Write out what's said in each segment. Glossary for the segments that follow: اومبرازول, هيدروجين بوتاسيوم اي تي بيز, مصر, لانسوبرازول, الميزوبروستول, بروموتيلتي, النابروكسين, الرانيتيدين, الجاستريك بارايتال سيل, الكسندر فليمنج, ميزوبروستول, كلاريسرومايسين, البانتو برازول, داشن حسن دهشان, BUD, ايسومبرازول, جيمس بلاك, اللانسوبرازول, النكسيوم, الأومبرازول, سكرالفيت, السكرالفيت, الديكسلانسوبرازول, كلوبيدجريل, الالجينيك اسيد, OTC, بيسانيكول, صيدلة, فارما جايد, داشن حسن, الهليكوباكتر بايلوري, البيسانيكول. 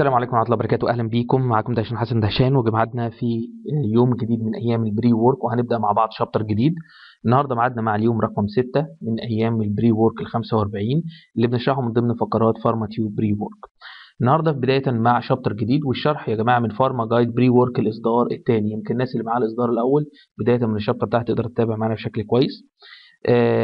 السلام عليكم ورحمه الله وبركاته، اهلا بيكم. معاكم داشن حسن دهشان، وجمعنا في يوم جديد من ايام البري وورك، وهنبدا مع بعض شابتر جديد. النهارده معادنا مع اليوم رقم 6 من ايام البري وورك ال 45 اللي بنشرحه من ضمن فقرات فارما تيوب بري وورك. النهارده بدايه مع شابتر جديد، والشرح يا جماعه من فارما جايد بري وورك الاصدار الثاني. يمكن الناس اللي معاها الاصدار الاول بدايه من الشابتر تحت تقدر تتابع معانا بشكل كويس.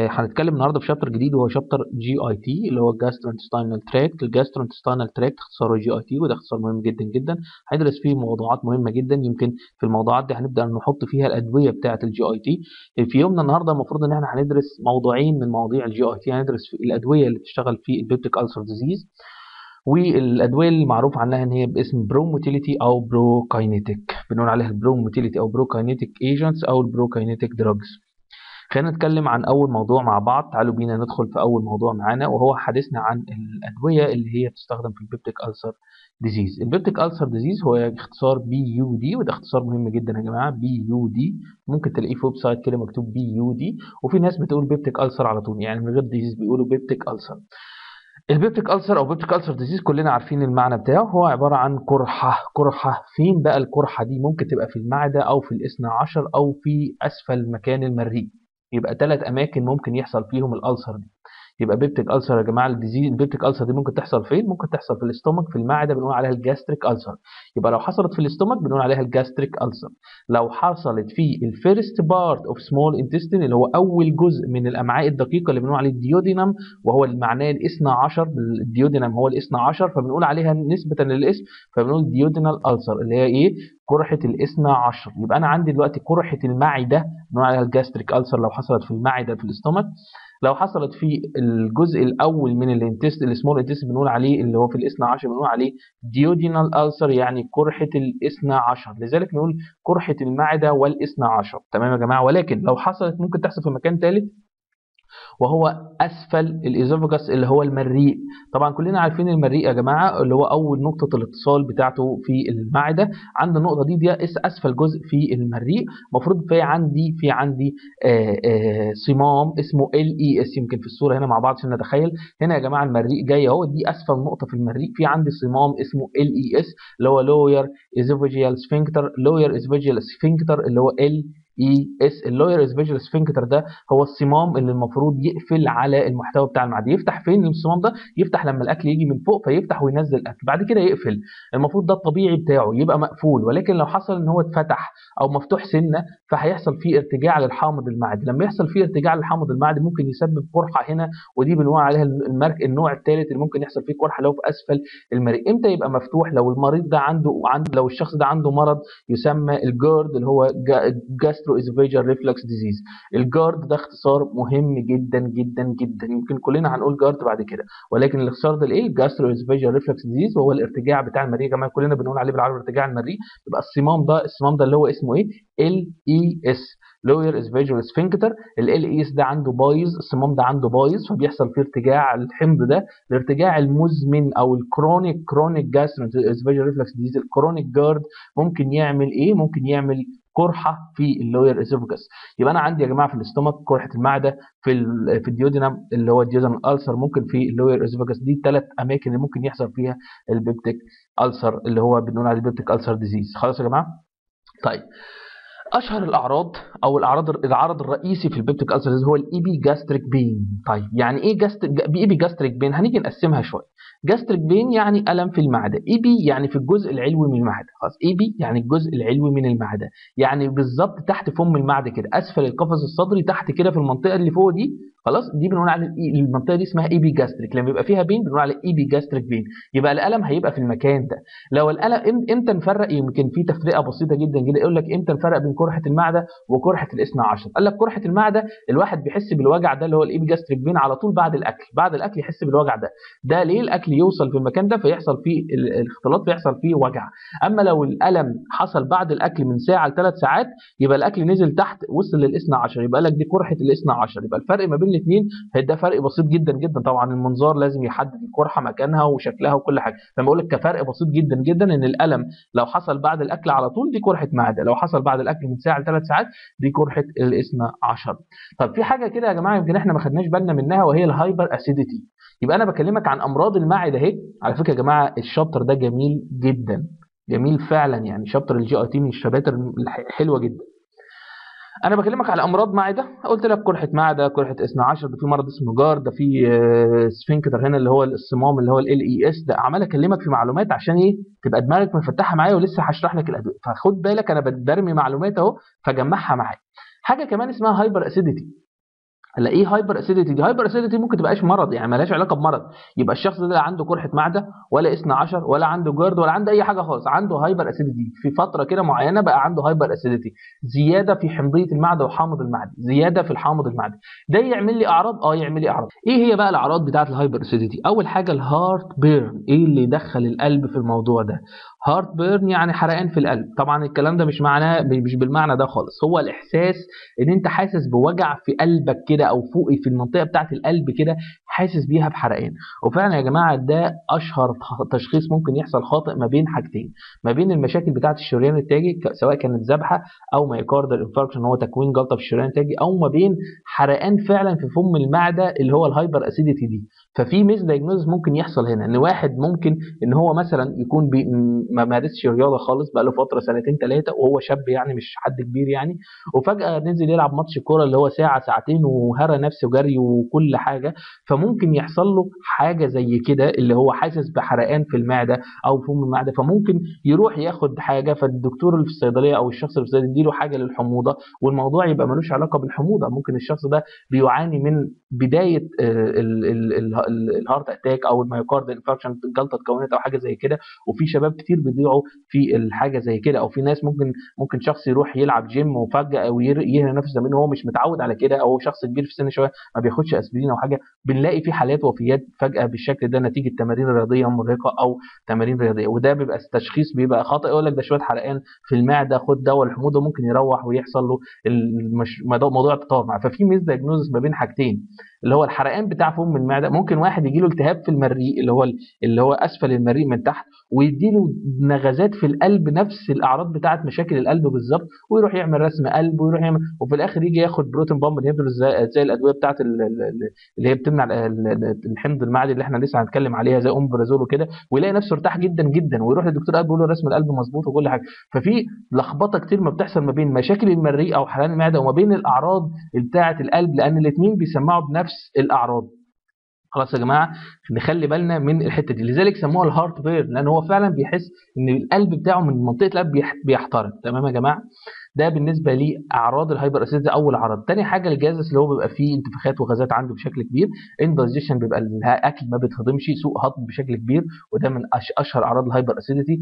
هنتكلم النهارده في شابتر جديد، وهو شابتر جي اي تي اللي هو الجاسترونتستاينال تراكت. الجاسترونتستاينال تراكت اختصاره جي اي تي، وده اختصار مهم جدا جدا. هندرس فيه موضوعات مهمه جدا، يمكن في الموضوعات دي هنبدا نحط فيها الادويه بتاعه الجي اي تي. في يومنا النهارده المفروض ان احنا هندرس موضوعين من مواضيع الجي اي تي. هندرس في الادويه اللي بتشتغل في البيبتيك ألسر ديزيز، والادويه اللي معروف عنها ان هي باسم بروموتيلتي او بروكاينيتيك، بنقول عليها البروموتيلتي او بروكاينيتيك ايجنتس او البروكاينيتيك دراجز. خلينا نتكلم عن أول موضوع مع بعض. تعالوا بينا ندخل في أول موضوع معانا، وهو حديثنا عن الأدوية اللي هي بتستخدم في البيبتيك ألسر ديزيز. البيبتيك ألسر ديزيز هو اختصار BUD، وده اختصار مهم جدا يا جماعة. BUD ممكن تلاقيه في ويب سايت كده مكتوب BUD، وفي ناس بتقول بيبتيك ألسر على طول، يعني من غير ديزيز بيقولوا بيبتيك ألسر. البيبتيك ألسر أو بيبتيك ألسر ديزيز كلنا عارفين المعنى بتاعه، هو عبارة عن قرحة. فين بقى القرحة دي؟ ممكن تبقى في المعدة أو في الاثنى عشر أو في أسفل مكان المريء. يبقى 3 اماكن ممكن يحصل فيهم الالسر دي. يبقى بيبتيك ألسر يا جماعه الديزيز. البيبتيك ألسر دي ممكن تحصل فين؟ ممكن تحصل في الاستومك، في المعده بنقول عليها الجاستريك ألسر. يبقى لو حصلت في الاستومك بنقول عليها الجاستريك ألسر. لو حصلت في الفيرست بارت اوف سمول انتستين اللي هو اول جزء من الامعاء الدقيقه اللي بنقول عليه الديودينم، وهو معناه الاثنى عشر. الديودينم هو الاثنى عشر، فبنقول عليها نسبه للاسم فبنقول ديودينال ألسر اللي هي ايه؟ قرحه الاثنى عشر. يبقى انا عندي دلوقتي قرحه المعده بنقول عليها الجاستريك ألسر لو حصلت في المعده في الاستومك. لو حصلت في الجزء الاول من الانتست السمول انتست بنقول عليه اللي هو في الاثنى عشر بنقول عليه ديودينال ألسر، يعني قرحه الاثنى عشر. لذلك نقول قرحه المعده والاثنى عشر. تمام يا جماعه. ولكن لو حصلت ممكن تحصل في مكان ثالث، وهو اسفل الإيزوفاجس اللي هو المريء. طبعا كلنا عارفين المريء يا جماعه اللي هو اول نقطه الاتصال بتاعته في المعده. عند النقطه دي اسفل جزء في المريء، المفروض في عندي صمام اسمه LES. يمكن في الصوره هنا مع بعض عشان نتخيل. هنا يا جماعه المريء جاي اهو، دي اسفل نقطه في المريء. في عندي صمام اسمه LES اللي هو لوير إيزوفاجيال سفنكتر. لوير إيزوفاجيال سفنكتر اللي هو LES. اللوير إيزوفاجيال سفنكتر ده هو الصمام اللي المفروض يقفل على المحتوى بتاع المعده. يفتح فين الصمام ده؟ يفتح لما الاكل يجي من فوق، فيفتح وينزل الاكل، بعد كده يقفل. المفروض ده الطبيعي بتاعه يبقى مقفول، ولكن لو حصل ان هو اتفتح او مفتوح سنه فهيحصل فيه ارتجاع للحامض المعدي. لما يحصل فيه ارتجاع للحامض المعدي ممكن يسبب قرحه هنا، ودي بنقول عليها النوع الثالث اللي ممكن يحصل فيه قرحه لو في اسفل المريء. امتى يبقى مفتوح؟ لو المريض ده لو الشخص ده عنده مرض يسمى الجارد اللي هو Gastroesophageal reflux disease. الجارد ده اختصار مهم جدا جدا جدا، يمكن كلنا هنقول جارد بعد كده، ولكن الاختصار ده الايه؟ Gastroesophageal reflux disease، وهو الارتجاع بتاع المريء. كمان كلنا بنقول عليه بالعربي ارتجاع المريء. يبقى الصمام ده اللي هو اسمه ايه؟ LES. lower esophageal sphincter. LES ده عنده بايظ، الصمام ده عنده بايظ، فبيحصل فيه ارتجاع الحمض ده، الارتجاع المزمن او الكرونيك Gastroesophageal reflux disease. الكرونيك جارد ممكن يعمل ايه؟ ممكن يعمل قرحه في اللوير إيزوفاجس. يبقى انا عندي يا جماعه في الاستومك قرحه المعده، في الديودينم اللي هو الديودينم ألسر، ممكن في اللوير إيزوفاجس. دي ثلاث اماكن اللي ممكن يحصل فيها البيبتيك ألسر اللي هو بنقول عليه البيبتيك ألسر ديزيز. خلاص يا جماعه. طيب اشهر الاعراض او العرض الرئيسي في البيبتيك ألسر ديزيز هو الايبي جاستريك بين. طيب يعني ايه ايبي جاستريك بين؟ هنيجي نقسمها شويه. جاستريك بين يعني الم في المعده، ايبي يعني في الجزء العلوي من المعده. خلاص، ايبي يعني الجزء العلوي من المعده، يعني بالظبط تحت فم المعده كده، اسفل القفص الصدري تحت كده في المنطقه اللي فوق دي. خلاص، دي بنقول على المنطقه دي اسمها ايبي جاستريك. لما يبقى فيها بين بنقول على ايبي جاستريك بين. يبقى الالم هيبقى في المكان ده. لو الالم امتى نفرق؟ يمكن في تفرقه بسيطه جدا جدا. يقول لك امتى نفرق بين قرحه المعده وقرحه الاثنى عشر؟ قال لك قرحه المعده الواحد بيحس بالوجع ده اللي هو الايبي جاستريك بين على طول بعد الاكل يحس بالوجع ده ليه؟ الاكل يوصل في المكان ده فيحصل فيه الاختلاط، فيحصل فيه وجع. اما لو الالم حصل بعد الاكل من ساعه ل3 ساعات، يبقى الاكل نزل تحت وصل للاثنى عشر، يبقى لك دي قرحه الاثنى عشر. يبقى الفرق ما بين الاثنين هيبقى فرق بسيط جدا جدا. طبعا المنظار لازم يحدد القرحه مكانها وشكلها وكل حاجه. لما اقول لك كفرق بسيط جدا جدا، ان الالم لو حصل بعد الاكل على طول دي قرحه معده، لو حصل بعد الاكل من ساعه ل3 ساعات دي قرحه الاثنى عشر. طب في حاجه كده يا جماعه يمكن احنا ما خدناش بالنا منها، وهي الهايبر اسيديتي. يبقى انا بكلمك عن امراض المعده اهي. على فكره يا جماعه الشابتر ده جميل جدا، جميل فعلا، يعني شابتر الجي اي تي من الشباتر الحلوه جدا. انا بكلمك على امراض معده، قلت لك قرحه معده، قرحه 12، ده في مرض اسمه جار، ده في سفنكتر هنا اللي هو الصمام اللي هو ال اي اس. ده عمال اكلمك في معلومات عشان ايه؟ تبقى دماغك مفتحه معايا، ولسه هشرح لك الادويه، فخد بالك انا برمي معلومات اهو فجمعها معايا. حاجه كمان اسمها هايبر اسيديتي. هلا ايه هايبر اسيديتي دي؟ هايبر اسيديتي ممكن تبقاش مرض، يعني مالهاش علاقه بمرض. يبقى الشخص ده لا عنده قرحه معده ولا اثنى عشر ولا عنده جرد ولا عنده اي حاجه خالص، عنده هايبر اسيديتي في فتره كده معينه، بقى عنده هايبر اسيديتي، زياده في حمضيه المعده وحامض المعده، زياده في الحامض المعده. ده يعمل لي اعراض؟ يعمل لي اعراض. ايه هي بقى الاعراض بتاعه الهايبر اسيديتي؟ اول حاجه الهارت بيرن. ايه اللي يدخل القلب في الموضوع ده؟ هارت بيرن يعني حرقان في القلب. طبعا الكلام ده مش معناه، مش بالمعنى ده خالص، هو الاحساس ان انت حاسس بوجع في قلبك كده او فوق في المنطقه بتاعت القلب كده، حاسس بيها بحرقان. وفعلا يا جماعه ده اشهر تشخيص ممكن يحصل خاطئ ما بين حاجتين، ما بين المشاكل بتاعت الشريان التاجي سواء كانت ذبحه او مايوكاردال انفاركشن اللي هو تكوين جلطه في الشريان التاجي، او ما بين حرقان فعلا في فم المعده اللي هو الهايبر اسيديتي دي. ففي ميس دايجنوز ممكن يحصل هنا، ان واحد ممكن ان هو مثلا يكون ما مارسش رياضه خالص بقى له فتره سنتين ثلاثه، وهو شاب يعني مش حد كبير يعني، وفجاه ننزل يلعب ماتش كوره اللي هو ساعه ساعتين وهرى نفسه جري وكل حاجه، فممكن يحصل له حاجه زي كده اللي هو حاسس بحرقان في المعده او فم المعده، فممكن يروح ياخد حاجه، فالدكتور اللي في الصيدليه او الشخص اللي في الصيدليه يديله حاجه للحموضه، والموضوع يبقى ملوش علاقه بالحموضه. ممكن الشخص ده بيعاني من بدايه الهارت اتاك او المايوكارد انفاركشن، جلطه اتكونت او حاجه زي كده، وفي شباب كتير بيضيعوا في الحاجه زي كده. او في ناس ممكن شخص يروح يلعب جيم وفجاه ويهرى نفسه منه، هو مش متعود على كده، او شخص كبير في السن شويه ما بياخدش اسبرين او حاجه، بنلاقي في حالات وفيات فجاه بالشكل ده نتيجه تمارين رياضيه مرهقه او تمارين رياضيه. وده بيبقى التشخيص بيبقى خطأ، يقول لك ده شويه حرقان في المعده، خد دواء الحموضه، ممكن يروح ويحصل له موضوع التطور معاه. ففي ميس دايجنوزس ما بين حاجتين، اللي هو الحرقان بتاع فم المعده، ممكن واحد يجي له التهاب في المريء اللي هو اسفل المريء من تحت، ويدي له نغزات في القلب نفس الاعراض بتاعه مشاكل القلب بالظبط، ويروح يعمل رسم قلب ويروح يعمل، وفي الاخر يجي ياخد بروتين بامب اللي يبدو زي الادويه بتاعه اللي هي بتمنع الحمض المعدي اللي احنا لسه هنتكلم عليها زي الأومبرازول وكده، ويلاقي نفسه ارتاح جدا جدا، ويروح للدكتور قلب يقول له رسم القلب مظبوط وكل حاجه. ففي لخبطه كتير ما بتحصل ما بين مشاكل المريء او حرقان المعده وما بين الاعراض بتاعه القلب، لان الاثنين بيسمعوا بنفس الاعراض. خلاص يا جماعه نخلي بالنا من الحته دي، لذلك سموها الهارت بيرن، لان هو فعلا بيحس ان القلب بتاعه من منطقه القلب بيحترق. تمام يا جماعه، ده بالنسبه لاعراض الهايبر اسيديتي. اول عرض، ثاني حاجه الجهاز اللي هو بيبقى فيه انتفاخات وغازات عنده بشكل كبير، اندايجيشن، بيبقى الاكل ما بيتهضمش، سوء هضم بشكل كبير، وده من اشهر اعراض الهايبر اسيديتي.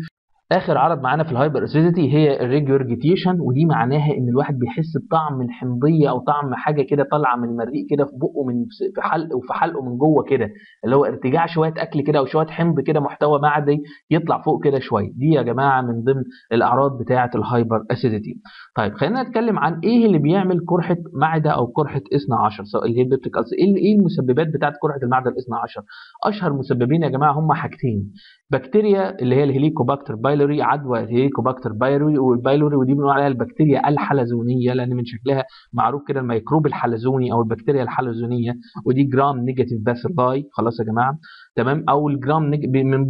اخر عرض معانا في الهايبر اسيديتي هي الريجورجيتيشن، ودي معناها ان الواحد بيحس بطعم الحمضيه او طعم حاجه كده طالعه من المريء كده في بقه، من في حلقه من جوه كده، اللي هو ارتجاع شويه اكل كده او شويه حمض كده محتوى معدي يطلع فوق كده شويه. دي يا جماعه من ضمن الاعراض بتاعه الهايبر اسيديتي. طيب خلينا نتكلم عن ايه اللي بيعمل قرحه معده او قرحه 12، سواء اللي هي البيبتيك ألسر. ايه المسببات بتاعه قرحه المعده 12؟ اشهر مسببين يا جماعه هم حاجتين، بكتيريا اللي هي الهليكوباكتر بايلوري، عدوى الهليكوباكتر بايلوري، ودي بنقول عليها البكتيريا الحلزونيه لان من شكلها معروف كده الميكروب الحلزوني او البكتيريا الحلزونيه، ودي جرام نيجاتيف باسيلاي. خلاص يا جماعه تمام، او الجرام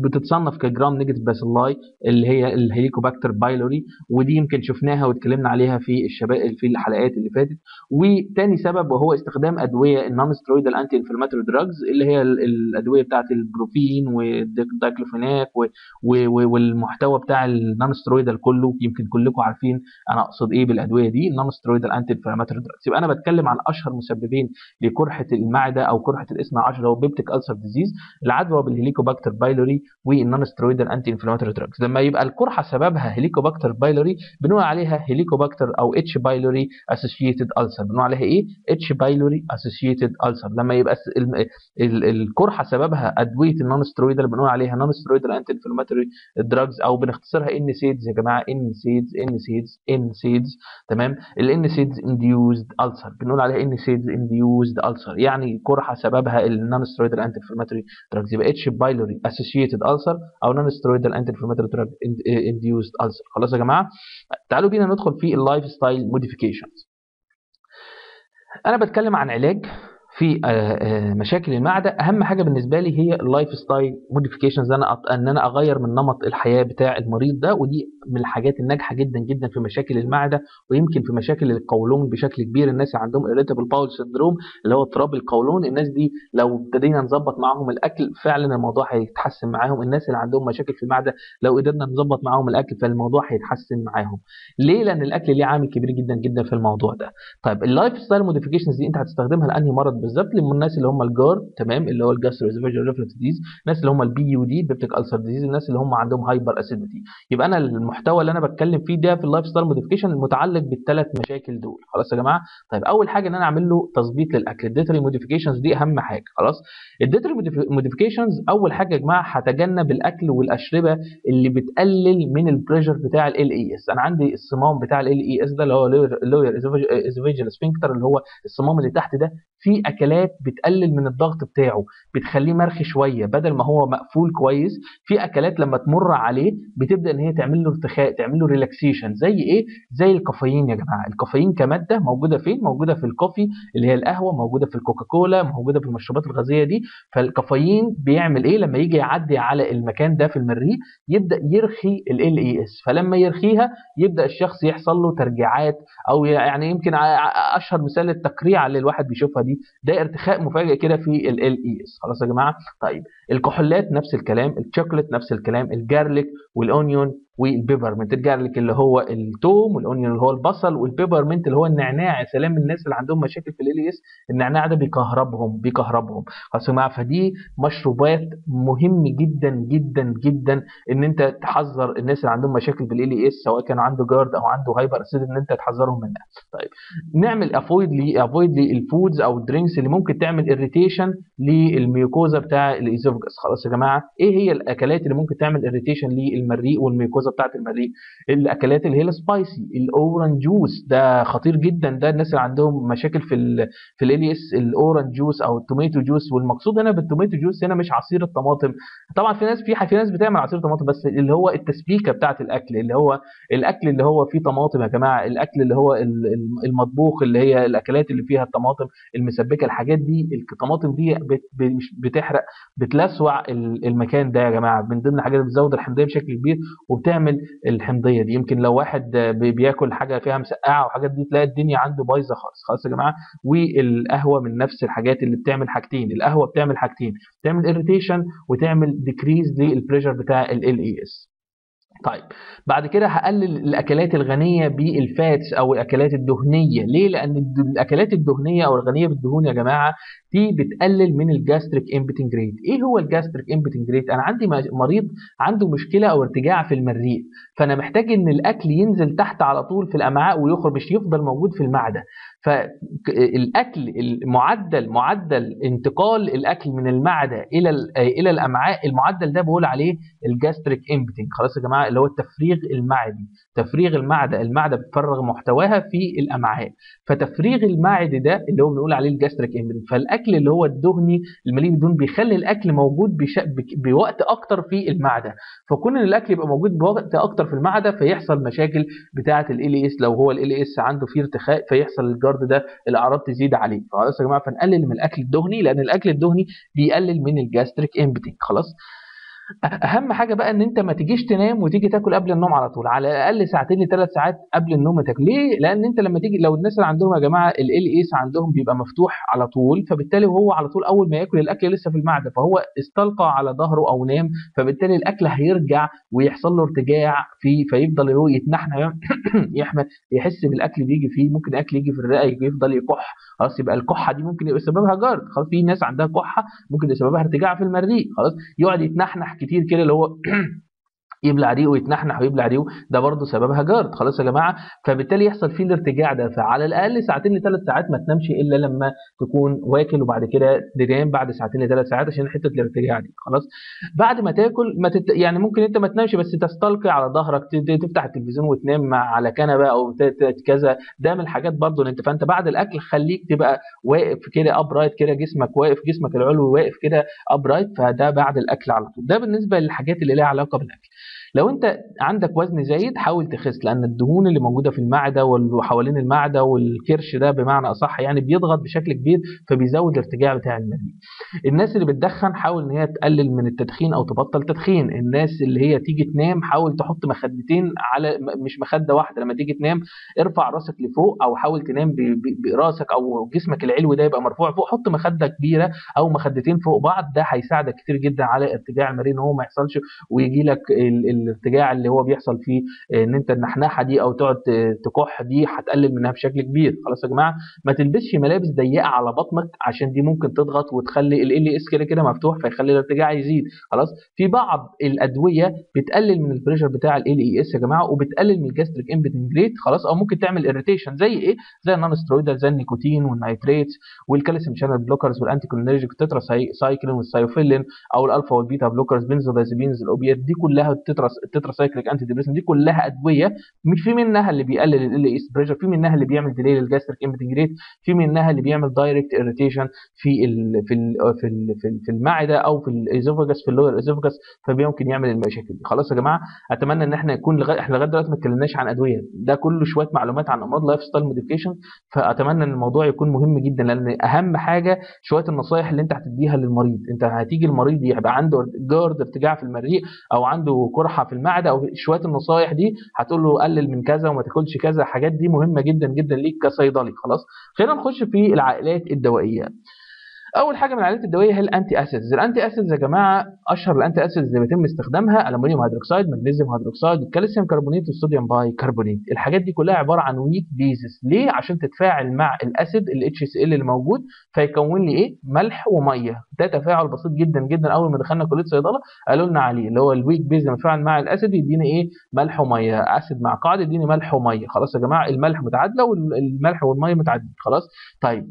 بتتصنف كجرام نيجاتيف باسيلاي اللي هي الهليكوباكتر بايلوري، ودي يمكن شفناها واتكلمنا عليها في الحلقات اللي فاتت. وثاني سبب وهو استخدام ادويه النون ستيرويدال انتي انفلاماتوري دراجز، اللي هي الادويه بتاعه البروفين والدايكلوفناك والمحتوى بتاع النون ستيرويدال كله، يمكن كلكم عارفين انا اقصد ايه بالادويه دي، النون ستيرويدال انتي انفلاماتوري دراجز. يبقى انا بتكلم عن اشهر مسببين لقرحه المعده او قرحه ال12 اللي هو بيبتيك ألسر ديزيز، العدوى بالهليكوباكتر بايلوري والنون ستيرويدال انتي انفلاماتوري دراجز. لما يبقى القرحه سببها هليكوباكتر بايلوري بنقول عليها هليكوباكتر او اتش بايلوري اسوشيتد ألسر، بنقول عليها ايه؟ اتش بايلوري اسوشيتد ألسر. لما يبقى القرحه سببها ادويه النون ستيرويدال بنقول عليها نون ستيرويدال انتي انفلاماتوري دراجز او بنختصرها ان سيدز يا جماعه، ان سيدز تمام. الان سيدز انديوزد ألسر بنقول عليها ان سيدز انديوزد ألسر، يعني قرحه سببها النون ستيرويدال انتي انفلاماتوري دراجز، يبقى اتش بايلوري اسوسييتد ألسر او نون ستيرويدال انتي انفلاماتوري دراج انديوزد ألسر. خلاص يا جماعه، تعالوا بينا ندخل في اللايف ستايل موديفيكيشنز. انا بتكلم عن علاج في مشاكل المعده، اهم حاجه بالنسبه لي هي اللايف ستايل موديفيكيشنز، ان انا اغير من نمط الحياه بتاع المريض ده، ودي من الحاجات الناجحه جدا جدا في مشاكل المعده، ويمكن في مشاكل القولون بشكل كبير. الناس اللي عندهم irritable bowel syndrome اللي هو اضطراب القولون، الناس دي لو ابتدينا نظبط معاهم الاكل فعلا الموضوع هيتحسن معاهم. الناس اللي عندهم مشاكل في المعده لو قدرنا نظبط معاهم الاكل فالموضوع هيتحسن معاهم. ليه؟ لان الاكل ليه عامل كبير جدا جدا في الموضوع ده. طيب اللايف ستايل موديفيكيشنز دي انت هتستخدمها لانهي مرض بالظبط؟ للناس اللي هم الجار تمام، اللي هو الجاسترويزوفاجيال ريفلكس ديزيز، الناس اللي هم البي يو دي البيبتيك ألسر ديزيز، الناس اللي هم عندهم هايبر اسيديتي. يبقى انا المحتوى اللي انا بتكلم فيه ده في اللايف ستايل موديفيكيشن المتعلق بالثلاث مشاكل دول. خلاص يا جماعه، طيب اول حاجه ان انا اعمل له تظبيط للاكل، الديتري موديفيكيشنز دي اهم حاجه. خلاص الديتري موديفيكيشنز اول حاجه يا جماعه هتجنب الاكل والاشربه اللي بتقلل من البريشر بتاع ال اي اس. انا عندي الصمام بتاع ال اي اس ده اللي هو اللوير اسوفاجيال سفنكتر، اللي هو الصمام اللي تحت ده، في اكلات بتقلل من الضغط بتاعه، بتخليه مرخي شويه بدل ما هو مقفول كويس. في اكلات لما تمر عليه بتبدا ان هي تعمل له ارتخاء، تعمل له ريلاكسيشن. زي ايه؟ زي الكافيين يا جماعه. الكافيين كماده موجوده فين؟ موجوده في الكوفي اللي هي القهوه، موجوده في الكوكاكولا، موجوده في المشروبات الغازيه دي. فالكافيين بيعمل ايه؟ لما يجي يعدي على المكان ده في المريء يبدا يرخي ال اي اس، فلما يرخيها يبدا الشخص يحصل له ترجيعات، او يعني يمكن اشهر مثال التقريعه اللي الواحد بيشوفها دي، ده ارتخاء مفاجئ كده في ال اي اس. خلاص يا جماعه، طيب الكحولات نفس الكلام، الشوكليت نفس الكلام، الجارليك والاونيون والبيبرمنت. الجارليك اللي هو الثوم، والاونيون اللي هو البصل، والبيبرمنت اللي هو النعناع. يا سلام، الناس اللي عندهم مشاكل في ال اس النعناع ده بيكهربهم. خلاص يا جماعه، فدي مشروبات مهم جدا جدا جدا ان انت تحذر الناس اللي عندهم مشاكل بال اس، سواء كانوا عنده جارد او عنده هايبر اسيد، ان انت تحذرهم منها. طيب نعمل افويد لي الفودز او الدرينكس اللي ممكن تعمل اريتيشن للميوكوزا بتاع الإيزوفجس. خلاص يا جماعه، ايه هي الاكلات اللي ممكن تعمل اريتيشن للمريء والميوكوزا بتاعه المريء؟ الاكلات اللي هي السبايسي، الاورنج جوس ده خطير جدا، ده الناس اللي عندهم مشاكل في ال اس، الاورنج جوس او التوميتو جوس. والمقصود هنا بالتوميتو جوس هنا مش عصير الطماطم، طبعا في ناس بتعمل عصير طماطم، بس اللي هو التسبيكه بتاعه الاكل، اللي هو فيه طماطم يا جماعه، الاكل اللي هو المطبوخ، اللي هي الاكلات اللي فيها الطماطم المسبكه، الحاجات دي الطماطم دي بتحرق، بتلسوع المكان ده يا جماعه. من ضمن الحاجات اللي بتزود الحمضيه بشكل كبير وبتعمل الحمضيه دي. يمكن لو واحد بياكل حاجه فيها مسقعه وحاجات دي تلاقي الدنيا عنده بايظه خالص. خلاص يا جماعه، والقهوه من نفس الحاجات اللي بتعمل حاجتين. القهوه بتعمل حاجتين، بتعمل اريتيشن وتعمل ديكريز للبريشر بتاع ال اس. طيب بعد كده هقلل الاكلات الغنيه بالفاتس او الاكلات الدهنيه. ليه؟ لان الاكلات الدهنيه او الغنيه بالدهون يا جماعه دي بتقلل من الجاستريك امبتنج ريت. ايه هو الجاستريك امبتنج ريت؟ انا عندي مريض عنده مشكله او ارتجاع في المريء، فانا محتاج ان الاكل ينزل تحت على طول في الامعاء ويخرج، مش يفضل موجود في المعده. فالاكل معدل انتقال الاكل من المعده الى الامعاء، المعدل ده بقول عليه الجاستريك امبتنج. خلاص يا جماعه، اللي هو التفريغ المعدي. تفريغ المعده بتفرغ محتواها في الامعاء، فتفريغ المعدي ده اللي هو بنقول عليه الجاستريك امبتنج. فالاكل اللي هو الدهني المليء بدهون بيخلي الاكل موجود بوقت اكتر في المعده، فكون ان الاكل يبقى موجود بوقت اكتر في المعده فيحصل مشاكل بتاعه ال اس. لو هو ال اس عنده فيه ارتخاء فيحصل الجرد ده، الاعراض تزيد عليه. خلاص يا جماعه، فنقلل من الاكل الدهني لان الاكل الدهني بيقلل من الجاستريك امبتنج. خلاص، اهم حاجه بقى ان انت ما تجيش تنام وتيجي تاكل قبل النوم على طول، على الاقل 2 ل3 ساعات قبل النوم تاكل. ليه؟ لان انت لما تيجي، لو الناس اللي عندهم يا جماعه ال اس عندهم بيبقى مفتوح على طول، فبالتالي وهو على طول اول ما ياكل الاكل لسه في المعده، فهو استلقى على ظهره او نام، فبالتالي الاكل هيرجع ويحصل له ارتجاع فيفضل هو يتنحنى يحس بالاكل بيجي فيه، ممكن الاكل يجي في الرئه يفضل يكح. خلاص، يبقى الكحه دي ممكن يبقى سببها جارد. خلاص، في ناس عندها كحه ممكن يبقى سببها ارتجاع في المريء. خلاص، يقعد يتنحنح كتير كده اللي هو يبلع ريقه ويتنحنح ويبلع ريقه، ده برضه سببها جارد. خلاص يا جماعه، فبالتالي يحصل فيه الارتجاع ده، فعلى الاقل 2 ل 3 ساعات ما تنامش الا لما تكون واكل، وبعد كده تنام بعد 2 ل 3 ساعات عشان حته الارتجاع دي. خلاص، بعد ما تاكل يعني ممكن انت ما تنامش بس تستلقي على ظهرك، تفتح التلفزيون وتنام على كنبه او كذا، ده من الحاجات برضه انت. فانت بعد الاكل خليك تبقى واقف كده ابرايت كده، جسمك واقف، جسمك العلوي واقف كده ابرايت، فده بعد الاكل على طول. ده بالنسبه للحاجات اللي لها علاقه بالاكل. لو انت عندك وزن زايد حاول تخس، لان الدهون اللي موجوده في المعده وحوالين المعده والكرش ده بمعنى اصح يعني بيضغط بشكل كبير، فبيزود الارتجاع بتاع المريء. الناس اللي بتدخن حاول ان هي تقلل من التدخين او تبطل تدخين. الناس اللي هي تيجي تنام حاول تحط مخدتين على مش مخده واحده، لما تيجي تنام ارفع راسك لفوق، او حاول تنام براسك او جسمك العلوي ده يبقى مرفوع فوق، حط مخده كبيره او مخدتين فوق بعض، ده هيساعدك كتير جدا على ارتجاع المريء ان هو ما يحصلش ويجي لك الارتجاع اللي هو بيحصل فيه ان انت النحناحه دي او تقعد تكح دي، هتقلل منها بشكل كبير. خلاص يا جماعه، ما تلبسش ملابس ضيقه على بطنك عشان دي ممكن تضغط وتخلي ال كده كده مفتوح فيخلي الارتجاع يزيد. خلاص، في بعض الادويه بتقلل من البريشر بتاع ال يا جماعه، وبتقلل من الجاستريك امبتنج ريت. خلاص، او ممكن تعمل اريتيشن زي ايه؟ زي النون سترويدال، زي النيكوتين والنايتريتس والكالسيوم شانل بلوكرز والانتيكولينرجيك تترا سايكلين والسايوفيلين، او الالفا والبيتا بلوكرز، بنزودازيبينز، الاوبيات، دي كلها التتراسايكليك انتي ديبريسنت، دي كلها ادويه. مش في منها اللي بيقلل ال اس بريشر، في منها اللي بيعمل ديلي للجاستريك امبتنج ريت، في منها اللي بيعمل دايركت اريتيشن في ال في ال في ال في, ال في المعده او في الاسوفاجس، في اللور اسوفاجس، فممكن يعمل المشاكل دي. خلاص يا جماعه، اتمنى ان احنا نكون احنا لغايه دلوقتي ما اتكلمناش عن ادويه، ده كله شويه معلومات عن امراض لايف ستايل موديفيكيشن، فاتمنى ان الموضوع يكون مهم جدا، لان اهم حاجه شويه النصايح اللي انت هتديها للمريض. انت هتيجي المريض يبقى عنده جارد ارتجاع في المريء او عنده قرحه في المعده، او شويه النصايح دي هتقول له قلل من كذا وما تاكلش كذا، الحاجات دي مهمه جدا جدا ليك كصيدلي. خلاص، خلينا نخش في العائلات الدوائيه. اول حاجه من العائلات الدوائيه هي الانتي اسيدز. الانتي اسيدز يا جماعه، اشهر الانتي اسيدز اللي بيتم استخدامها الامونيوم هيدروكسيد، مغنيسيوم هيدروكسيد، الكالسيوم كربونيت، والصوديوم باي كربونيت. الحاجات دي كلها عباره عن ويك بيزس. ليه؟ عشان تتفاعل مع الاسيد الاتش اس ال اللي موجود، فيكون لي ايه؟ ملح وميه. ده تفاعل بسيط جدا جدا، اول ما دخلنا كليه صيدله قالوا لنا عليه، اللي هو الويك بيز لما يتفاعل مع الاسيد يديني ايه؟ ملح وميه. اسيد مع قاعده يديني ملح وميه. خلاص يا جماعه، الملح متعادله والملح والميه متعادلين. خلاص، طيب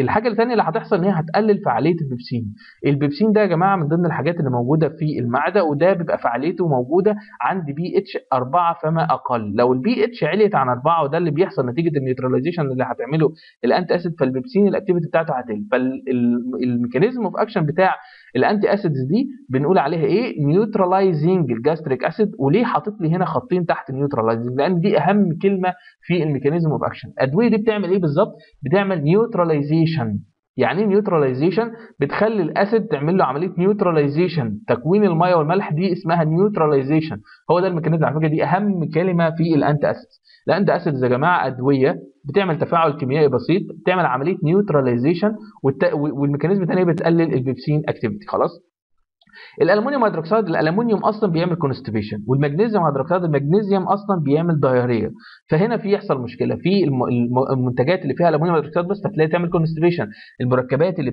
الحاجه الثانيه هتحصل ان هي هتقلل فعاليه البيبسين. البيبسين ده يا جماعه من ضمن الحاجات اللي موجوده في المعده، وده بيبقى فعاليته موجوده عند بي اتش 4 فما اقل. لو البي اتش عليت عن 4، وده اللي بيحصل نتيجه النيوتراليزيشن اللي هتعمله الانتي اسيد، فالبيبسين الاكتيفيتي بتاعته هتقل. فالميكانيزم اوف اكشن بتاع الانتي اسيدز دي بنقول عليها ايه؟ نيوتراليزنج الجاستريك اسيد. وليه حاطط لي هنا خطين تحت نيوتراليزنج؟ لان دي اهم كلمه في الميكانيزم اوف اكشن. الادويه دي بتعمل ايه بالظبط؟ بتعمل نيوتراليزيشن. يعني ايه نيوتراليزيشن؟ بتخلي الاسيد تعمل له عمليه نيوتراليزيشن، تكوين الميه والملح، دي اسمها نيوتراليزيشن. هو ده الميكانيزم، على فكره دي اهم كلمه في الانتي اسيدز. الانتي اسيدز يا جماعه ادويه بتعمل تفاعل كيميائي بسيط، بتعمل عمليه نيوتراليزيشن، والميكانيزم الثانيه بتقلل البيبسين اكتيفيتي. خلاص، الالومنيوم هيدروكسيد، الالومنيوم اصلا بيعمل كونستيبيشن، والمغنيسيوم هيدروكسيد، المغنيسيوم اصلا بيعمل دايريا. فهنا في يحصل مشكله في المنتجات اللي فيها الالومنيوم هيدروكسيد بس، هتلاقي تعمل كونستيبيشن. المركبات اللي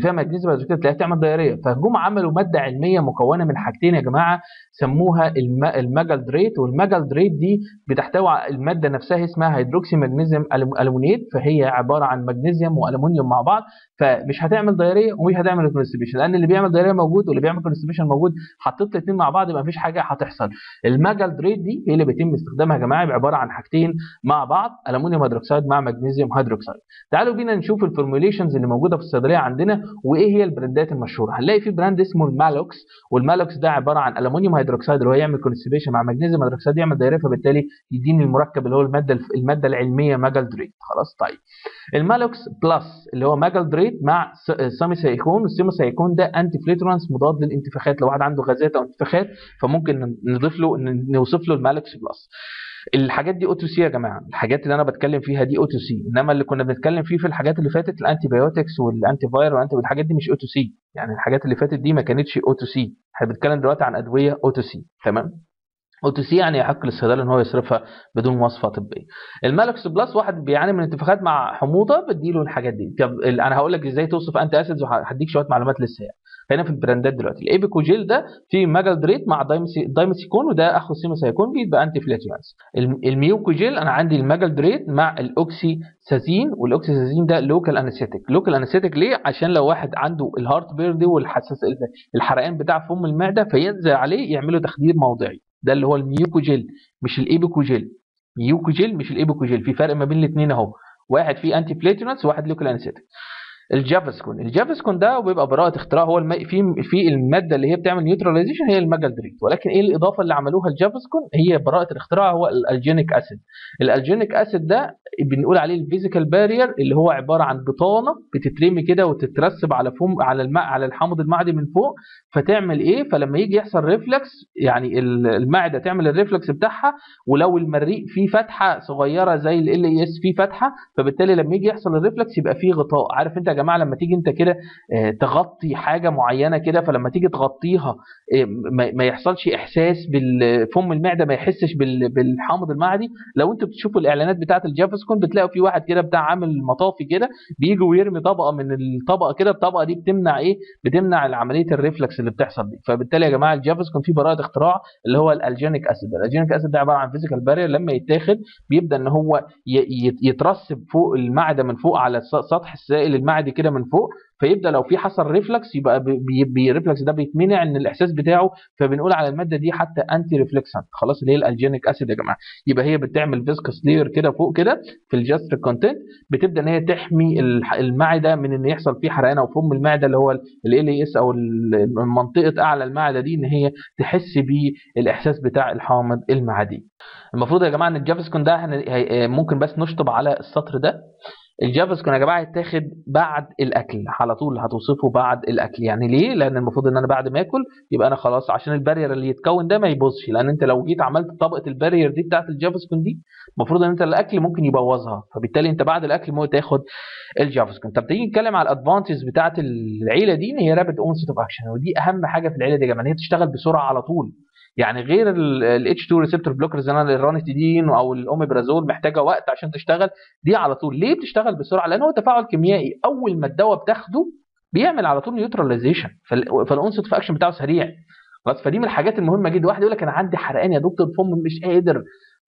فيها مغنيسيوم هيدروكسيد تلاقيها تعمل دايريا. فجم عملوا ماده علميه مكونه من حاجتين يا جماعه، سموها الماجلدريت، والماجلدريت دي بتحتوي الماده نفسها اسمها هيدروكسي مغنيسيوم الومنيت، فهي عباره عن مغنيسيوم والومنيوم مع بعض، فمش هتعمل دايريا ومش هتعمل كونستيبيشن، لان اللي بيعمل دايريا موجود واللي بيعمل كونستيبيشن موجود، حطيت الاثنين مع بعض يبقى مفيش حاجه هتحصل. الماجلدريت دي هي اللي بيتم استخدامها يا جماعه، عباره عن حاجتين مع بعض، الومنيوم هيدروكسيد مع مغنيسيوم هيدروكسيد. تعالوا بينا نشوف الفورميوليشنز اللي موجوده في الصيدليه عندنا، وايه هي البراندات المشهوره. هنلاقي في براند اسمه المالوكس، والمالوكس ده عباره عن الومنيوم هيدروكسيد اللي هو يعمل كونستيبيشن مع مغنيسيوم هيدروكسيد يعمل دايريا، فبالتالي يديني المركب اللي هو الماده العلميه ماجلدريت. خلاص، طيب المالوكس بلس اللي هو ماجلدريت مع ساميسايكون، والساميسايكون ده انتي فليترانس مضاد للانتفاخات، لو واحد عنده غازات او انتفاخات فممكن نضيف له نوصف له المالوكس بلس. الحاجات دي اوتوسي يا جماعه، الحاجات اللي انا بتكلم فيها دي اوتوسي، انما اللي كنا بنتكلم فيه في الحاجات اللي فاتت الانتي بايوتكس والانتي فاير والحاجات دي مش اوتوسي، يعني الحاجات اللي فاتت دي ما كانتش اوتوسي، احنا بنتكلم دلوقتي عن ادويه اوتوسي. تمام، OTC يعني يحق للصيدلي ان هو يصرفها بدون مواصفه طبيه. المالوكس بلس واحد بيعاني من انتفاخات مع حموضه، بديله الحاجات دي. طب انا هقول لك ازاي توصف انتي اسيدز وهديك شويه معلومات لسه يعني. خلينا في البراندات دلوقتي. الايبيكو جيل ده فيه ماجلدريت مع دايمسيكون وده اخو سيموسايكون بيبقى انتي فلاتولانس. الميوكو جيل انا عندي الماجلدريت مع الاوكسيسازين، والاوكسيسازين ده لوكال انستيك. لوكال انستيك ليه؟ عشان لو واحد عنده الهارت بيرن دي والحساس الحرقان بتاع فم المعده فينزل عليه يعملوا تخدير موضعي، ده اللي هو الميوكوجيل مش الايبيكوجيل. ميوكوجيل مش الايبيكوجيل، في فرق ما بين الاثنين اهو، واحد فيه انتي بلاتينوس واحد لوكال انستيك. الجافسكون، الجافسكون ده وبيبقى براءه اختراع، هو في الماده اللي هي بتعمل نيوتراليزيشن هي الماجلدريت، ولكن ايه الاضافه اللي عملوها الجافسكون؟ هي براءه الاختراع هو الالجينيك اسيد. الالجينيك اسيد ده بنقول عليه الفيزيكال بارير، اللي هو عباره عن بطانه بتترمي كده وتترسب على فم على الماء على الحامض المعدي من فوق، فتعمل ايه؟ فلما يجي يحصل ريفلكس يعني المعده تعمل الريفلكس بتاعها، ولو المريء فيه فتحه صغيره زي ال اس فيه فتحه، فبالتالي لما يجي يحصل الريفلكس يبقى فيه غطاء. عارف انت يا جماعه لما تيجي انت كده تغطي حاجه معينه كده، فلما تيجي تغطيها ما يحصلش احساس بالفم المعده، ما يحسش بالحامض المعدي. لو انتوا بتشوفوا الاعلانات بتاعه الجافسكون بتلاقوا في واحد كده بتاع عامل مطافي كده بيجي ويرمي طبقه من الطبقه كده، الطبقه دي بتمنع ايه؟ بتمنع عمليه الريفلكس اللي بتحصل دي. فبالتالي يا جماعه الجافسكون فيه براءه اختراع اللي هو الالجينيك اسيد. الالجينيك اسيد ده عباره عن فيزيكال بارير، لما يتاخد بيبدا ان هو يترسب فوق المعده من فوق على سطح السائل المعدي كده من فوق، فيبدا لو في حصل ريفلكس يبقى الريفلكس ده بيتمنع ان الاحساس بتاعه، فبنقول على الماده دي حتى انتي ريفلكسنت. خلاص اللي هي الالجينيك اسيد يا جماعه، يبقى هي بتعمل فيسكس لير كده فوق كده في الجاستريك كونتنت، بتبدا ان هي تحمي المعده من ان يحصل فيه حرقان او فم المعده اللي هو ال اس او منطقه اعلى المعده دي، ان هي تحس بالاحساس بتاع الحامض المعدي. المفروض يا جماعه ان الجافسكون ده ممكن بس نشطب على السطر ده. الجافسكون يا جماعه يتاخد بعد الاكل على طول، هتوصفه بعد الاكل. يعني ليه؟ لان المفروض ان انا بعد ما اكل يبقى انا خلاص عشان البارير اللي يتكون ده ما يبوظش، لان انت لو جيت عملت طبقه البارير دي بتاعه الجافسكون دي المفروض ان انت الاكل ممكن يبوظها، فبالتالي انت بعد الاكل ممكن تاخد الجافسكون. طب تيجي نتكلم على الادفانتجز بتاعه العيله دي، ان هي رابيد اونست اوف اكشن، ودي اهم حاجه في العيله دي يا جماعه، ان هي بتشتغل بسرعه على طول. يعني غير ال H2 ريسبتور بلوكرز زي الرانيتيدين او الاومبرازول محتاجه وقت عشان تشتغل، دي على طول. ليه بتشتغل بسرعه؟ لان هو تفاعل كيميائي، اول ما الدواء بتاخده بيعمل على طول نيوتراليزيشن، فالانسيت في اكشن بتاعه سريع خلاص. فدي من الحاجات المهمه جدا. واحد يقول لك انا عندي حرقان يا دكتور فم مش قادر،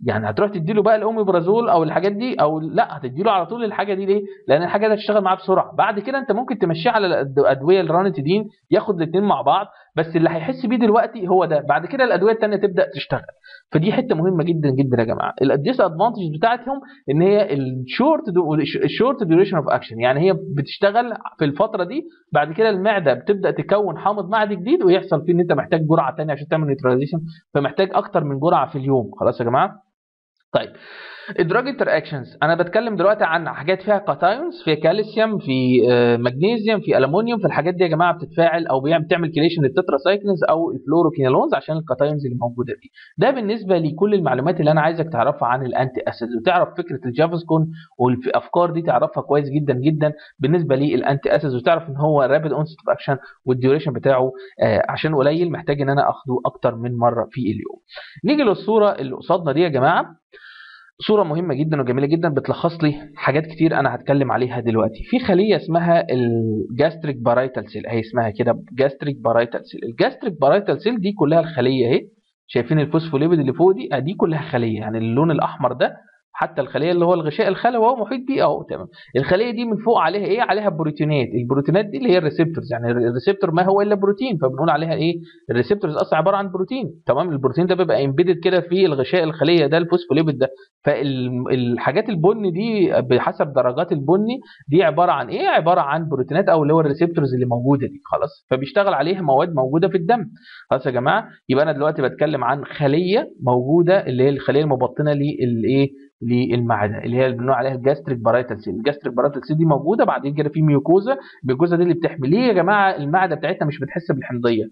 يعني هتروح تديله بقى الاومبرازول او الحاجات دي او لا؟ هتديله على طول الحاجه دي ليه؟ لان الحاجه دي هتشتغل معاه بسرعه. بعد كده انت ممكن تمشيه على ادويه الرانيتيدين ياخد الاثنين مع بعض، بس اللي هيحس بيه دلوقتي هو ده، بعد كده الادويه الثانيه تبدا تشتغل. فدي حته مهمه جدا جدا يا جماعه. الديس ادفانتجز بتاعتهم ان هي الشورت ديوريشن اوف اكشن، يعني هي بتشتغل في الفتره دي، بعد كده المعده بتبدا تكون حامض معدي جديد ويحصل فيه ان انت محتاج جرعه ثانيه عشان تعمل نيوتراليزيشن، فمحتاج اكتر من جرعه في اليوم. خلاص يا جماعه. طيب الدراج انتراكشنز، انا بتكلم دلوقتي عن حاجات فيها كاتايونز، فيها كالسيوم، في مغنيسيوم، في الومنيوم، في الحاجات دي يا جماعه بتتفاعل او بتعمل كريشن للتتراسايكلينز او الفلوروكينولونز عشان الكاتايونز اللي موجوده دي. ده بالنسبه لكل المعلومات اللي انا عايزك تعرفها عن الانتي اسيدز، وتعرف فكره الجافسكون والافكار دي تعرفها كويس جدا جدا بالنسبه للانتي اسيدز، وتعرف ان هو رابيد اونست اوف اكشن والديوريشن بتاعه عشان قليل محتاج ان انا اخده اكتر من مره في اليوم. نيجي للصوره اللي قصادنا دي يا جماعه، صورة مهمة جدا وجميلة جدا بتلخص لي حاجات كتير أنا هتكلم عليها دلوقتي. في خلية اسمها الجاستريك بارايتال سيل، أهي اسمها كده جاستريك بارايتال سيل. الجاستريك بارايتال سيل دي كلها الخلية أهي، شايفين الفوسفوليبيد اللي فوق دي؟ أدي كلها خلية، يعني اللون الأحمر ده حتى الخلية اللي هو الغشاء الخلوي أهو محيط بيه أهو، تمام. الخلية دي من فوق عليها إيه؟ عليها بروتينات، البروتينات دي اللي هي الريسبتورز، يعني الريسبتور ما هو إلا بروتين، فبنقول عليها إيه؟ الريسبتورز أصلا عبارة عن بروتين، تمام. البروتين ده بيبقى امبيدد كده في الغشاء الخلية ده الفوسفوليبيد ده. فالحاجات البني دي بحسب درجات البني دي عبارة عن إيه؟ عبارة عن بروتينات أو اللي هو الريسبتورز اللي موجودة دي، خلاص. فبيشتغل عليها مواد موجودة في الدم، خلاص يا جماعة. يبقى أنا دلوقتي بتكلم عن خلية موجودة اللي هي الخلية المبطنة للإيه؟ للمعده اللي هي بنقول عليها الجاستريك بارايتال سيل. الجاستريك بارايتال سيل دي موجوده، بعدين كده في ميوكوزا، الميوكوزا دي اللي بتحمي. ليه يا جماعه المعده بتاعتنا مش بتحس بالحمضيه؟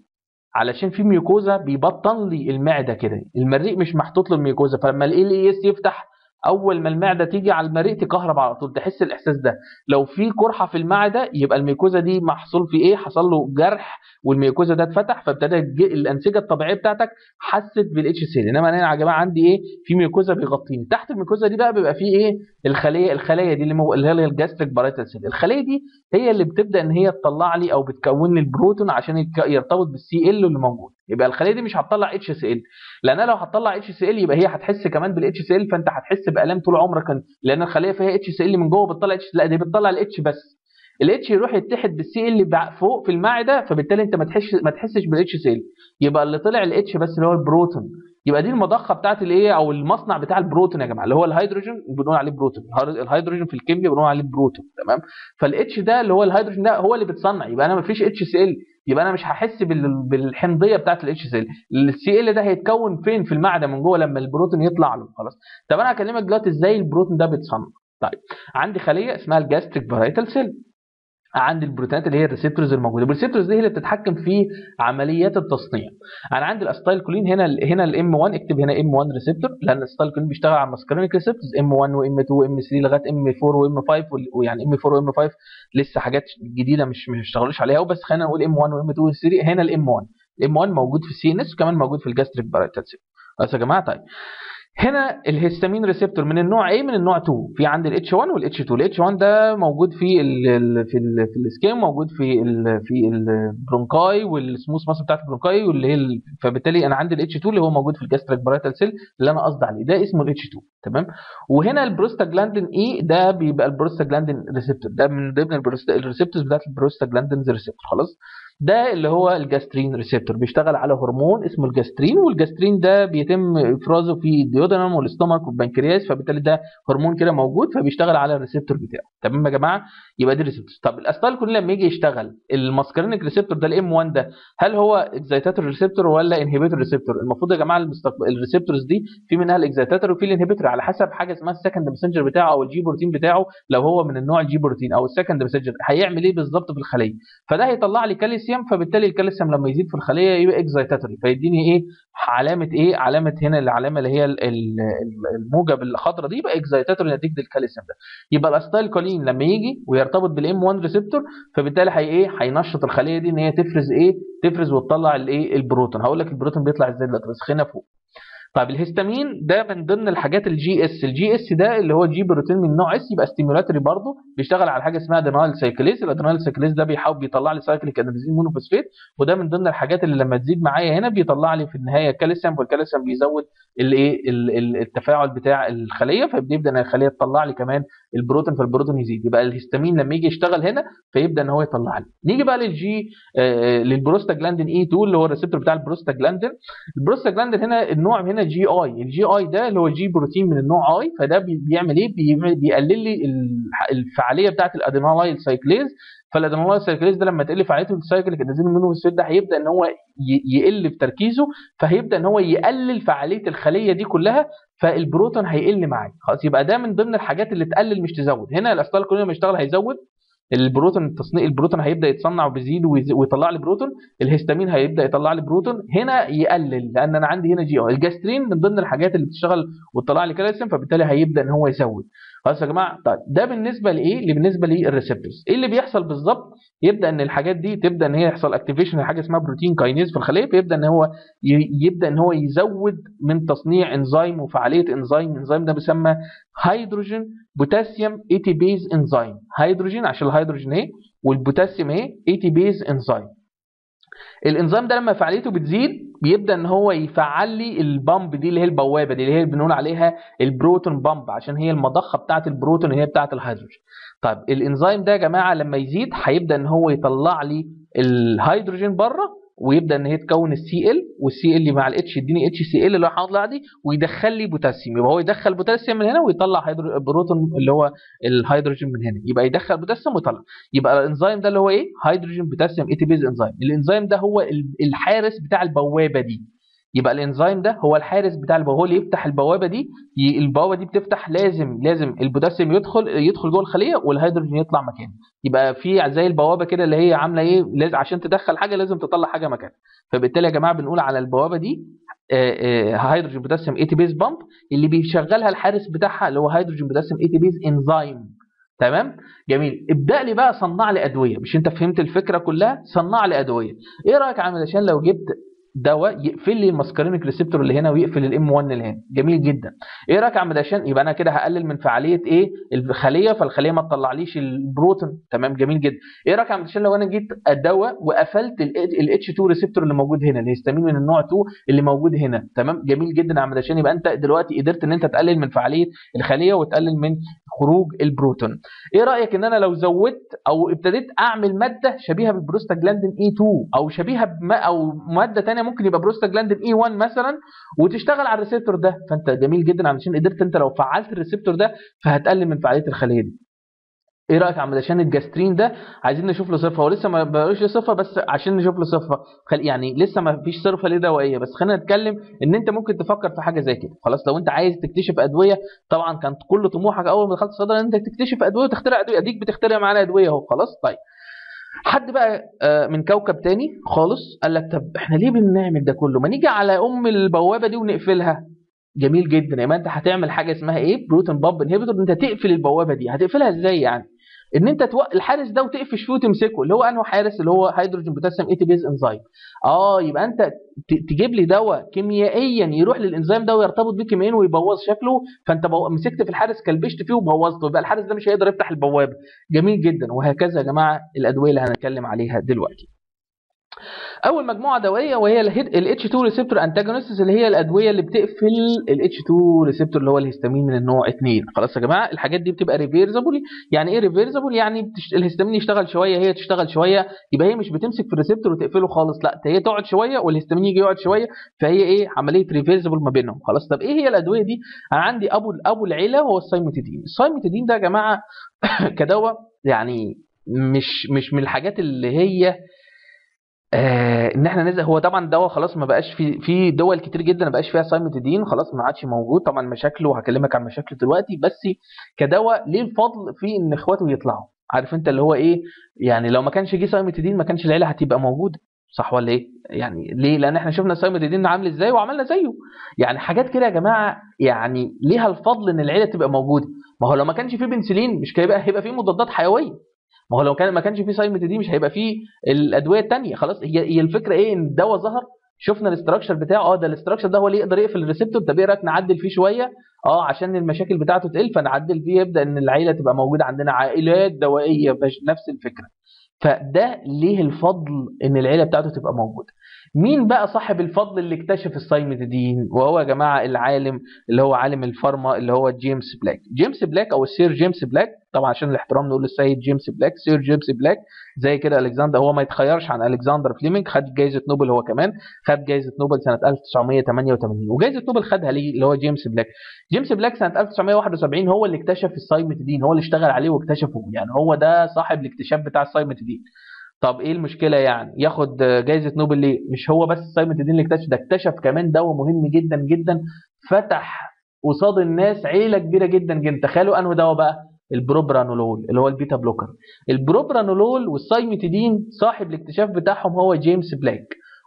علشان في ميوكوزا بيبطن لي المعده كده، المريء مش محطوط له الميوكوزا، فلما ال اس يفتح اول ما المعده تيجي على المريء تكهرب على طول، تحس الاحساس ده. لو في قرحه في المعده يبقى الميكوزا دي محصول في ايه، حصل له جرح والميكوزا ده اتفتح، فابتدى الانسجه الطبيعيه بتاعتك حست بالاتش سي. انما انا يا جماعه عندي ايه، في ميكوزا بيغطيني، تحت الميكوزا دي بقى بيبقى في ايه، الخليه دي اللي هي الجاستريك بارايتال سيل. الخليه دي هي اللي بتبدا ان هي تطلع لي او بتكون لي البروتون عشان يرتبط بالسي ال اللي موجود. يبقى الخليه دي مش هتطلع اتش سي ال، لان لو هتطلع اتش سي ال يبقى هي هتحس كمان بالاتش سي ال، فانت هتحس بألم طول عمرك، لان الخليه فيها اتش سي ال من جوه بتطلع اتش، لا دي بتطلع الاتش بس، الاتش يروح يتحد بالسي ال فوق في المعده، فبالتالي انت ما تحسش بالاتش سي ال، يبقى اللي طلع الاتش بس اللي هو البروتون. يبقى دي المضخه بتاعت الايه او المصنع بتاع البروتون يا جماعه، اللي هو الهيدروجين بنقول عليه بروتون، الهيدروجين في الكيمياء بنقول عليه بروتون، تمام. فالاتش ده اللي هو الهيدروجين ده هو اللي بيتصنع، يبقى انا ما فيش اتش سي ال، يبقى انا مش هحس بالحمضيه بتاعت الاتش سي ال. السي ال ده هيتكون فين، في المعده من جوه لما البروتون يطلع له خلاص. طب انا هكلمك دلوقتي ازاي البروتون ده بيتصنع. طيب عندي خليه اسمها الجاستريك بارايتال سيل، عندي البروتينات اللي هي الريسبتورز الموجوده، الريسبتورز دي هي اللي بتتحكم في عمليات التصنيع. انا عندي الاستايلكولين هنا الام 1، اكتب هنا ام 1 ريسبتور، لان الاستايلكولين بيشتغل على الماسكرينيك ريسبتورز ام 1 وام 2 وام 3 لغايه ام 4 وام 5، ويعني ام 4 وام 5 لسه حاجات جديده مش اشتغلوش عليها، وبس خلينا نقول ام 1 وام 2 وام 3. هنا الام 1، الام 1 موجود في السي ان اس وكمان موجود في الجاستريك بارايتال سيل خلاص يا جماعه. طيب هنا الهستامين ريسبتور من النوع ايه، من النوع 2، في عند الاتش 1 والاتش 2. الاتش 1 ده موجود في السكام، موجود في البرونكاي والسموث ماسل بتاعت البرونكاي، واللي هي فبالتالي انا عندي الاتش 2 اللي هو موجود في الجاستريك بارايتال سيل اللي انا قصدي عليه، ده اسمه الاتش 2، تمام. وهنا البروستاجلاندين اي، ده بيبقى البروستاجلاندين ريسبتور، ده من ضمن الريسبتورز بتاعت البروستاجلاندينز ريسبتور خلاص. ده اللي هو الجاسترين ريسبتور، بيشتغل على هرمون اسمه الجاسترين، والجاسترين ده بيتم افرازه في الديودنم والاستومك والبنكرياس، فبالتالي ده هرمون كده موجود فبيشتغل على الريسبتور بتاعه، تمام يا جماعه. يبقى دي الريسبتور. طب الاستايلكولين لما يجي يشتغل، الماسكرينيك ريسبتور ده الام 1 ده، هل هو اكزايتاتور ريسبتور ولا انهبيتور ريسبتور؟ المفروض يا جماعه الريسبتورز دي في منها الاكزايتاتور وفي الانهبيتور، على حسب حاجه اسمها السكند ماسنجر بتاعه او الجي بروتين بتاعه، لو هو من النوع الجي بروتين او السكند ماسنجر هيعمل ايه بالظبط في الخليه. فده هيطلع لي كالسيوم، فبالتالي الكالسيوم لما يزيد في الخليه يبقى اكزايتاتوري، فيديني ايه علامه، ايه علامه هنا، العلامه اللي هي الموجه بالخضره دي يبقى اكزايتاتوري نتيجه الكالسيوم ده. يبقى الاستايلكولين لما يجي ويرتبط بالام 1 ريسبتور، فبالتالي هي ايه، هينشط الخليه دي ان هي تفرز ايه، تفرز وتطلع الايه، البروتون. هقول لك البروتون بيطلع ازاي دلوقتي بس خلينا فوق. طيب الهستامين ده من ضمن الحاجات الجي اس، الجي اس ده اللي هو جي بروتين من نوع اس، يبقى ستيمولاتري برضه، بيشتغل على حاجه اسمها ادينايل سايكليز، الادينايل سايكليز ده بيحاول بيطلع لي سايكليك ادينوزين مونوفوسفيت، وده من ضمن الحاجات اللي لما تزيد معايا هنا بيطلع لي في النهايه كالسيوم، والكالسيوم بيزود الايه، التفاعل بتاع الخليه، فبيبدا الخليه تطلع لي كمان البروتون، فالبروتون يزيد. يبقى الهستامين لما يجي يشتغل هنا فيبدا ان هو يطلع لي. نيجي بقى للجي للبروستاجلاندين اي 2 اللي هو الريسبتور بتاع البروستاجلاندين. البروستاجلاندين هنا النوع هنا جي اي، الجي اي ده اللي هو جي بروتين من النوع اي، فده بيعمل ايه، بيقلل لي الفعاليه بتاعه الادينايل سايكليز، فالادينايل سايكليز ده لما تقل فعاليته السايكليك ادينوزين مونوفوسفيت ده هيبدا ان هو يقل في تركيزه، فهيبدا ان هو يقلل فعاليه الخليه دي كلها، فالبروتون هيقل معايا خلاص. يبقى ده من ضمن الحاجات اللي تقلل مش تزود. هنا الاستايلكولين لما يشتغل هيزود البروتون، التصنيع البروتون هيبدا يتصنع وبيزيد ويطلع لي بروتون، الهستامين هيبدا يطلع لي بروتون، هنا يقلل لان انا عندي هنا جي او. الجاسترين من ضمن الحاجات اللي بتشتغل وتطلع لي كالسيوم، فبالتالي هيبدا ان هو يزود خلاص يا جماعه. طيب ده بالنسبه لايه، اللي بالنسبه للريسبتورز. ايه اللي بيحصل بالظبط، يبدا ان الحاجات دي تبدا ان هي يحصل اكتيفيشن لحاجه اسمها بروتين كاينيز في الخليه، فيبدا ان هو يزود من تصنيع انزيم وفعاليه انزيم. الانزيم ده بيسمى هيدروجين بوتاسيوم اي تي بيز انزيم، هيدروجين عشان الهيدروجين اهي، والبوتاسيوم اهي اي تي بيز انزيم. الانزيم ده لما فعاليته بتزيد بيبدا ان هو يفعل لي البامب دي اللي هي البوابه دي اللي هي بنقول عليها البروتون بامب، عشان هي المضخه بتاعه البروتون اللي هي بتاعه الهيدروجين. طيب الانزيم ده يا جماعه لما يزيد هيبدا ان هو يطلع لي الهيدروجين بره، ويبدا ان هي تكون السي ال، والسي ال مع الاتش يديني اتش سي ال اللي هو هطلع دي، ويدخل لي بوتاسيوم. يبقى هو يدخل بوتاسيوم من هنا ويطلع بروتون اللي هو الهيدروجين من هنا، يبقى يدخل بوتاسيوم ويطلع. يبقى الانزيم ده اللي هو ايه، هيدروجين بوتاسيوم اي تي بيز انزيم. الانزيم ده هو الحارس بتاع البوابه دي، يبقى الانزيم ده هو الحارس بتاع البوابه، هو اللي يفتح البوابه دي. البوابه دي بتفتح، لازم البوتاسيوم يدخل جوه الخليه والهيدروجين يطلع مكانه. يبقى في زي البوابه كده اللي هي عامله ايه، عشان تدخل حاجه لازم تطلع حاجه مكانها، فبالتالي يا جماعه بنقول على البوابه دي هيدروجين بوتاسيوم اي تي بيز بامب اللي بيشغلها الحارس بتاعها اللي هو هيدروجين بوتاسيوم اي تي بيز انزيم. تمام؟ جميل. ابدأ لي بقى صنع لي ادويه. مش انت فهمت الفكره كلها؟ صنع لي ادويه. ايه رايك يا عم؟ علشان لو جبت دواء يقفل لي الماسكارينيك ريسبتور اللي هنا ويقفل الام 1 اللي هنا. جميل جدا. ايه رايك يا عم؟ علشان يبقى انا كده هقلل من فعاليه ايه؟ الخليه، فالخليه ما تطلعليش البروتون. تمام؟ جميل جدا. ايه رايك يا عم؟ علشان لو انا جيت الدواء وقفلت الاتش 2 ريسبتور اللي موجود هنا، الهستامين من النوع 2 اللي موجود هنا. تمام؟ جميل جدا يا عم. علشان يبقى انت دلوقتي قدرت ان انت تقلل من فعاليه الخليه وتقلل من خروج البروتون. ايه رايك ان انا لو زودت او ابتديت اعمل ماده شبيهه بالبروستاجلاندين E2 او شبيهه او ماده ثانيه ممكن يبقى بروستاجلاندين E1 مثلا وتشتغل على الريسبتور ده؟ فانت جميل جدا علشان قدرت انت لو فعلت الريسبتور ده فهتقلل من فعاليه الخليه دي. ايه رايك عم؟ علشان الجاسترين ده عايزين نشوف له صفه، هو لسه ما بقاش له صفه بس عشان نشوف له صفه، يعني لسه ما فيش صفه ليه دوائيه، بس خلينا نتكلم ان انت ممكن تفكر في حاجه زي كده. خلاص لو انت عايز تكتشف ادويه، طبعا كان كل طموحك اول ما دخلت الصيدله ان انت تكتشف ادويه وتخترع ادويه، اديك بتخترع معانا ادويه اهو. خلاص طيب، حد بقى من كوكب تاني خالص قال لك طب احنا ليه بنعمل ده كله؟ ما نيجي على ام البوابه دي ونقفلها. جميل جدا. يبقى انت هتعمل حاجه اسمها ايه؟ بروتون بامب انهبيتور. انت تقفل البوابه دي. هتقفلها ازاي يعني؟ ان انت الحارس ده وتقفش فيه وتمسكه، اللي هو انه حارس اللي هو هيدروجين بوتاسيوم اي تي بيز انزيم. يبقى انت تجيب لي دواء كيميائيا يروح للانزيم ده ويرتبط بيه كيميائيا ويبوظ شكله، فانت مسكت في الحارس كلبشت فيه وبوظته، يبقى الحارس ده مش هيقدر يفتح البوابه. جميل جدا. وهكذا يا جماعه الادويه اللي هنتكلم عليها دلوقتي. اول مجموعه دوائيه وهي الاتش 2 ريسبتور انتاجونيستس، اللي هي الادويه اللي بتقفل الاتش 2 ريسبتور اللي هو الهستامين من النوع 2. خلاص يا جماعه الحاجات دي بتبقى ريفيرسبل. يعني ايه ريفيرسبل؟ يعني الهستامين يشتغل شويه، هي تشتغل شويه، يبقى هي مش بتمسك في الريسبتور وتقفله خالص، لا هي تقعد شويه والهستامين يجي يقعد شويه، فهي ايه؟ عمليه ريفيرسبل ما بينهم. خلاص طب ايه هي الادويه دي؟ انا عندي ابو العيله هو السيميتيدين. السيميتيدين ده يا جماعه كدواء يعني مش من الحاجات اللي هي ان احنا نزل. هو طبعا دواء خلاص ما بقاش في دول كتير جدا ما بقاش فيها سايميتيدين، خلاص ما عادش موجود. طبعا مشاكله وهكلمك عن مشاكله دلوقتي، بس كدواء ليه الفضل في ان اخواته يطلعوا. عارف انت اللي هو ايه يعني؟ لو ما كانش جه سايميتيدين ما كانش العيله هتبقى موجوده، صح ولا ايه؟ يعني ليه؟ لان احنا شفنا السايميتيدين عامل ازاي وعملنا زيه. يعني حاجات كده يا جماعه يعني ليها الفضل ان العيله تبقى موجوده. ما هو لو ما كانش فيه بنسلين مش هيبقى فيه مضادات حيويه. ما هو لو ما كانش فيه سايميتيدين مش هيبقى فيه الادويه الثانيه. خلاص هي الفكره ايه؟ ان الدواء ظهر، شفنا الاستراكشر بتاعه، ده الاستراكشر ده هو اللي يقدر يقفل الريسبتور. طب ايه رايك نعدل فيه شويه؟ عشان المشاكل بتاعته تقل فنعدل فيه، يبدا ان العيله تبقى موجوده. عندنا عائلات دوائيه نفس الفكره، فده ليه الفضل ان العيله بتاعته تبقى موجوده. مين بقى صاحب الفضل اللي اكتشف السايميتيدين؟ وهو يا جماعه العالم اللي هو عالم الفارما اللي هو جيمس بلاك. جيمس بلاك او السير جيمس بلاك، طبعا عشان الاحترام نقول للسيد جيمس بلاك سير جيمس بلاك، زي كده الكسندر. هو ما يتخيرش عن الكسندر فليمنج. خد جائزه نوبل، هو كمان خد جائزه نوبل سنه 1988، وجائزه نوبل خدها ليه؟ اللي هو جيمس بلاك. جيمس بلاك سنه 1971 هو اللي اكتشف السايميتيدين، هو اللي اشتغل عليه واكتشفه، يعني هو ده صاحب الاكتشاف بتاع السايميتيدين. طب ايه المشكله يعني ياخد جائزه نوبل ليه؟ مش هو بس السايميتيدين اللي اكتشف ده، اكتشف كمان دواء مهم جدا جدا فتح قصاد الناس عيله كبيره جدا جدا. تخيلوا انه دواء بقى البروبرانولول اللي هو البيتا بلوكر. البروبرانولول والسايميتيدين صاحب الاكتشاف بتاعهم هو جيمس بلاك،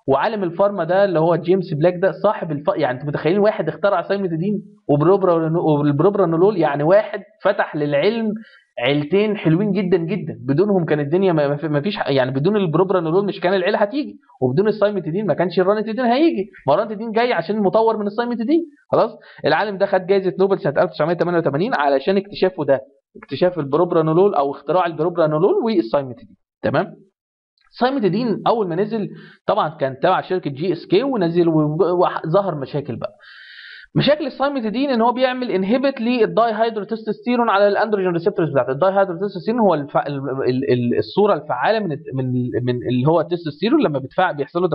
وعالم الفارما ده اللي هو جيمس بلاك ده صاحب يعني انتوا متخيلين واحد اخترع سايميتيدين والبروبرانولول، يعني واحد فتح للعلم عيلتين حلوين جدا جدا. بدونهم كان الدنيا ما فيش، يعني بدون البروبرانولول مش كان العيله هتيجي، وبدون السايميتيدين ما كانش الرانيتيدين هيجي. ما الرانيتيدين جاي عشان مطور من السايميتيدين. خلاص العالم ده خد جائزه نوبل سنه 1988 علشان اكتشافه ده، اكتشاف البروبرانولول او اختراع البروبرانولول والسايميتيدين. تمام؟ السايميتيدين اول ما نزل طبعا كان تبع شركه جي اس كي، ونزل وظهر مشاكل بقى. مشاكل السايميتيدين ان هو بيعمل انهبت للداي هيدروتستيرون على الاندروجين ريسبتورز بتاعته. الداي هيدروتستيرون هو الصوره الفعاله من اللي هو التستيرون، لما بيحصل له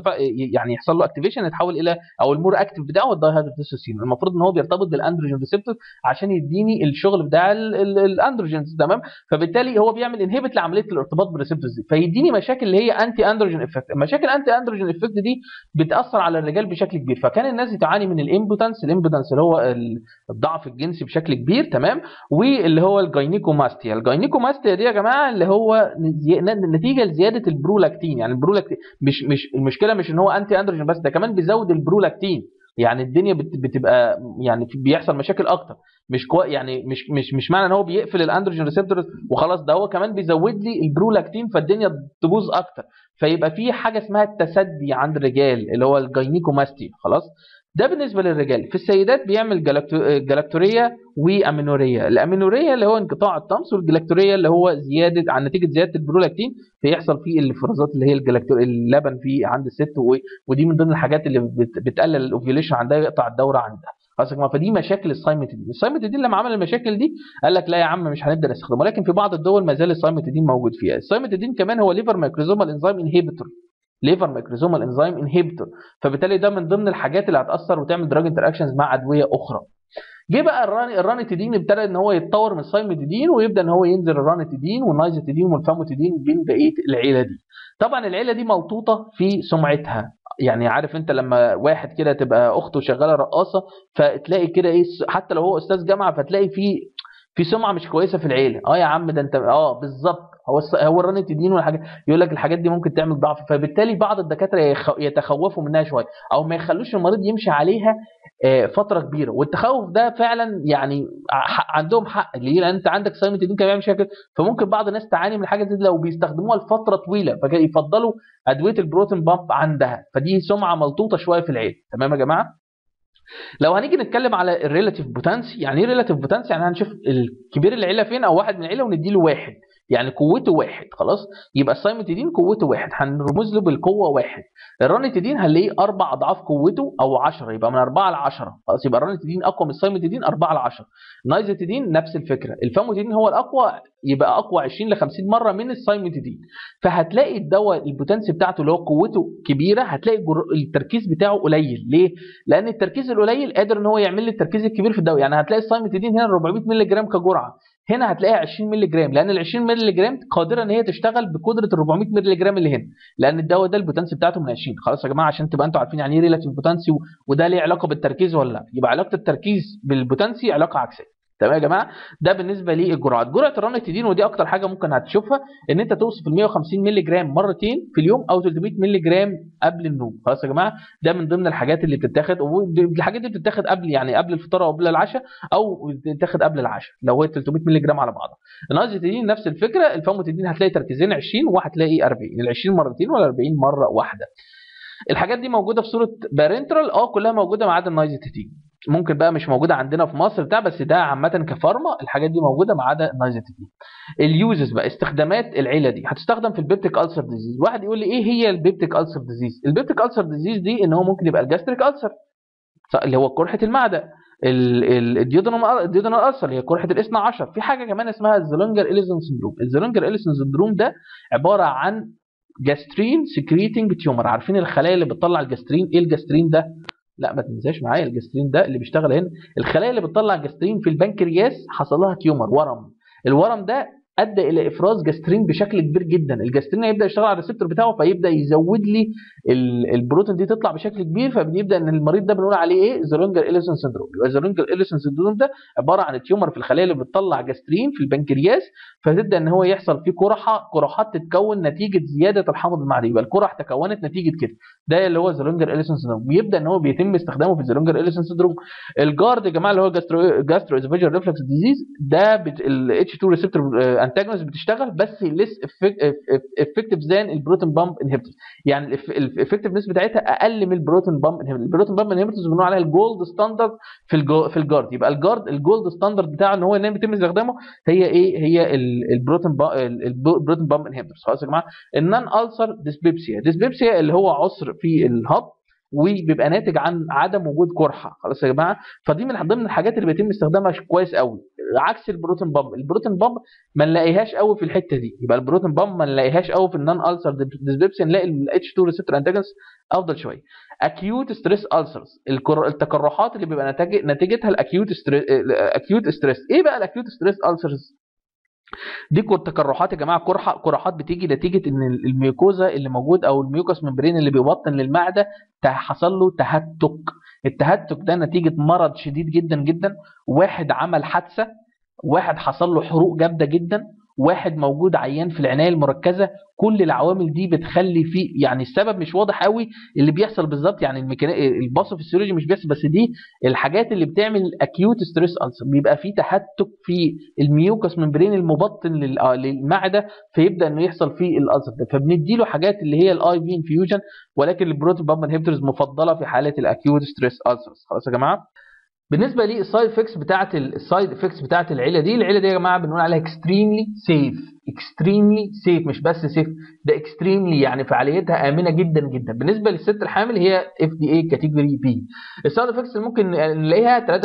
يعني يحصل له اكتيفيشن يتحول الى او المور اكتيف بتاعه الداي هيدروتستيرون. المفروض ان هو بيرتبط بالاندروجين ريسبتور عشان يديني الشغل بتاع الاندروجينز. تمام؟ فبالتالي هو بيعمل انهبت لعمليه الارتباط بالريسبتورز دي، فيديني مشاكل اللي هي انتي اندروجين افكت. مشاكل انتي اندروجين افكت دي بتاثر على الرجال بشكل كبير، فكان الناس بتعاني من الامبوتنس اللي هو الضعف الجنسي بشكل كبير. تمام؟ واللي هو الجاينيكوماستيا. الجاينيكوماستيا دي يا جماعه اللي هو نتيجه لزياده البرولاكتين. يعني البرولاكتين مش المشكله مش ان هو انتي اندروجين بس، ده كمان بيزود البرولاكتين. يعني الدنيا بتبقى يعني بيحصل مشاكل اكتر. مش معنى ان هو بيقفل الاندروجين ريسبتورز وخلاص، ده هو كمان بيزود لي البرولاكتين، فالدنيا تبوظ اكتر. فيبقى في حاجه اسمها التسدي عند الرجال اللي هو الجاينيكوماستي، خلاص ده بالنسبه للرجال. في السيدات بيعمل جلاكتوريه وامينوريه. الامينوريه اللي هو انقطاع الطمس، والجلاكتوريه اللي هو زياده عن نتيجه زياده البرولاكتين فيحصل فيه الافرازات اللي هي اللبن في عند الست، ودي من ضمن الحاجات اللي بتقلل الاوفيوليشن عندها، يقطع الدوره عندها خلاص يا جماعه. فدي مشاكل السايميتيدين. السايميتيدين لما عمل المشاكل دي قال لك لا يا عم مش هنقدر نستخدمه، ولكن في بعض الدول ما زال السايميتيدين موجود فيها. السايميتيدين كمان هو ليفر مايكروزومال انزيم انهيبيتور، فبالتالي ده من ضمن الحاجات اللي هتاثر وتعمل دراج انتراكشنز مع ادويه اخرى. جه بقى الرانيتيدين ابتدى ان هو يتطور من السايميتيدين، ويبدا ان هو ينزل الرانيتيدين والنايزيتيدين والفاموتيدين بين بقيه العيله دي. طبعا العيله دي ملطوطه في سمعتها، يعني عارف انت لما واحد كده تبقى اخته شغاله رقاصه فتلاقي كده ايه، حتى لو هو استاذ جامعه فتلاقي في سمعه مش كويسه في العيله. يا عم ده انت بالظبط، هو الرانيتيدين والحاجات، يقول لك الحاجات دي ممكن تعمل ضعف. فبالتالي بعض الدكاتره يتخوفوا منها شويه، او ما يخلوش المريض يمشي عليها فتره كبيره. والتخوف ده فعلا يعني عندهم حق، ليه؟ لان انت عندك سايميتيدين كان بيعمل مشاكل، فممكن بعض الناس تعاني من الحاجه دي لو بيستخدموها لفتره طويله، فيفضلوا ادويه البروتين بامب عندها. فدي سمعه ملطوطه شويه في العين. تمام يا جماعه. لو هنيجي نتكلم على الريلاتيف بوتنسي، يعني ايه ريلاتيف بوتنسي؟ يعني هنشوف الكبير العيله فين، او واحد من العيله، ونديله واحد، يعني قوته واحد. خلاص يبقى السايميتيدين قوته واحد، هنرمز له بالقوه واحد. الرانيتيدين هنلاقيه 4 اضعاف قوته او 10، يبقى من 4 ل10. خلاص يبقى الرانيتيدين اقوى من السايميتيدين 4 ل10. النايزيتيدين نفس الفكره، الفاموتيدين هو الاقوى، يبقى اقوى 20 ل 50 مره من السايميتيدين. فهتلاقي الدواء البوتنسي بتاعته اللي هو قوته كبيره، هتلاقي التركيز بتاعه قليل. ليه؟ لان التركيز القليل قادر ان هو يعمل لي التركيز الكبير في الدواء. يعني هتلاقي السايميتيدين هنا 400 مللي جرام كجرعه، هنا هتلاقيها 20 مللي جرام، لان ال 20 مللي جرام قادره ان هي تشتغل بقدره ال 400 مللي جرام اللي هنا، لان الدواء ده البوتنسي بتاعته من 20. خلاص يا جماعه، عشان تبقى انتوا عارفين يعني ايه ريلاتيف بوتنسي، وده ليه علاقه بالتركيز ولا لا. يبقى علاقه التركيز بالبوتنسي علاقه عكسيه. تمام يا جماعه. ده بالنسبه للجرعات. جرعه الرانيتيدين، ودي اكتر حاجه ممكن هتشوفها، ان انت توصف ال 150 مللي جرام مرتين في اليوم، او 300 مللي جرام قبل النوم. خلاص يا جماعه، ده من ضمن الحاجات اللي بتتاخد، والحاجات دي بتتاخد قبل الفطار او قبل العشاء، او بتتاخد قبل العشاء لو هي 300 مللي جرام على بعضها. النازيتيدين نفس الفكره. الفاموتيدين هتلاقي تركيزين 20، وهتلاقي 40. ال 20 مرتين ولا 40 مره واحده. الحاجات دي موجوده في صوره بارنترال، كلها موجوده ما عدا النازيتيدين. ممكن بقى مش موجوده عندنا في مصر بتاع، بس ده عامه كفارما الحاجات دي موجوده ما عدا النايزيتيدين. اليوزز بقى، استخدامات العيله دي هتستخدم في البيبتيك ألسر ديزيز. واحد يقول لي ايه هي البيبتيك ألسر ديزيز؟ البيبتيك ألسر ديزيز دي ان هو ممكن يبقى الجاستريك ألسر اللي هو قرحه المعده، الديودونال ألسر اللي هي قرحه الاثنى عشر، في حاجه كمان اسمها الزولينجر إليسون سندروم. الزولينجر إليسون سندروم ده عباره عن جاسترين سكريتنج تيومر. عارفين الخلايا اللي بتطلع الجاسترين؟ ايه الجاسترين ده؟ لا ما تنساش معايا، الجسترين ده اللي بيشتغل هنا، الخلايا اللي بتطلع جسترين في البنكرياس حصل لها تيومر، ورم. الورم ده ادى الى افراز جسترين بشكل كبير جدا. الجسترين هيبدا يشتغل على الريسبتور بتاعه، فيبدا يزود لي البروتين دي تطلع بشكل كبير، فبنبدا ان المريض ده بنقول عليه ايه؟ زولينجر إليسون سندروم. يبقى زولينجر إليسون سندروم ده عباره عن تيومر في الخلايا اللي بتطلع جسترين في البنكرياس، فتبدا ان هو يحصل فيه قرحات تتكون نتيجه زياده الحمض المعدي. يبقى القرح تكونت نتيجه كده، ده اللي هو زولينجر إليسون سندروم، بيبدا ان هو بيتم استخدامه في زولينجر إليسون سندروم. الجارد يا جماعه اللي هو جاسترو اسوفاجيال ريفلكس ديزيز، ده ال H2 ريسبتور انتاجونست بتشتغل، بس ليس افكتيف زان البروتين بامب انهبيتورز، يعني الافكتيفنس بتاعتها اقل من البروتين بامب انهبيتورز. البروتين بامب انهبيتورز بنقول عليها الجولد ستاندرد في الجارد. يبقى الجارد الجولد ستاندرد بتاعه ان هو ان بيتم استخدامه هي ايه؟ هي البروتين بامب انهبيتورز. خلاص يا جماعه. النان ألسر ديسبيبسيا اللي هو عسر في الهضم، وبيبقى ناتج عن عدم وجود قرحه. خلاص يا جماعه، فدي من ضمن الحاجات اللي بيتم استخدامها كويس قوي، عكس البروتين بامب. البروتين بامب ما نلاقيهاش قوي في الحته دي. يبقى البروتين بامب ما نلاقيهاش قوي في النان ألسر ديسبيبسيا، نلاقي الاتش 2 ريسبتور انتاجونست افضل شويه. اكيوت ستريس ألسرز، التقرحات اللي بيبقى نتيجتها الاكيوت ستريس. ايه بقى الاكيوت ستريس ألسرز دي؟ تقرحات يا جماعه، قرحات بتيجي نتيجه ان الميوكوزا اللي موجود، او الميوكوس ممبرين اللي بيبطن للمعده، حصل له تهتك. التهتك ده نتيجه مرض شديد جدا جدا، واحد عمل حادثه، واحد حصل له حروق جامده جدا، واحد موجود عيان في العنايه المركزه، كل العوامل دي بتخلي فيه يعني السبب مش واضح قوي اللي بيحصل بالظبط، يعني الباثوفيسيولوجي مش بيحصل، بس دي الحاجات اللي بتعمل اكيوت ستريس ألسر، بيبقى فيه تهتك في الميوكس ممبرين المبطن للمعده فيبدا انه يحصل فيه الألسر ده، فبنديله حاجات اللي هي الاي في انفيوجن، ولكن البروتون بامب انهبيتورز مفضله في حالات الاكيوت ستريس ألسر. خلاص يا جماعه، بالنسبه للسايد افكتس بتاعه العيله دي، يا جماعه بنقول عليها اكستريملي سيف. اكستريملي سيف مش بس سيف، ده اكستريملي يعني فعاليتها امنه جدا جدا. بالنسبه للست الحامل هي اف دي اي كاتيجوري بي. السايد افكتس ممكن نلاقيها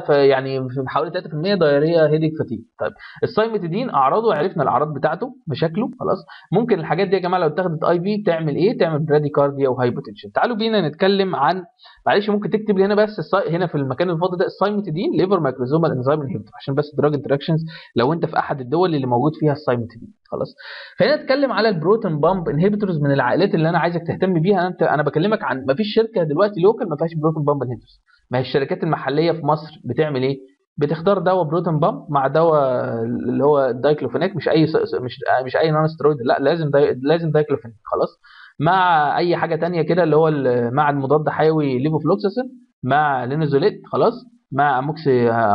3%، يعني حوالي 3% دايريه هيديك فتيج. طيب السايميتيدين اعراضه عرفنا الاعراض بتاعته مشاكله خلاص. ممكن الحاجات دي يا جماعه لو اتاخدت اي في تعمل ايه؟ تعمل براديكارديا وهايبوتنشن. تعالوا بينا نتكلم عن، معلش ممكن تكتب لي هنا بس هنا في المكان الفاضي ده السايميتيدين ليفر مايكروزومال انزيم انهبيتور، عشان بس دراج انتراكشنز لو انت في احد الدول اللي موجود فيها السايميتيدين. خلاص خلينا نتكلم على البروتون بامب انهبيتورز من العائلات اللي انا عايزك تهتم بيها. انا بكلمك عن ما فيش شركه دلوقتي لوكال ما فيهاش بروتون بامب انهبيتورز. ما هي الشركات المحليه في مصر بتعمل ايه؟ بتختار دواء بروتون بامب مع دواء اللي هو الدايكلوفناك، مش اي نون سترويد، لا لازم دايكلوفناك خلاص، مع اي حاجه ثانيه كده اللي هو مع المضاد حيوي ليفوفلوكساسين، مع لينوزوليت خلاص، مع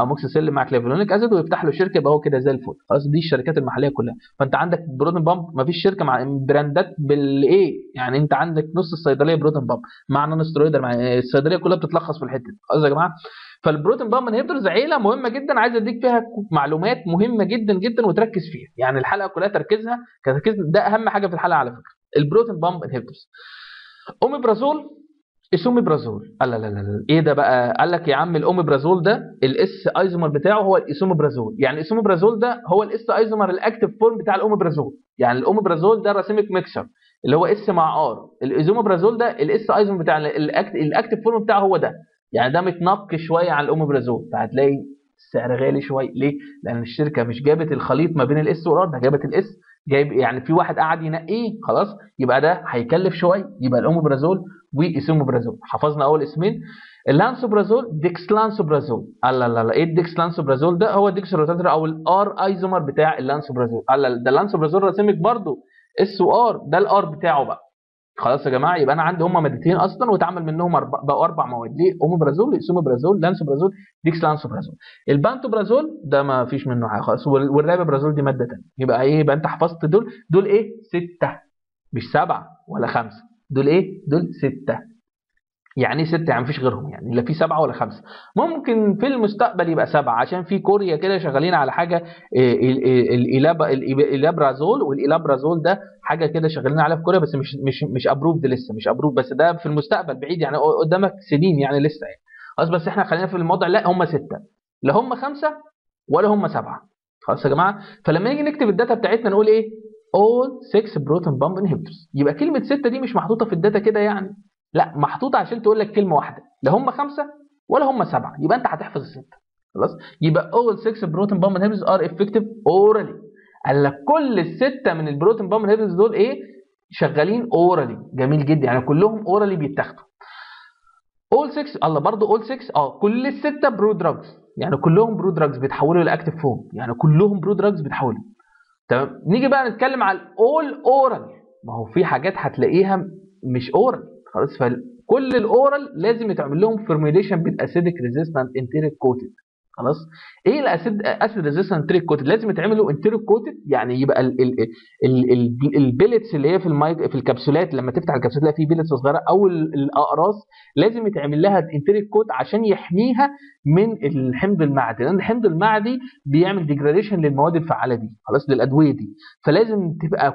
اموكساسيلين، مع كلوفينيك اسيد، ويفتح له شركه يبقى هو كده زي الفل خلاص. دي الشركات المحليه كلها. فانت عندك بروتون بامب مفيش شركه مع براندات بالايه، يعني انت عندك نص الصيدليه بروتون بامب مع نون سترويدر، مع الصيدليه كلها بتتلخص في الحته دي خلاص يا جماعه. فالبروتون بامب انهبيتورز عيله مهمه جدا، عايز اديك فيها معلومات مهمه جدا جدا وتركز فيها، يعني الحلقه كلها تركيزها ده اهم حاجه في الحلقه على فكره. البروتون بامب انهبيتورز اومبرازول، الإيسومبرازول. لا لا لا ايه ده بقى؟ قال لك يا عم الأومبرازول ده الاس ايزومر بتاعه هو الإيسومبرازول، يعني الإيسومبرازول ده هو الاس ايزومر الاكتيف فورم بتاع الأومبرازول، يعني الأومبرازول ده راسمك ميكسر اللي هو اس مع ار، الإيسومبرازول ده الاس ايزومر بتاع الاكتيف فورم بتاعه هو ده، يعني ده متناقش شويه عن الأومبرازول، فهتلاقي السعر غالي شويه. ليه؟ لان الشركه مش جابت الخليط ما بين الاس والار، ده جابت الاس جايب يعني في واحد قاعد ينقيه خلاص، يبقى ده هيكلف شويه، يبقى الأومبرازول والإيسومبرازول. حفظنا اول اسمين. اللانسوبرازول، ديكسلانسوبرازول. لا لا لا ايه الديكسلانسوبرازول ده؟ هو الديكسلانسوبرازول او الار ايزومر بتاع اللانسوبرازول. لا ده اللانسوبرازول راسمك برضه اس وار، ده الار بتاعه بقى. خلاص يا جماعه، يبقى انا عندي هم مادتين اصلا واتعمل منهم بقوا 4 مواد، ليه؟ اومبرازول، ايسومبرازول، لانسوبرازول، ديكسلانسوبرازول. البانتو برازول ده ما فيش منه حاجه خالص، والرابيبرازول دي ماده ثانيه. يبقى ايه؟ يبقى انت حفظت دول ايه؟ 6 مش 7 ولا 5، دول ايه؟ دول 6. يعني 6؟ يعني مفيش غيرهم، يعني لا في 7 ولا 5. ممكن في المستقبل يبقى 7، عشان في كوريا كده شغالين على حاجه الالابرازول، والالابرازول ده حاجه كده شغالين عليها في كوريا، بس مش ابروفد لسه، مش ابروف، بس ده في المستقبل بعيد، يعني قدامك سنين يعني لسه يعني خلاص. بس احنا خلينا في الموضوع. لا هم 6، لا هم 5 ولا هم 7 خلاص يا جماعه. فلما نيجي نكتب الداتا بتاعتنا نقول ايه؟ all 6 بروتون بامب انهبيتورز. يبقى كلمه 6 دي مش محطوطه في الداتا كده يعني، لا محطوطه عشان تقول لك كلمه واحده، لا هم 5 ولا هم 7، يبقى انت هتحفظ ال6 خلاص. يبقى all 6 بروتون بامب انهبيتورز ار افكتيف اورالي. قال لك كل ال6 من البروتون بامب انهبيتورز دول ايه؟ شغالين اورالي. جميل جدا، يعني كلهم اورالي بيتاخدوا. all 6 الله برضه all 6 كل ال6 برو دراجز، يعني كلهم برو دراجز بيتحولوا لاكتيف فورم، يعني كلهم برو دراجز بيتحولوا. تمام. نيجي بقى نتكلم على الاول اورال. ما هو في حاجات هتلاقيها مش اورال خلاص، فكل الاورال لازم يتعمل لهم فورميليشن بالاسيديك ريزيستنت انتيريك كوتد. خلاص ايه الاسيد ريزيستنت انتيريك كوتد؟ لازم يتعملوا انتيريك كوتد، يعني يبقى البيلتس اللي هي في الكبسولات، لما تفتح الكبسولات تلاقي في بيلتس صغيره او الاقراص، لازم يتعمل لها انتيريك كوت عشان يحميها من الحمض المعدي، لان الحمض المعدي بيعمل ديجراديشن للمواد الفعاله دي خلاص، للادويه دي. فلازم تبقى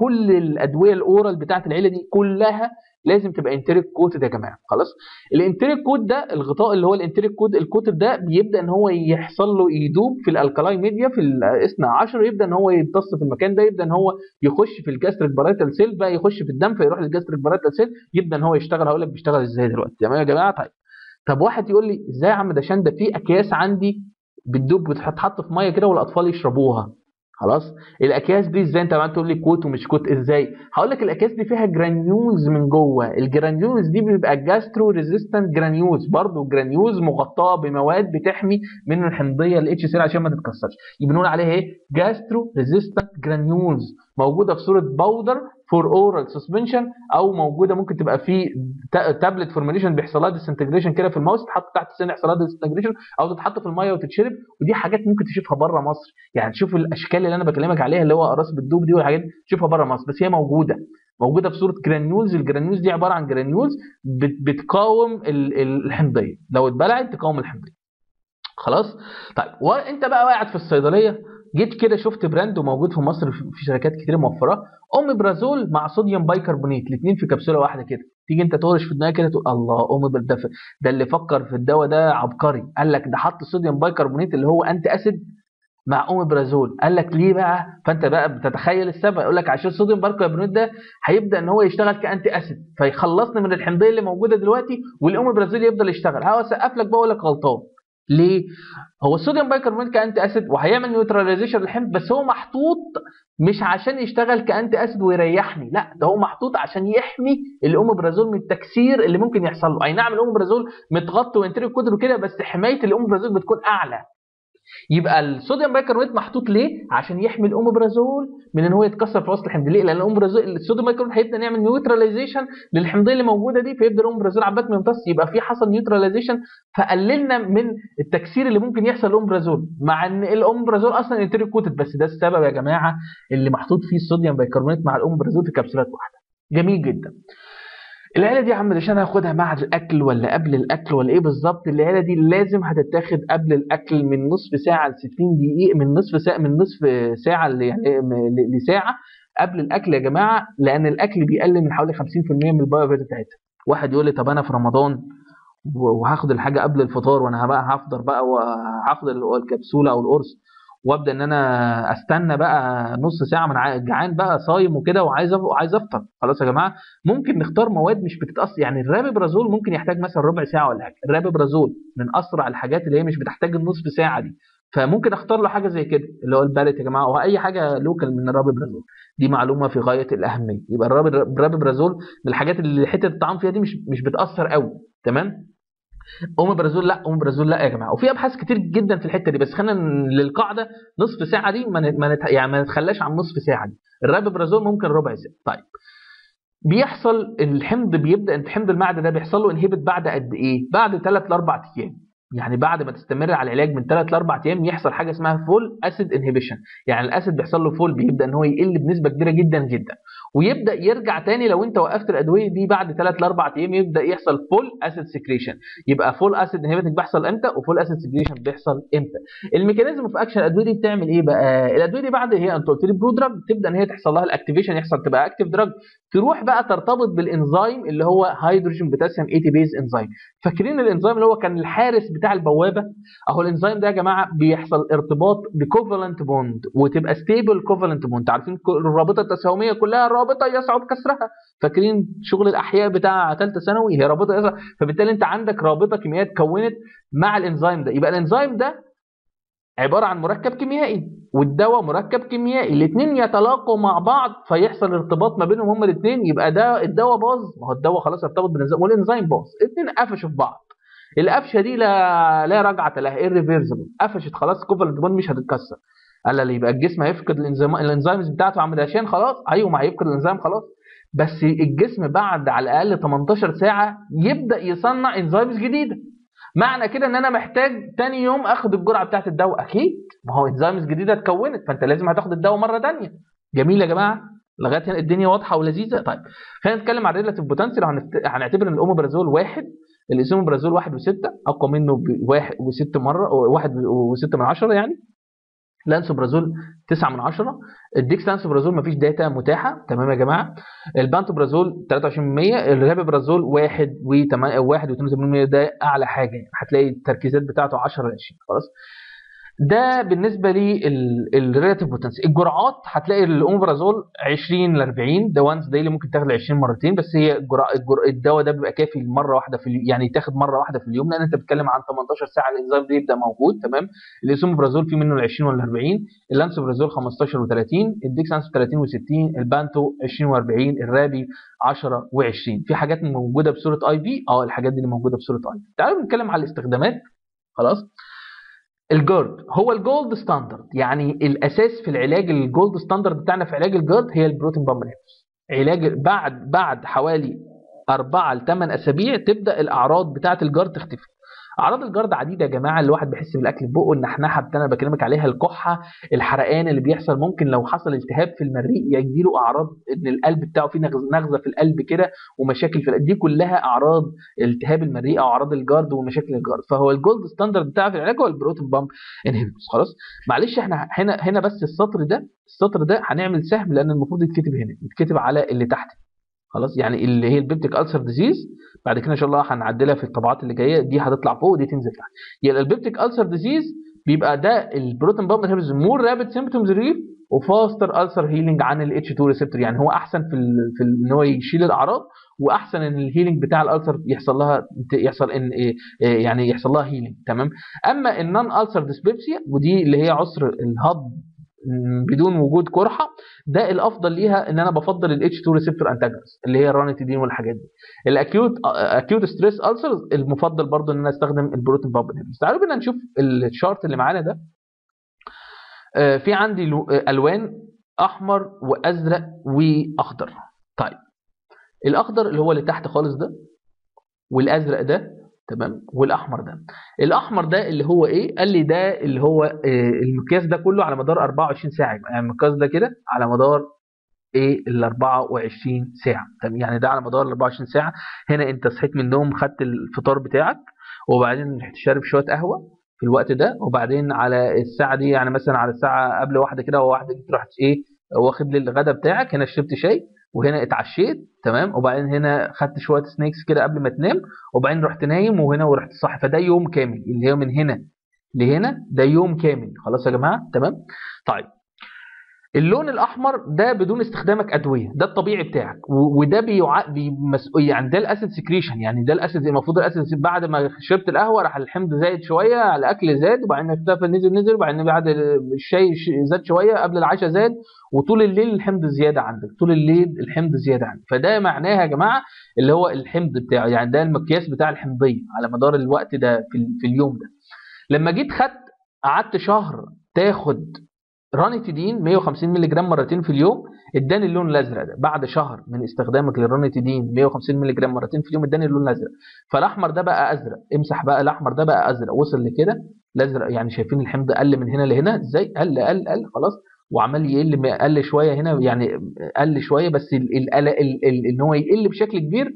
كل الادويه الاورال بتاعت العيله دي كلها لازم تبقى انتريك كوت ده يا جماعه. خلاص الانتريك كوت ده الغطاء اللي هو الانتريك كوت الكوتر ده بيبدا ان هو يحصل له يدوب في الالكالاي ميديا في الاثنى عشر، يبدا ان هو يمتص في المكان ده، يبدا ان هو يخش في الجاستريك بارايتال سيل بقى، يخش في الدم فيروح للجاستريك بارايتال سيل، يبدا ان هو يشتغل. هقول لك بيشتغل ازاي دلوقتي تمام يا جماعه. طب واحد يقول لي ازاي يا عم ده في اكياس عندي بتدوب بتتحط في ميه كده والاطفال يشربوها. خلاص. الاكياس دي ازاي؟ انت عمال تقول لي كوت ومش كوت، ازاي؟ هقول لك الاكياس دي فيها جرانيولز من جوه، الجرانيولز دي بيبقى جاسترو ريزيستنت جرانيولز، برضو جرانيولز مغطاه بمواد بتحمي من الحمضيه الاتش سي عشان ما تتكسرش، يبقى بنقول عليها ايه؟ جاسترو ريزيستنت جرانيولز، موجوده في صوره باودر فور اورال سسبنشن، او موجوده ممكن تبقى في تابلت فورميليشن بيحصل لها ديسنتجريشن كده في الماوس، تتحط تحت السن يحصل لها ديسنتجريشن، او تتحط في الميه وتتشرب. ودي حاجات ممكن تشوفها بره مصر، يعني تشوف الاشكال اللي انا بكلمك عليها اللي هو اقراص بالدوب دي والحاجات دي تشوفها بره مصر، بس هي موجوده، موجوده في صوره جرانيولز. الجرانيولز دي عباره عن جرانيولز بتقاوم الحمضيه، لو اتبلعت تقاوم الحمضيه. خلاص؟ طيب وانت بقى قاعد في الصيدليه جيت كده شفت براند وموجود في مصر في شركات كتير موفراه، اومبرازول مع صوديوم بايكربونات، الاثنين في كبسوله واحده كده، تيجي انت تورش في دماغك كده تقول الله، ده اللي فكر في الدواء ده عبقري، قال لك ده حط صوديوم بايكربونات اللي هو انتي اسيد مع اومبرازول، قال لك ليه بقى؟ فانت بقى بتتخيل السبب، يقول لك عشان صوديوم بايكربونات ده هيبدا ان هو يشتغل كانتي اسيد، فيخلصني من الحمضيه اللي موجوده دلوقتي، والاومبرازول يفضل يشتغل. هسقف لك بقى واقول لك غلطان. ليه؟ هو الصوديوم بايكربونات كأنتي اسيد وهيعمل نيوتراليزيشن للحمض، بس هو محطوط مش عشان يشتغل كأنتي اسيد ويريحني، لا ده هو محطوط عشان يحمي الاومبرازول من التكسير اللي ممكن يحصل له. اي نعم الاومبرازول متغطي وانتري كودر وكده، بس حمايه الاومبرازول بتكون اعلى. يبقى الصوديوم بايكربونات محطوط ليه؟ عشان يحمي الاومبرازول من ان هو يتكسر في وسط الحمض. ليه؟ لان الاومبرازول الصوديوم بايكربونات هيبدا نعمل نيوتراليزيشن للحمضيه اللي موجوده دي، فيبدا الاومبرازول عبات ما يمتص، يبقى في حصل نيوتراليزيشن، فقللنا من التكسير اللي ممكن يحصل للاومبرازول، مع ان الاومبرازول اصلا انتري كوتد، بس ده السبب يا جماعه اللي محطوط فيه الصوديوم بايكربونات مع الاومبرازول في كبسولات واحده. جميل جدا. العيله دي يا عم داشن هاخدها مع الاكل ولا قبل الاكل ولا ايه بالظبط؟ العيله دي لازم هتتاخد قبل الاكل من نصف ساعه ل 60 دقيقه، من نصف ساعه لساعه قبل الاكل يا جماعه، لان الاكل بيقلل من حوالي 50% من البايوفيت بتاعتها. واحد يقول لي طب انا في رمضان وهاخد الحاجه قبل الفطار، وانا بقى هفطر بقى وهاخد الكبسوله او القرص، وابدا ان انا استنى بقى نص ساعه، ما انا جعان بقى صايم وكده وعايز افطر. خلاص يا جماعه، ممكن نختار مواد مش بتتاثر، يعني الرابيبرازول ممكن يحتاج مثلا ربع ساعه ولا حاجه، الرابيبرازول من اسرع الحاجات اللي هي مش بتحتاج النصف ساعه دي، فممكن اختار له حاجه زي كده اللي هو البالت يا جماعه، او اي حاجه لوكال من الرابيبرازول. دي معلومه في غايه الاهميه. يبقى الرابيبرازول من الحاجات اللي حته الطعام فيها دي مش بتاثر قوي، تمام. اومبرازول لا يا جماعه، وفي ابحاث كتير جدا في الحته دي، بس خلينا للقاعده نصف ساعه دي ما نتخلاش عن نصف ساعه دي. الرابيبرازول ممكن ربع ساعه. طيب بيحصل الحمض، بيبدا حمض المعده ده بيحصل له انهبت بعد قد ايه؟ بعد 3 ل 4 ايام، يعني بعد ما تستمر على العلاج من 3 ل 4 ايام يحصل حاجه اسمها فول اسيد انهبيشن، يعني الاسيد بيحصل له فول، بيبدا ان هو يقل بنسبه كبيره جدا جدا، ويبدا يرجع تاني. لو انت وقفت الادويه دي بعد 3 ل 4 ايام يبدا يحصل فول اسيد سكريشن. يبقى فول اسيد انهبيشن بيحصل امتى وفول اسيد سكريشن بيحصل امتى؟ الميكانيزم في اكشن الادويه دي بتعمل ايه بقى؟ الادويه دي بعد هي انت قلت لي برو دراج، تبدا ان هي تحصل لها الاكتيفيشن، يحصل تبقى اكتيف دراج، تروح بقى ترتبط بالانزيم اللي هو هيدروجين بوتاسيوم اي تي بيز انزيم. فاكرين الانزيم اللي هو كان الحارس بتاع البوابه؟ اهو الانزيم ده يا جماعه بيحصل ارتباط بكوفالنت بوند، وتبقى ستيبل كوفالنت بوند. عارفين الرابطه التساهميه كلها رابطه يصعب كسرها، فاكرين شغل الاحياء بتاع ثالثه ثانوي؟ هي رابطه يصعب، فبالتالي انت عندك رابطه كيميائيه اتكونت مع الانزيم ده. يبقى الانزيم ده عباره عن مركب كيميائي والدواء مركب كيميائي، الاثنين يتلاقوا مع بعض فيحصل ارتباط ما بينهم هما الاثنين، يبقى ده الدواء باظ، ما هو الدواء خلاص ارتبط بالانزيم والانزيم باظ، الاثنين قفشوا في بعض. القفشه دي لا رجعه لها، ايرفيرسبل، قفشت خلاص، كوفالنت بوند مش هتتكسر. قال يبقى الجسم هيفقد الانزيمز بتاعته عم داشن خلاص، ايوه ما هيفقد الانزيم خلاص، بس الجسم بعد على الاقل 18 ساعه يبدا يصنع انزيمز جديده. معنى كده ان انا محتاج تاني يوم اخد الجرعه بتاعت الدواء اكيد، ما هو انزيمز جديده اتكونت، فانت لازم هتاخد الدواء مره ثانيه. جميل يا جماعه، لغايه هنا الدنيا واضحه ولذيذه. طيب خلينا نتكلم عن الريلاتيف بوتنسيال. هنعتبر ان الاومبرازول واحد، الايسومبرازول 1.6 اقوى منه ب1.6 مره، 1.6 يعني، اللانسوبرازول 9/10، الديكسلانسوبرازول مفيش داتا متاحه، تمام يا جماعه، البانتو برازول 23%، الرابيبرازول 1.81%، ده اعلى حاجه يعني، هتلاقي التركيزات بتاعته 10 ل 20. خلاص ده بالنسبه للريلاتيف بوتنسي. الجرعات هتلاقي الاومبرازول 20 ل 40 ده وانس دايلي، ممكن تاخد 20 مرتين، بس هي الدواء ده بيبقى كافي مره واحده في يعني تاخد مره واحده في اليوم، لان انت بتتكلم عن 18 ساعه الانزيم ده يبدا موجود. تمام. الايسومبرازول في منه ال 20 وال 40، اللانسوبرازول 15 و30، الديكسلانسوبرازول 30 و60، البانتو 20 و40، الرابي 10 و20. في حاجات موجوده بصوره اي بي، الحاجات دي اللي موجوده بصوره اي. تعالوا نتكلم على الاستخدامات. خلاص. الجرد هو الجولد ستاندرد، يعني الاساس في العلاج. الجولد ستاندرد بتاعنا في علاج الجرد هي البروتين بامب انهبيتورز. علاج بعد حوالي 4 ل 8 اسابيع تبدا الاعراض بتاعه الجرد تختفي. اعراض الجرد عديده يا جماعه، الواحد بيحس بالاكل في بقه، النحنحه اللي انا بكلمك عليها، الكحه، الحرقان اللي بيحصل، ممكن لو حصل التهاب في المريء يجي له اعراض ان القلب بتاعه فيه نغزه في القلب كده ومشاكل في دي كلها اعراض التهاب المريء او اعراض الجرد ومشاكل الجرد. فهو الجولد ستاندرد بتاع في العلاج هو البروتين بامب انهبيتورز. خلاص. معلش احنا هنا بس السطر ده هنعمل سهم، لان المفروض يتكتب هنا، يتكتب على اللي تحت. خلاص. يعني اللي هي البيبتيك ألسر ديزيز، بعد كده ان شاء الله هنعدلها في الطبعات اللي جايه، دي هتطلع فوق ودي تنزل تحت. يبقى البيبتيك ألسر ديزيز بيبقى ده البروتين بامب انهبيتورز مور رابيد سيمبتومز ريليف وفاستر ألسر هيلينج عن الاتش 2 ريسبتور. يعني هو احسن في ان هو يشيل الاعراض، واحسن ان الهيلينج بتاع الألسر يحصل لها هيلينج. تمام. اما النون ألسر ديسبيبسيا، ودي اللي هي عسر الهضم بدون وجود قرحه، ده الافضل ليها، ان انا بفضل الاتش 2 ريسبتور انتاجونست اللي هي الرانيتيدين والحاجات دي. الاكيوت ستريس ألسرز المفضل برضو ان انا استخدم البروتين بامب انهبيتورز. تعالوا بينا نشوف الشارت اللي معانا ده. في عندي الوان احمر وازرق واخضر. طيب الاخضر اللي هو اللي تحت خالص ده، والازرق ده، تمام، والاحمر ده. الاحمر ده اللي هو ايه؟ قال لي ده اللي هو المقياس ده كله على مدار 24 ساعه، يعني المقياس ده كده على مدار ايه ال 24 ساعه. تمام. يعني ده على مدار ال 24 ساعه. هنا انت صحيت من النوم، خدت الفطار بتاعك، وبعدين رحت شارب شويه قهوه في الوقت ده، وبعدين على الساعه دي، يعني مثلا على الساعه قبل واحده كده او واحده، رحت ايه واخد للغدا بتاعك. هنا شربت شاي، وهنا اتعشيت، تمام، وبعدين هنا خدت شويه سناكس كده قبل ما تنام، وبعدين رحت نايم، وهنا ورحت صاحي. فده يوم كامل اللي هي من هنا لهنا، ده يوم كامل. خلاص يا جماعه. تمام. طيب اللون الاحمر ده بدون استخدامك ادويه، ده الطبيعي بتاعك، وده يعني ده الاسيد سكريشن، يعني ده الاسيد المفروض الاسيد بعد ما شربت القهوه راح الحمض زايد شويه، على الاكل زاد، وبعدين اختفى نزل، وبعدين بعد الشاي زاد شويه، قبل العشاء زاد، وطول الليل الحمض زياده عندك، طول الليل الحمض زياده عندك. فده معناها يا جماعه اللي هو الحمض بتاعه، يعني ده المقياس بتاع الحمضيه على مدار الوقت ده في اليوم ده. لما جيت قعدت شهر تاخد رانيتيدين 150 مللي جرام مرتين في اليوم، اداني اللون الازرق ده. بعد شهر من استخدامك للرانيتيدين 150 مللي جرام مرتين في اليوم، اداني اللون الازرق. فالاحمر ده بقى ازرق، امسح بقى الاحمر ده بقى ازرق، وصل لكده الازرق. يعني شايفين الحمض قل من هنا لهنا ازاي؟ قل قل قل خلاص، وعمال يقل، قل شويه هنا، يعني قل شويه بس ان هو يقل بشكل كبير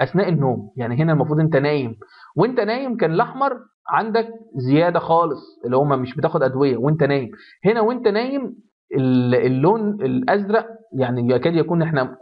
اثناء النوم. يعني هنا المفروض انت نايم، وانت نايم كان الاحمر عندك زياده خالص، اللي هو مش بتاخد ادويه وانت نايم. هنا وانت نايم اللون الازرق يعني يكاد يكون احنا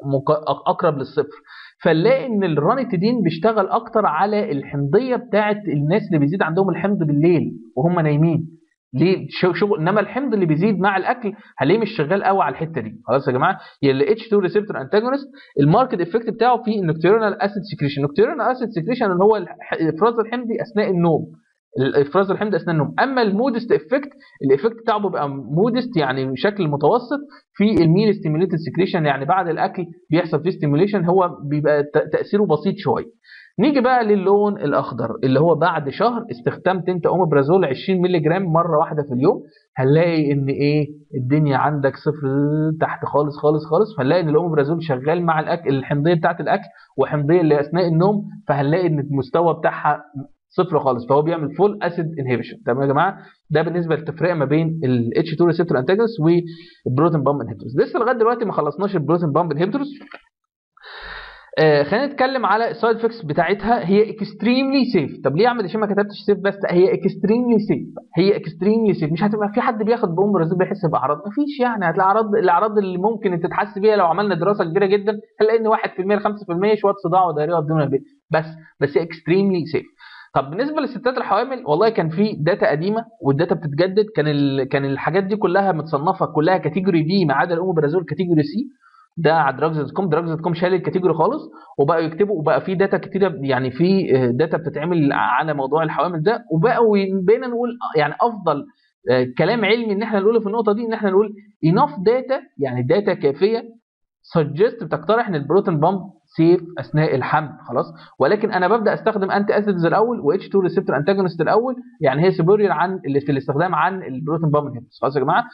اقرب للصفر. فنلاقي ان الرانيتيدين بيشتغل اكتر على الحمضيه بتاعت الناس اللي بيزيد عندهم الحمض بالليل وهم نايمين. ليه شغل، انما الحمض اللي بيزيد مع الاكل هلاقيه مش شغال قوي على الحته دي. خلاص يا جماعه. يلي اتش 2 ريسبتور انتاجونست الماركت افكت بتاعه في النكتيرونال اسيد سكريشن. النكتيرونال اسيد سكريشن اللي هو افراز الحمضي اثناء النوم، افراز الحمض اثناء النوم. اما المودست افكت، الافكت بتاعه بيبقى مودست يعني بشكل متوسط في الميل ستيميوليتد سكريشن، يعني بعد الاكل بيحصل فيه ستيميوليشن، هو بيبقى تاثيره بسيط شويه. نيجي بقى للون الاخضر اللي هو بعد شهر استخدمت انت اومبرازول 20 مللي جرام مره واحده في اليوم، هنلاقي ان ايه الدنيا عندك صفر تحت خالص خالص خالص. فهنلاقي ان الاومبرازول شغال مع الاكل، الحمضيه بتاعه الاكل وحمضيه اللي اثناء النوم، فهنلاقي ان المستوى بتاعها صفر خالص، فهو بيعمل فول اسيد انهبيشن. تمام يا جماعه. ده بالنسبه للتفرقه ما بين الاتش 2 ريسبتور انتاجونست والبروتين بامب انهبيتورز. لسه لغايه دلوقتي ما خلصناش البروتين بامب انهبيتورز. خلينا نتكلم على السايد افكتس بتاعتها. هي اكستريملي سيف. طب ليه يا احمد هشام ما كتبتش سيف بس؟ هي اكستريملي سيف، هي اكستريملي سيف. مش هتبقى في حد بياخد بأومبرازول بيحس باعراض، مفيش. يعني هتلاقي الاعراض اللي ممكن انت تحس بيها لو عملنا دراسه كبيره جدا هنلاقي ان 1% 5% شويه صداع وداريه والدنيا بس اكستريملي سيف. طب بالنسبه للستات الحوامل والله كان في داتا قديمه والداتا بتتجدد، كان الحاجات دي كلها متصنفه كلها كاتيجوري بي ما عدا الاومبرازول كاتيجوري سي. ده على دراجز دوت كوم شال الكاتيجوري خالص، وبقى يكتبوا وبقى في داتا كتيره، يعني في داتا بتتعمل على موضوع الحوامل ده، وبقوا بينا نقول يعني افضل كلام علمي ان احنا نقوله في النقطه دي ان احنا نقول enough data، يعني داتا كافيه suggest بتقترح ان البروتون بامب سيف اثناء الحمل خلاص. ولكن انا ببدا استخدم انتي اسيدز الاول واتش 2 ريسبتور انتاجونست الاول، يعني هي سوبيريور عن الاستخدام عن البروتون بامب انهبيتورز خلاص يا جماعه.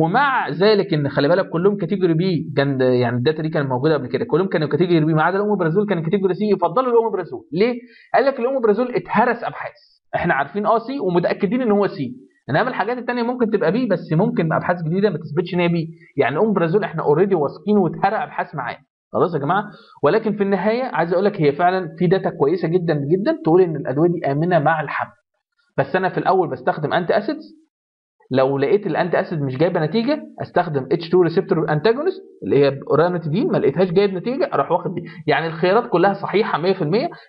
ومع ذلك ان خلي بالك كلهم كاتيجوري بي، كان يعني الداتا دي كانت موجوده قبل كده، كلهم كانوا كاتيجوري بي ما عدا الاومبرازول كان كاتيجوري سي. يفضلوا الاومبرازول ليه؟ قال لك الاومبرازول اتهرس ابحاث، احنا عارفين اه سي ومتاكدين ان هو سي، انما الحاجات الثانيه ممكن تبقى بي بس ممكن ابحاث جديده ما تثبتش ان هي بي، يعني الاومبرازول احنا اوريدي واثقين واتهرى ابحاث معاه خلاص يا جماعه. ولكن في النهايه عايز اقول لك هي فعلا في داتا كويسه جدا جدا تقول ان الادويه دي امنه مع الحمل، بس انا في الاول بستخدم انتي اسيدز، لو لقيت الانتي اسيد مش جايبه نتيجه استخدم اتش 2 ريسبتور انتاجونست اللي هي الرانيتيدين، ما لقيتهاش جايب نتيجه اروح واخد دي. يعني الخيارات كلها صحيحه 100%،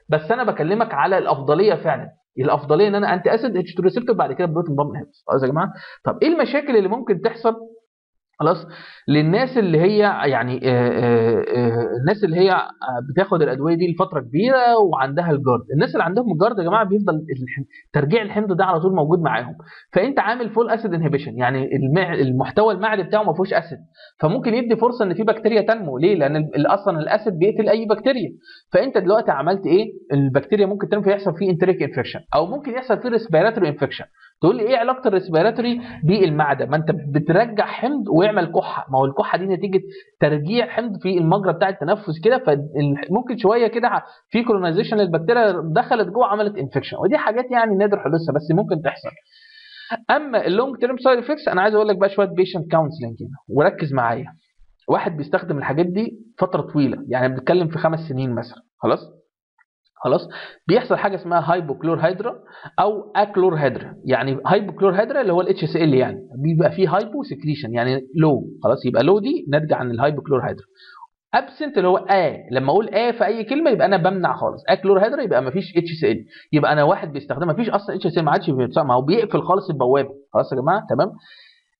بس انا بكلمك على الافضليه، فعلا الافضليه ان انا انتي اسيد اتش 2 ريسبتور بعد كده بروتين بامب انهبيتورز خلاص يا جماعه. طب ايه المشاكل اللي ممكن تحصل خلاص للناس اللي هي يعني الناس اللي هي بتاخد الادويه دي لفتره كبيره وعندها الجرد؟ الناس اللي عندهم الجرد يا جماعه بيفضل ترجيع الحمض ده على طول موجود معاهم، فانت عامل فول اسيد انهبيشن، يعني المحتوى المعدي بتاعه ما فيهوش اسيد، فممكن يدي فرصه ان في بكتيريا تنمو. ليه؟ لان اصلا الاسيد بيقتل اي بكتيريا، فانت دلوقتي عملت ايه؟ البكتيريا ممكن تنمو فيحصل فيه انتريك انفكشن، او ممكن يحصل فيه ريسبيراتوري انفكشن. تقول لي ايه علاقه الريسبيراتوري بالمعده؟ ما انت بترجع حمض ويعمل كحه، ما هو الكحه دي نتيجه ترجيع حمض في المجرى بتاع التنفس كده، فممكن شويه كده في كولونايزيشن للبكتيريا دخلت جوه عملت انفكشن، ودي حاجات يعني نادر حدوثها بس ممكن تحصل. اما اللونج تيرم سايد افكتس انا عايز اقول لك بقى شويه بيشنت كونسلنج هنا وركز معايا. واحد بيستخدم الحاجات دي فتره طويله، يعني بنتكلم في 5 سنين مثلا خلاص بيحصل حاجه اسمها هايبوكلور هيدرا او اكلور هيدرا. يعني هايبوكلور هيدرا اللي هو الاتش اس ال، يعني بيبقى فيه هايبو سكريشن يعني لو خلاص، يبقى لو دي ناتجه عن الهايبوكلور هيدرا. ابسنت اللي هو لما اقول في اي كلمه يبقى انا بمنع خالص. اكلور هيدرا يبقى ما فيش اتش اس ال، يبقى انا واحد بيستخدمها ما فيش اصلا اتش اس ال، ما عادش بيتسمع هو بيقفل خالص البوابه خلاص يا جماعه تمام.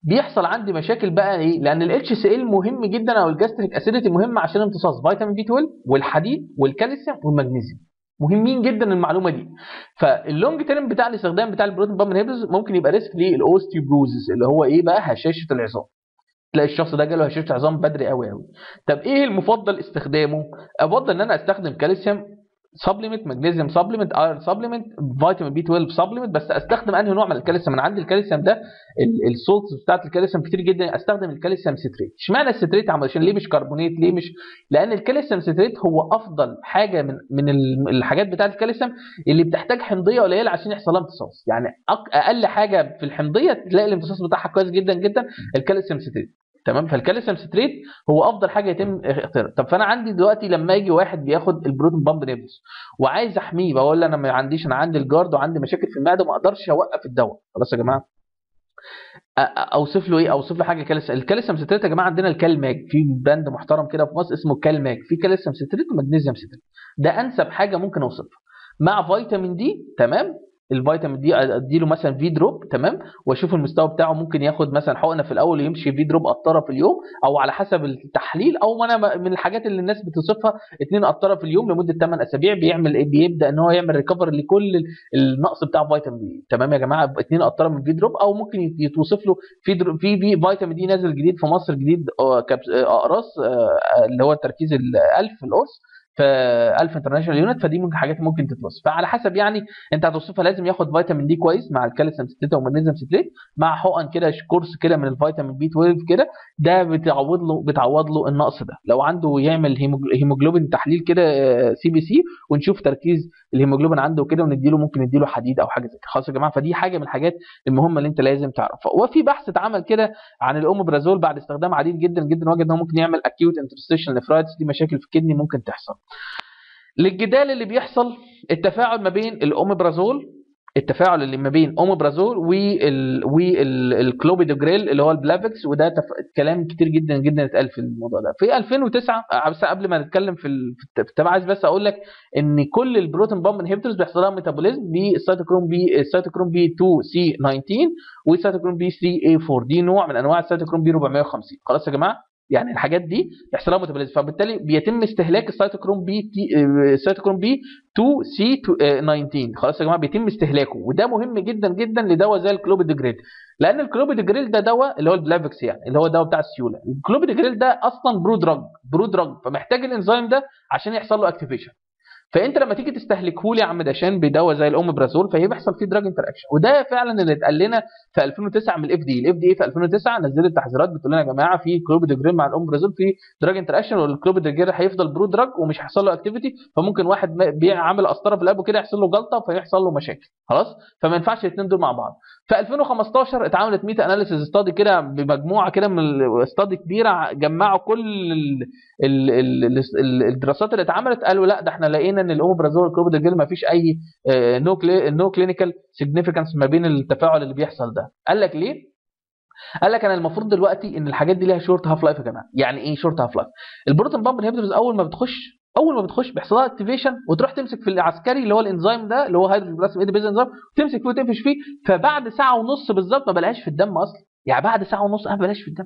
بيحصل عندي مشاكل بقى ايه؟ لان الاتش سي ال مهم جدا او الجاستريك اسيديتي مهم عشان امتصاص فيتامين بي 12 والحديد والكالسيوم والمغنيسيوم، مهمين جدا المعلومه دي. فاللونج تيرم بتاع الاستخدام بتاع البروتين بامب انهبيتورز ممكن يبقى ريسك للاوستيوبروزس اللي هو ايه بقى؟ هشاشه العظام. تلاقي الشخص ده جاله هشاشه عظام بدري قوي قوي. طب ايه المفضل استخدامه؟ افضل ان انا استخدم كالسيوم سبلمنت، مغنيسيوم سبلمنت، ايرون سبلمنت، فيتامين بي 12 سبلمنت، بس استخدم انهي نوع من الكالسيوم؟ انا عندي الكالسيوم ده السولتس بتاعت الكالسيوم كتير جدا، استخدم الكالسيوم سيتريت. اشمعنى السيتريت؟ علشان ليه مش كربونات؟ ليه مش؟ لان الكالسيوم سيتريت هو افضل حاجه من الحاجات بتاعت الكالسيوم اللي بتحتاج حمضيه قليله عشان يحصل لها امتصاص، يعني اقل حاجه في الحمضيه تلاقي الامتصاص بتاعها كويس جدا جدا الكالسيوم سيتريت تمام. فالكالسيوم ستريت هو افضل حاجه يتم اختيارها. طب فانا عندي دلوقتي لما يجي واحد بياخد البروتين بامب انهبيتورز وعايز احميه، بقول له انا ما عنديش، انا عندي الجارد وعندي مشاكل في المعده وما اقدرش اوقف الدواء خلاص يا جماعه، اوصف له ايه؟ اوصف له حاجه كالسيوم. الكالسيوم ستريت يا جماعه عندنا الكالماج، في باند محترم كده في مصر اسمه كالماج، في كالسيوم ستريت ومغنيسيوم ستريت، ده انسب حاجه ممكن اوصفها مع فيتامين دي تمام. الفيتامين دي اديله مثلا في دروب تمام، واشوف المستوى بتاعه، ممكن ياخد مثلا حقنه في الاول يمشي في دروب قطره في اليوم او على حسب التحليل، او انا من الحاجات اللي الناس بتوصفها 2 قطره في اليوم لمده 8 اسابيع بيعمل ايه؟ بيبدا ان هو يعمل ريكفر لكل النقص بتاع فيتامين دي تمام يا جماعه. 2 قطره من في دروب، او ممكن يتوصف له في فيتامين دي نازل جديد في مصر، جديد اقراص اللي هو تركيز ال1000 القرص في 1000 انترناشونال يونت، فدي ممكن حاجات ممكن تتوصف. فعلى حسب يعني انت هتوصفها، لازم ياخد فيتامين دي كويس مع الكالسيوم ستريت ومغنيسيوم ستريت مع حقن كده كورس كده من الفيتامين بي 12 كده، ده بتعوض له النقص ده. لو عنده يعمل هيموجلوبين تحليل كده سي بي سي ونشوف تركيز الهيموجلوبين عنده كده، ونديله ممكن نديله حديد او حاجه زي كده خلاص يا جماعه. فدي حاجه من الحاجات المهمه اللي انت لازم تعرفها. وفي بحث اتعمل كده عن الاومبرازول بعد استخدام عديد جدا جدا، وجد ان هو ممكن يعمل اكيوت انترستيشن نفرايتس، دي مشاكل في الكدني ممكن تحصل. للجدال اللي بيحصل التفاعل ما بين الاومبرازول التفاعل اللي ما بين اومبرازول والكلوبيدجريل اللي هو البلافكس، وده كلام كتير جدا جدا اتقال في الموضوع ده في 2009. بس قبل ما نتكلم في التبع عايز بس اقول لك ان كل البروتون بامب انهبيتورز بيحصل لها ميتابوليزم بالسيتوكروم بي 2 سي 19 والسيتوكروم بي 3 اي 4، دي نوع من انواع السيتوكروم بي 450. خلاص يا جماعه، يعني الحاجات دي بيحصل لها ميتابوليزم، فبالتالي بيتم استهلاك السيتوكروم بي 2 سي 19. خلاص يا جماعه، بيتم استهلاكه، وده مهم جدا جدا لدواء زي الكلوبيدجريل، لان الكلوبيدجريل ده دواء اللي هو البلافكس، يعني اللي هو دواء بتاع السيوله. الكلوبيدجريل ده اصلا برو دراج، فمحتاج الانزيم ده عشان يحصل له اكتيفيشن. فانت لما تيجي تستهلكه لي يا عم داشان بدواء زي الاومبرازول، فهي بيحصل فيه دراج انتر اكشن، وده فعلا اللي اتقال لنا في 2009 من الاف دي اي في 2009 نزلت تحذيرات بتقول لنا يا جماعه في كلوبيدجريل مع الاومبرازول في دراج انتر اكشن، والكلوبيدجريل هيفضل برو دراج ومش هيحصل له اكتيفيتي، فممكن واحد بيع عامل قسطره في القلب وكده يحصل له جلطه فيحصل له مشاكل. خلاص، فما ينفعش الاثنين دول مع بعض. في 2015 اتعملت ميتا اناليسيز ستادي كده بمجموعه كده من استادي كبيره، جمعوا كل الدراسات اللي اتعملت، قالوا لا ده احنا لقينا ان الاومبرازول والكلوبيدجريل ما فيش اي نو كلينيكال سيجنيفيكانس ما بين التفاعل اللي بيحصل ده. قال لك ليه؟ قال لك انا المفروض دلوقتي ان الحاجات دي ليها شورت هاف لايف يا جماعه. يعني ايه شورت هاف لايف؟ البروتون بامب انهبيتورز اول ما بتخش بيحصل لها اكتيفيشن، وتروح تمسك في العسكري اللي هو الانزيم ده اللي هو هيدروجين بلازم ايدبيز انزيم، تمسك فيه وتقفش فيه، فبعد ساعه ونص بالظبط ما بلاقيهاش في الدم اصلا. يعني بعد ساعه ونص ما بلاقيهاش في الدم،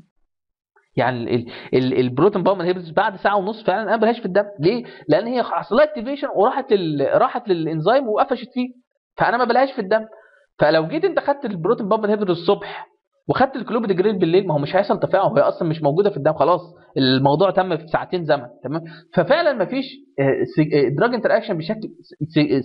يعني البروتون بامب انهبيتورز بعد ساعه ونص فعلا ما بلاقيهاش في الدم. ليه؟ لان هي حصل لها اكتيفيشن وراحت راحت للانزيم وقفشت فيه، فانا ما بلاقيهاش في الدم. فلو جيت انت خدت البروتون بامب انهبيتورز الصبح وخدت الكلوبيدجريل بالليل، ما هو مش هيحصل تفاعل، هي اصلا مش موجوده في الدم، خلاص الموضوع تم في ساعتين زمن، تمام. ففعلا ما فيش دراج انتر اكشن بشكل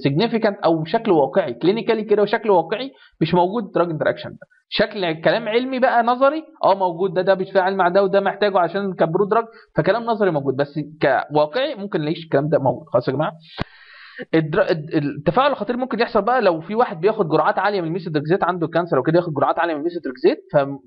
سيجنيفيكانت او بشكل واقعي كلينيكالي كده، وشكل واقعي مش موجود دراج انتر اكشن ده. شكل كلام علمي بقى نظري موجود، ده بيتفاعل مع ده وده محتاجه عشان كبرو دراج، فكلام نظري موجود، بس كواقعي ممكن نلاقيش الكلام ده موجود. خلاص يا جماعه، التفاعل الخطير ممكن يحصل بقى لو في واحد بياخد جرعات عاليه من الميثوتريكزات، عنده كانسر وكده ياخد جرعات عاليه من الميثوتريكزات،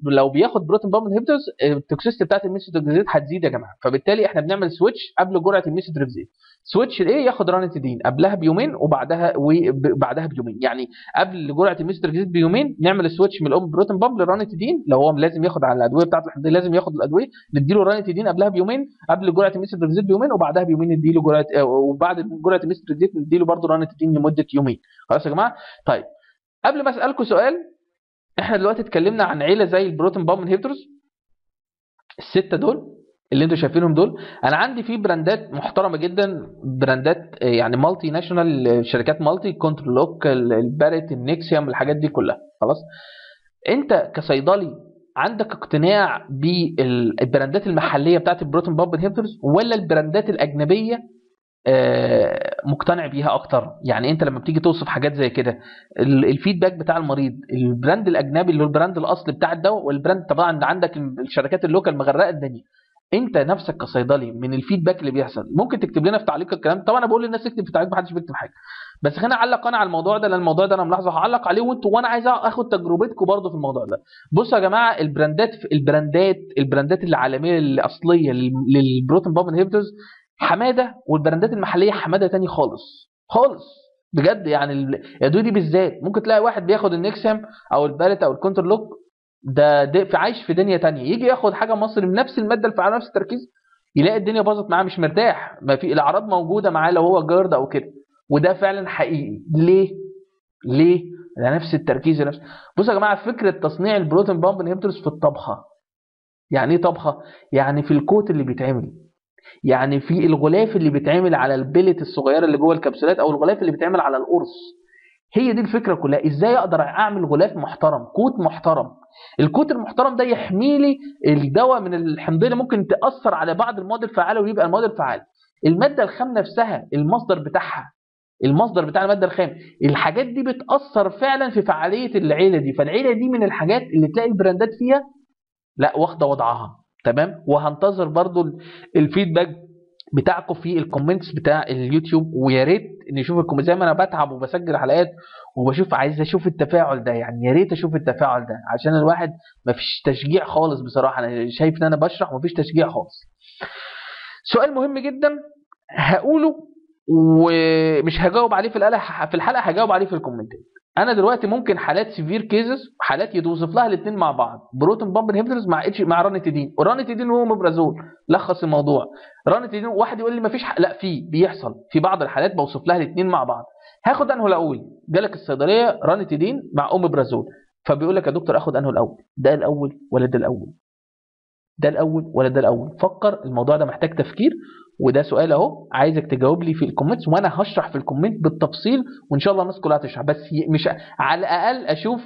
فلو بياخد بروتون بامب انهبيتورز التوكسيستي بتاعه الميثوتريكزات هتزيد يا جماعه. فبالتالي احنا بنعمل سويتش قبل جرعه الميثوتريكزات، سويتش الايه ياخد رانيتيدين قبلها بيومين وبعدها بيومين، يعني قبل جرعه الميثوتريكزات بيومين نعمل سويتش من البروتون بامب للرانيتيدين، لو هو لازم ياخد على الادويه بتاعه الحمضيه، لازم ياخد الادويه، نديله رانيتيدين قبلها بيومين، قبل جرعه الميثوتريكزات بيومين وبعدها بيومين نديله جرعه، وبعد جرعه الميثوتريكزات نديله برضه رانيتيدين لمده يومين. خلاص يا جماعه، طيب قبل ما اسالكم سؤال، احنا دلوقتي اتكلمنا عن عيله زي البروتون بامب انهبيتورز السته دول اللي انتوا شايفينهم دول. انا عندي في براندات محترمه جدا، براندات يعني مالتي ناشونال، شركات مالتي، كنترولوك، البالت، النكسيوم، الحاجات دي كلها. خلاص، انت كصيدلي عندك اقتناع بالبراندات المحليه بتاعت البروتون بامب انهبيتورز ولا البراندات الاجنبيه مقتنع بيها اكتر؟ يعني انت لما بتيجي توصف حاجات زي كده الفيدباك بتاع المريض، البراند الاجنبي اللي هو البراند الاصل بتاع الدواء والبراند طبعا عندك الشركات اللوكال مغرقه الدنيا، انت نفسك كصيدلي من الفيدباك اللي بيحصل ممكن تكتب لنا في تعليق الكلام. طبعا انا بقول للناس اكتب في تعليق، محدش بيكتب حاجه، بس خلينا اعلق انا على الموضوع ده لان الموضوع ده انا ملاحظه هعلق عليه وانا عايز اخد تجربتكم برده في الموضوع ده. بصوا يا جماعه، البراندات العالميه الاصليه للبروتون بامب انهبيتورز حماده، والبراندات المحليه حماده تاني خالص خالص بجد. يعني الادويه دي بالذات ممكن تلاقي واحد بياخد النكسم او البالت او الكنترلوك ده في عايش في دنيا تانية، يجي ياخد حاجه مصري بنفس الماده الفعاله نفس التركيز يلاقي الدنيا باظت معاه، مش مرتاح، ما في الاعراض موجوده معاه لو هو جارد او كده، وده فعلا حقيقي. ليه؟ ده نفس التركيز نفس. بصوا يا جماعه، فكره تصنيع البروتون بامب انهبيتورز في الطبخه. يعني ايه طبخه؟ يعني في الكوت اللي بيتعمل، يعني في الغلاف اللي بيتعمل على البلت الصغيره اللي جوه الكبسولات، او الغلاف اللي بيتعمل على القرص. هي دي الفكره كلها، ازاي اقدر اعمل غلاف محترم، كوت محترم، الكوت المحترم ده يحمي لي الدواء من الحمضيه اللي ممكن تاثر على بعض المواد الفعاله ويبقى المواد الفعاله، الماده الخام نفسها، المصدر بتاع الماده الخام، الحاجات دي بتاثر فعلا في فعاليه العيله دي. فالعيله دي من الحاجات اللي تلاقي البراندات فيها لا واخده وضعها، تمام. وهنتظر برضو الفيدباك بتاعكم في الكومنتس بتاع اليوتيوب، ويا ريت نشوف الكومنتس. زي ما انا بتعب وبسجل حلقات وبشوف، عايز اشوف التفاعل ده، يعني يا ريت اشوف التفاعل ده، عشان الواحد مفيش تشجيع خالص بصراحه. انا شايف ان انا بشرح ومفيش تشجيع خالص. سؤال مهم جدا هقوله ومش هجاوب عليه في الحلقه، هجاوب عليه في الكومنتات. انا دلوقتي ممكن حالات سيفير كيزز، حالات يتوصف لها الاثنين مع بعض، بروتون بامب انهبيتورز مع رانيتيدين، ورانيتيدين والأومبرازول. لخص الموضوع، رانيتيدين واحد يقول لي مفيش لا، في بيحصل في بعض الحالات بوصف لها الاثنين مع بعض. هاخد انه الاول، جالك الصيدليه رانيتيدين مع أومبرازول، فبيقول لك يا دكتور اخد انه الاول؟ ده الاول ولا ده الاول؟ ده الاول ولا ده الاول؟ فكر، الموضوع ده محتاج تفكير، وده سؤال اهو عايزك تجاوب لي في الكومنتس، وانا هشرح في الكومنت بالتفصيل، وان شاء الله الناس كلها هتشرح. بس مش على الاقل اشوف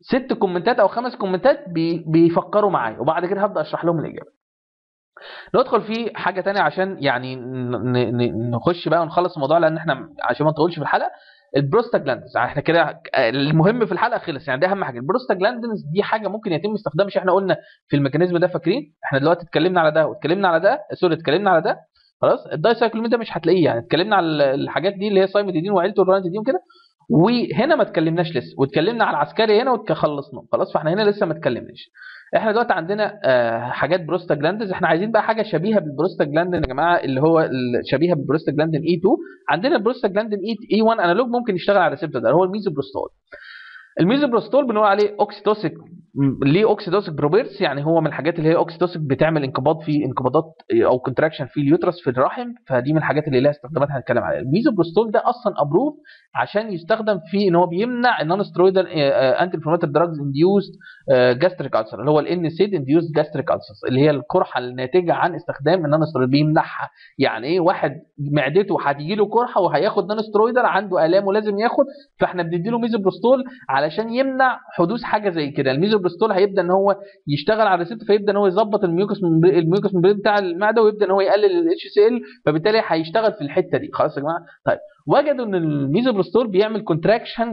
6 كومنتات او 5 كومنتات بيفكروا معايا، وبعد كده هبدا اشرح لهم الاجابه. ندخل في حاجه ثانيه عشان يعني نخش بقى ونخلص الموضوع، لان احنا عشان ما نطولش في الحلقه. البروستاجلاندنز، احنا كده المهم في الحلقه خلص، يعني ده اهم حاجه. البروستاجلاندنز دي حاجه ممكن يتم استخدام، مش احنا قلنا في الميكانيزم ده فاكرين؟ احنا دلوقتي اتكلمنا على ده واتكلمنا على ده، سوري اتكلمنا على ده خلاص. الدايسايكلومين ده مش هتلاقيه، يعني اتكلمنا على الحاجات دي اللي هي السيميتيدين وعيلته الرانيتيدين وكده، وهنا ما اتكلمناش لسه، واتكلمنا على العسكري هنا وخلصنا خلاص، فاحنا هنا لسه ما اتكلمناش. احنا دلوقتي عندنا حاجات بروستاجلاندز، احنا عايزين بقى حاجه شبيهه بالبروستاجلاندين يا جماعه، اللي هو شبيهه بالبروستاجلاندين اي 2. عندنا البروستاجلاندين اي 1 انالوج ممكن يشتغل على الريسبتور ده، هو الميزوبروستول. الميزوبروستول بنقول عليه اوكسيتوسيك، ليه اوكسيتوسيك بروبيرتس؟ يعني هو من الحاجات اللي هي اوكسيتوسيك، بتعمل انقباض في انقباضات او كونتراكشن في اليوترس في الرحم، فدي من الحاجات اللي لها استخدامات هنتكلم عليها. الميزوبروستول ده اصلا ابروف عشان يستخدم في ان هو بيمنع النون سترويدال انتي انفلاماتوري دراجز انديوست جاستريك ألسر، اللي هو الان سيد انديوست جاستريك ألسر، اللي هي القرحه الناتجه عن استخدام النون سترويدال، بيمنعها. يعني ايه؟ واحد معدته هتيجي له قرحه وهياخد نون سترويدال، عنده الام ولازم ياخد، فاحنا بنديله ميزوبروستول علشان يمنع حدوث حاجه زي كده. الميزوبروستول هيبدا ان هو يشتغل على الريسبتور، فيبدا ان هو يظبط الميوكس ممبرين بتاع المعده، ويبدا ان هو يقلل الاتش سي ال، فبالتالي هيشتغل في الحته دي. خلاص يا جماعه؟ طيب، وجدوا ان الميزوبروستول بيعمل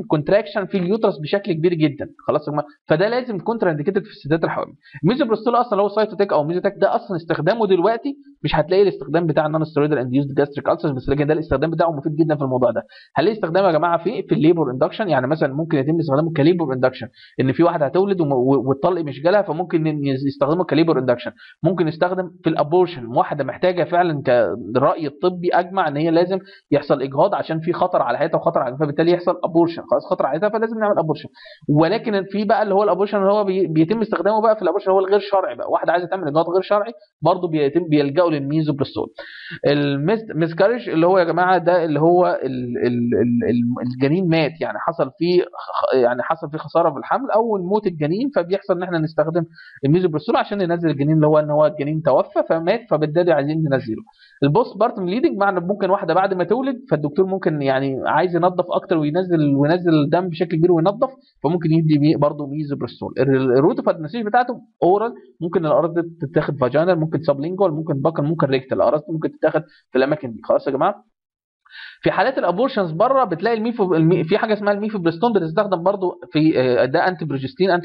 كونتراكشن في اليوترس بشكل كبير جدا. خلاص يا جماعه؟ فده لازم كونترا انديكيتد في السدات الحوامل. الميزوبروستول اصلا هو سايتوتيك او ميزوتيك، ده اصلا استخدامه دلوقتي مش هتلاقي الاستخدام بتاع النون سترويدال انديوست جاستريك ألسر، بس لكن ده الاستخدام بتاعه مفيد جدا في الموضوع ده. هل استخدامه يا جماعه في الليبر اندكشن؟ يعني مثلا ممكن يتم استخدامه كليبر اندكشن، ان في واحده هتولد والطلق مش جالها، فممكن يستخدمه كليبر اندكشن. ممكن يستخدم في الابورشن، واحده محتاجه فعلا، كالراي الطبي اجمع ان هي لازم يحصل اجهاض عشان في خطر على حياتها وخطر على، فبالتالي يحصل ابورشن. خلاص، خطر على حياتها فلازم نعمل ابورشن. ولكن في بقى اللي هو الابورشن اللي هو بيتم استخدامه بقى في الابورشن هو الغير شرعي بقى، واحده عايزه تعمل اجهاض غير شرعي برضه بيلجأوا للميزوبروستول. المسكارج اللي هو يا جماعه ده اللي هو الجنين مات، يعني حصل فيه خساره في الحمل او موت الجنين، فبيحصل ان احنا نستخدم الميزوبروستول عشان ننزل الجنين، اللي هو ان هو الجنين توفى فمات، فبالتالي عايزين ننزله. البوست بارتم ليدنج، معنى ممكن واحده بعد ما تولد، فالدكتور ممكن يعني عايز ينظف اكتر وينزل الدم بشكل كبير وينظف، فممكن يدي برضه ميزوبروستول. الروت اوف ادمنستريشن بتاعته اورال، ممكن الاعراض دي تتاخد فاجينال، ممكن سابلينجوال، ممكن باكن، ممكن ريكتال، الاعراض ممكن تتاخد في الاماكن دي. خلاص يا جماعه؟ في حالات الابورشنز بره بتلاقي في حاجه اسمها الميفوبروستون، بتستخدم برضو في ده انتي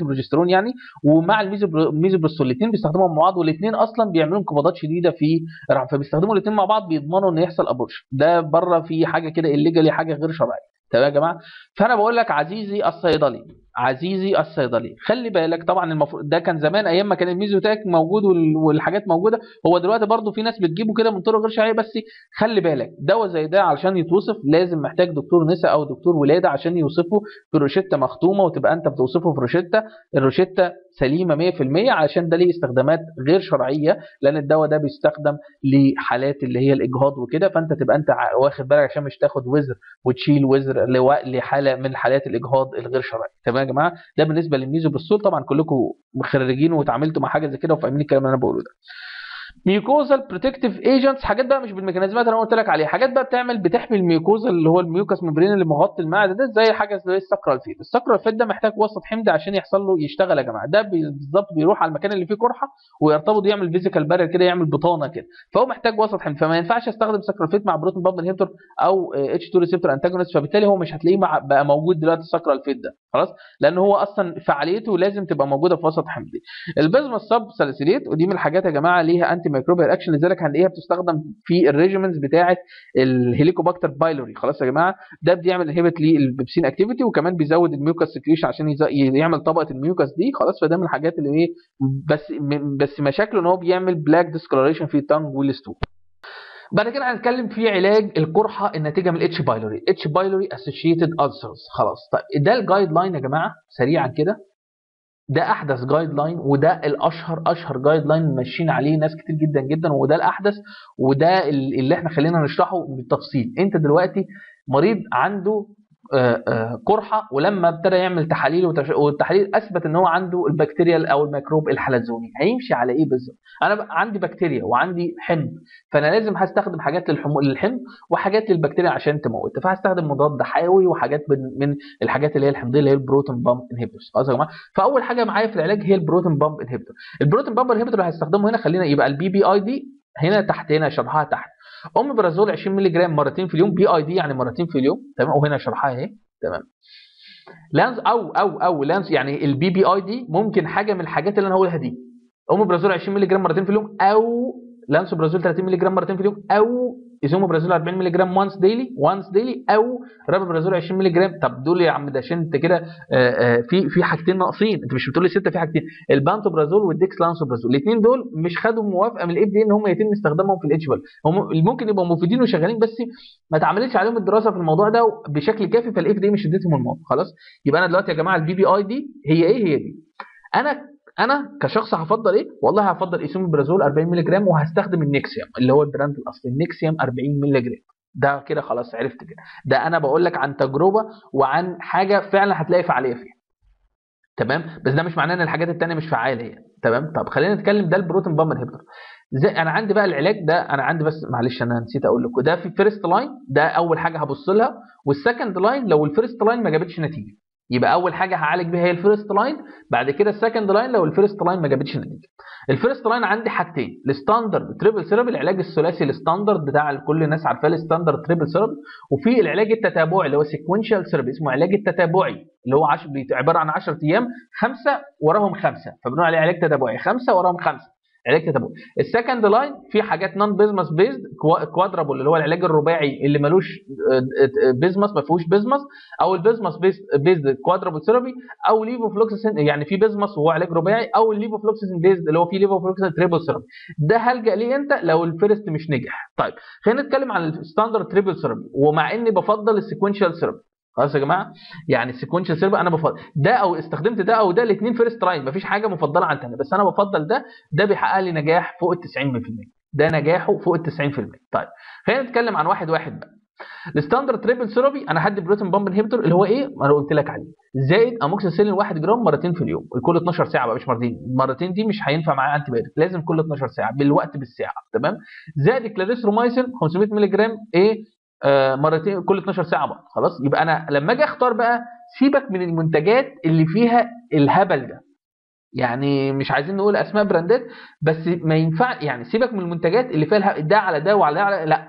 بروجسترون يعني، ومع الميزوبروستول الاثنين بيستخدموا مع بعض، والاثنين اصلا بيعملوا انقباضات شديده في الرحم، فبيستخدموا الاثنين مع بعض بيضمنوا ان يحصل ابورشن. ده بره في حاجه كده الليجالي، حاجه غير شرعيه. تمام يا جماعه؟ فانا بقول لك عزيزي الصيدلي خلي بالك. طبعا المفروض ده كان زمان ايام ما كان الميزوتاك موجود والحاجات موجوده، هو دلوقتي برضو في ناس بتجيبه كده من طرق غير شرعيه، بس خلي بالك دواء زي ده علشان يتوصف لازم محتاج دكتور نساء او دكتور ولاده عشان يوصفه في روشته مختومه، وتبقى انت بتوصفه في الروشته سليمه 100%، علشان ده ليه استخدامات غير شرعيه، لان الدواء ده بيستخدم لحالات اللي هي الاجهاض وكده، فانت تبقى انت واخد بالك عشان مش تاخد وزر وتشيل وزر لحاله من حالات الاجهاض الغير شرعي. تمام يا جماعه؟ ده بالنسبه للميزوبروستول. طبعا كلكم خريجين وتعاملتوا مع حاجه زي كده وفاهمين الكلام اللي انا بقوله ده. ميوكوزال بروتكتيف ايجنتس، حاجات بقى مش بالميكانيزمات اللي انا قلت لك عليها، حاجات بقى بتحمي الميوكوزا اللي هو الميوكس ممبرين اللي مغطي المعده ده، زي حاجه زي السكرالفيت. السكرالفيت ده محتاج وسط حمض عشان يحصل له يشتغل يا جماعه، ده بالظبط بيروح على المكان اللي فيه قرحه ويرتبط، يعمل فيزيكال بارير كده، يعمل بطانه كده، فهو محتاج وسط حمض، فما ينفعش استخدم سكرالفيت مع بروتون بامب انهبيتور او اتش 2 ريسبتور انتاجونست، فبالتالي هو مش هتلاقيه بقى موجود دلوقتي السكرالفيت ده. خلاص؟ لان هو اصلا فعاليته لازم تبقى موجوده في وسط حمض. البازما سب ساليسيليت، ودي من الحاجات يا جماعه ليها انتي مايكروبيال اكشن، لذلك هنلاقيها بتستخدم في الريجيمنز بتاعه الهليكوباكتر بايلوري. خلاص يا جماعه؟ ده بيعمل انهبيت للبيبسين اكتيفيتي، وكمان بيزود الميوكاس سكريشن عشان يعمل طبقه الميوكاس دي. خلاص؟ فده من الحاجات اللي ايه، بس مشاكله ان هو بيعمل بلاك ديسكلاريشن في التانج والستول. بعد كده هنتكلم في علاج القرحه الناتجه من الاتش بايلوري، اتش بايلوري اسوشيتد ألسرز. خلاص طيب ده الجايد لاين يا جماعه سريعا كده، ده احدث جايد لاين وده الاشهر، اشهر جايد لاين ماشيين عليه ناس كتير جدا جدا، وده الاحدث وده اللي احنا خلينا نشرحه بالتفصيل. انت دلوقتي مريض عنده قرحه، ولما ابتدى يعمل تحاليل والتحاليل اثبت ان هو عنده البكتيريا او الميكروب الحلزوني، هيمشي على ايه بالظبط؟ انا عندي بكتيريا وعندي حمض، فانا لازم هستخدم حاجات للحمض وحاجات للبكتيريا عشان تموتها، فهستخدم مضاد حيوي وحاجات من الحاجات اللي هي الحمضيه اللي هي البروتون بامب انهبيتورز. خلاص يا جماعه، فاول حاجه معايا في العلاج هي البروتون بامب انهبيتور. البروتون بامب انهبيتور اللي هستخدمه هنا خلينا يبقى البي بي اي دي هنا تحت، هنا شرحها تحت. اومبرازول 20 مللي جرام مرتين في اليوم، بي اي دي يعني مرتين في اليوم، تمام، وهنا شرحها اهي، تمام. لانس او لانس يعني البي بي اي دي ممكن حاجه من الحاجات اللي انا هقولها دي، اومبرازول 20 مللي جرام مرتين في اليوم، او لانسوبرازول 30 مللي جرام مرتين في اليوم، او ايسومبرازول 40 مللي جرام وانس ديلي، او رابرازول 20 مللي جرام. طب دول يا عم داشن انت كده في حاجتين ناقصين، انت مش بتقول لي 6، في حاجتين، البانتو برازول والديكسلانسو برازول، الاثنين دول مش خدوا موافقه من الاف دي ان هم يتم استخدامهم في الاتش بال. هم ممكن يبقوا مفيدين وشغالين بس ما اتعملتش عليهم الدراسه في الموضوع ده بشكل كافي، فالاف دي مش اديتهم الموافقه. خلاص يبقى انا دلوقتي يا جماعه البي بي اي دي هي ايه؟ هي دي انا كشخص هفضل ايه؟ والله هفضل ايسومبرازول 40 مللي جرام، وهستخدم النكسيوم اللي هو البراند الاصلي، النكسيوم 40 مللي جرام. ده كده خلاص عرفت كده، ده انا بقول لك عن تجربه وعن حاجه فعلا هتلاقي فعاليه فيها، تمام، بس ده مش معناه ان الحاجات الثانيه مش فعاله هي، تمام. طب خلينا نتكلم، ده البروتين بامب انهبيتور. زي انا عندي بقى العلاج ده، انا عندي بس معلش انا نسيت اقول لكم، ده في فيرست لاين، ده اول حاجه هبص لها، والسكند لاين لو الفيرست لاين ما جابتش نتيجه يبقى اول حاجه هعالج بيها هي الفيرست لاين، بعد كده السكند لاين لو الفيرست لاين ما جابتش نتيجه. الفيرست لاين عندي حاجتين، الستاندرد تريبل ثيرابي، العلاج الثلاثي الستاندرد بتاع كل الناس عارفاه، الستاندرد تريبل ثيرابي، وفي العلاج التتابعي اللي هو سيكوينشال ثيرابي، اسمه العلاج التتابعي اللي هو عباره عن 10 ايام، 5 وراهم 5، فبنقول عليه علاج تتابعي، 5 وراهم 5 علاج تتابعي. السكند لاين في حاجات نون بيزمس بيزد، كوادرابل اللي هو العلاج الرباعي اللي مالوش بيزمس، ما فيهوش بيزمس، او البيزمس بيزد كوادرابل ثيرابي، او ليفوفلوكساسين يعني في بيزمس وهو علاج رباعي، او الليفوفلوكساسين بيزد اللي هو في ليفوفلوكساسين تريبل ثيرابي. ده هلجأ ليه انت لو الفيرست مش نجح. طيب خلينا نتكلم عن الستاندرد تريبل ثيرابي، ومع اني بفضل السيكوينشال ثيرابي. خلاص يا جماعه، يعني السيكونشال ثيرابي انا بفضل ده، او استخدمت ده او ده، الاثنين فيرست لاين، مفيش حاجه مفضله عن الثانيه، بس انا بفضل ده، ده بيحقق لي نجاح فوق ال 90%، ده نجاحه فوق ال 90%. طيب خلينا نتكلم عن واحد بقى. الستاندرد تريبل ثيرابي انا هدي بروتين بامب انهبيتور اللي هو ايه؟ ما انا قلت لك عليه، زائد اموكساسيلين 1 جرام مرتين في اليوم، كل 12 ساعه بقى، مش مرتين، مرتين دي مش هينفع معايا انتي بايوتيك، لازم كل 12 ساعه بالوقت بالساعه، تمام؟ زائد كلاريسرومايسين 500 مللي جرام ايه؟ مرتين كل 12 ساعه بقى. خلاص يبقى انا لما اجي اختار بقى، سيبك من المنتجات اللي فيها الهبل ده، يعني مش عايزين نقول اسماء براندات، بس ما ينفع يعني، سيبك من المنتجات اللي فيها ده على ده وعلى ده على، لا،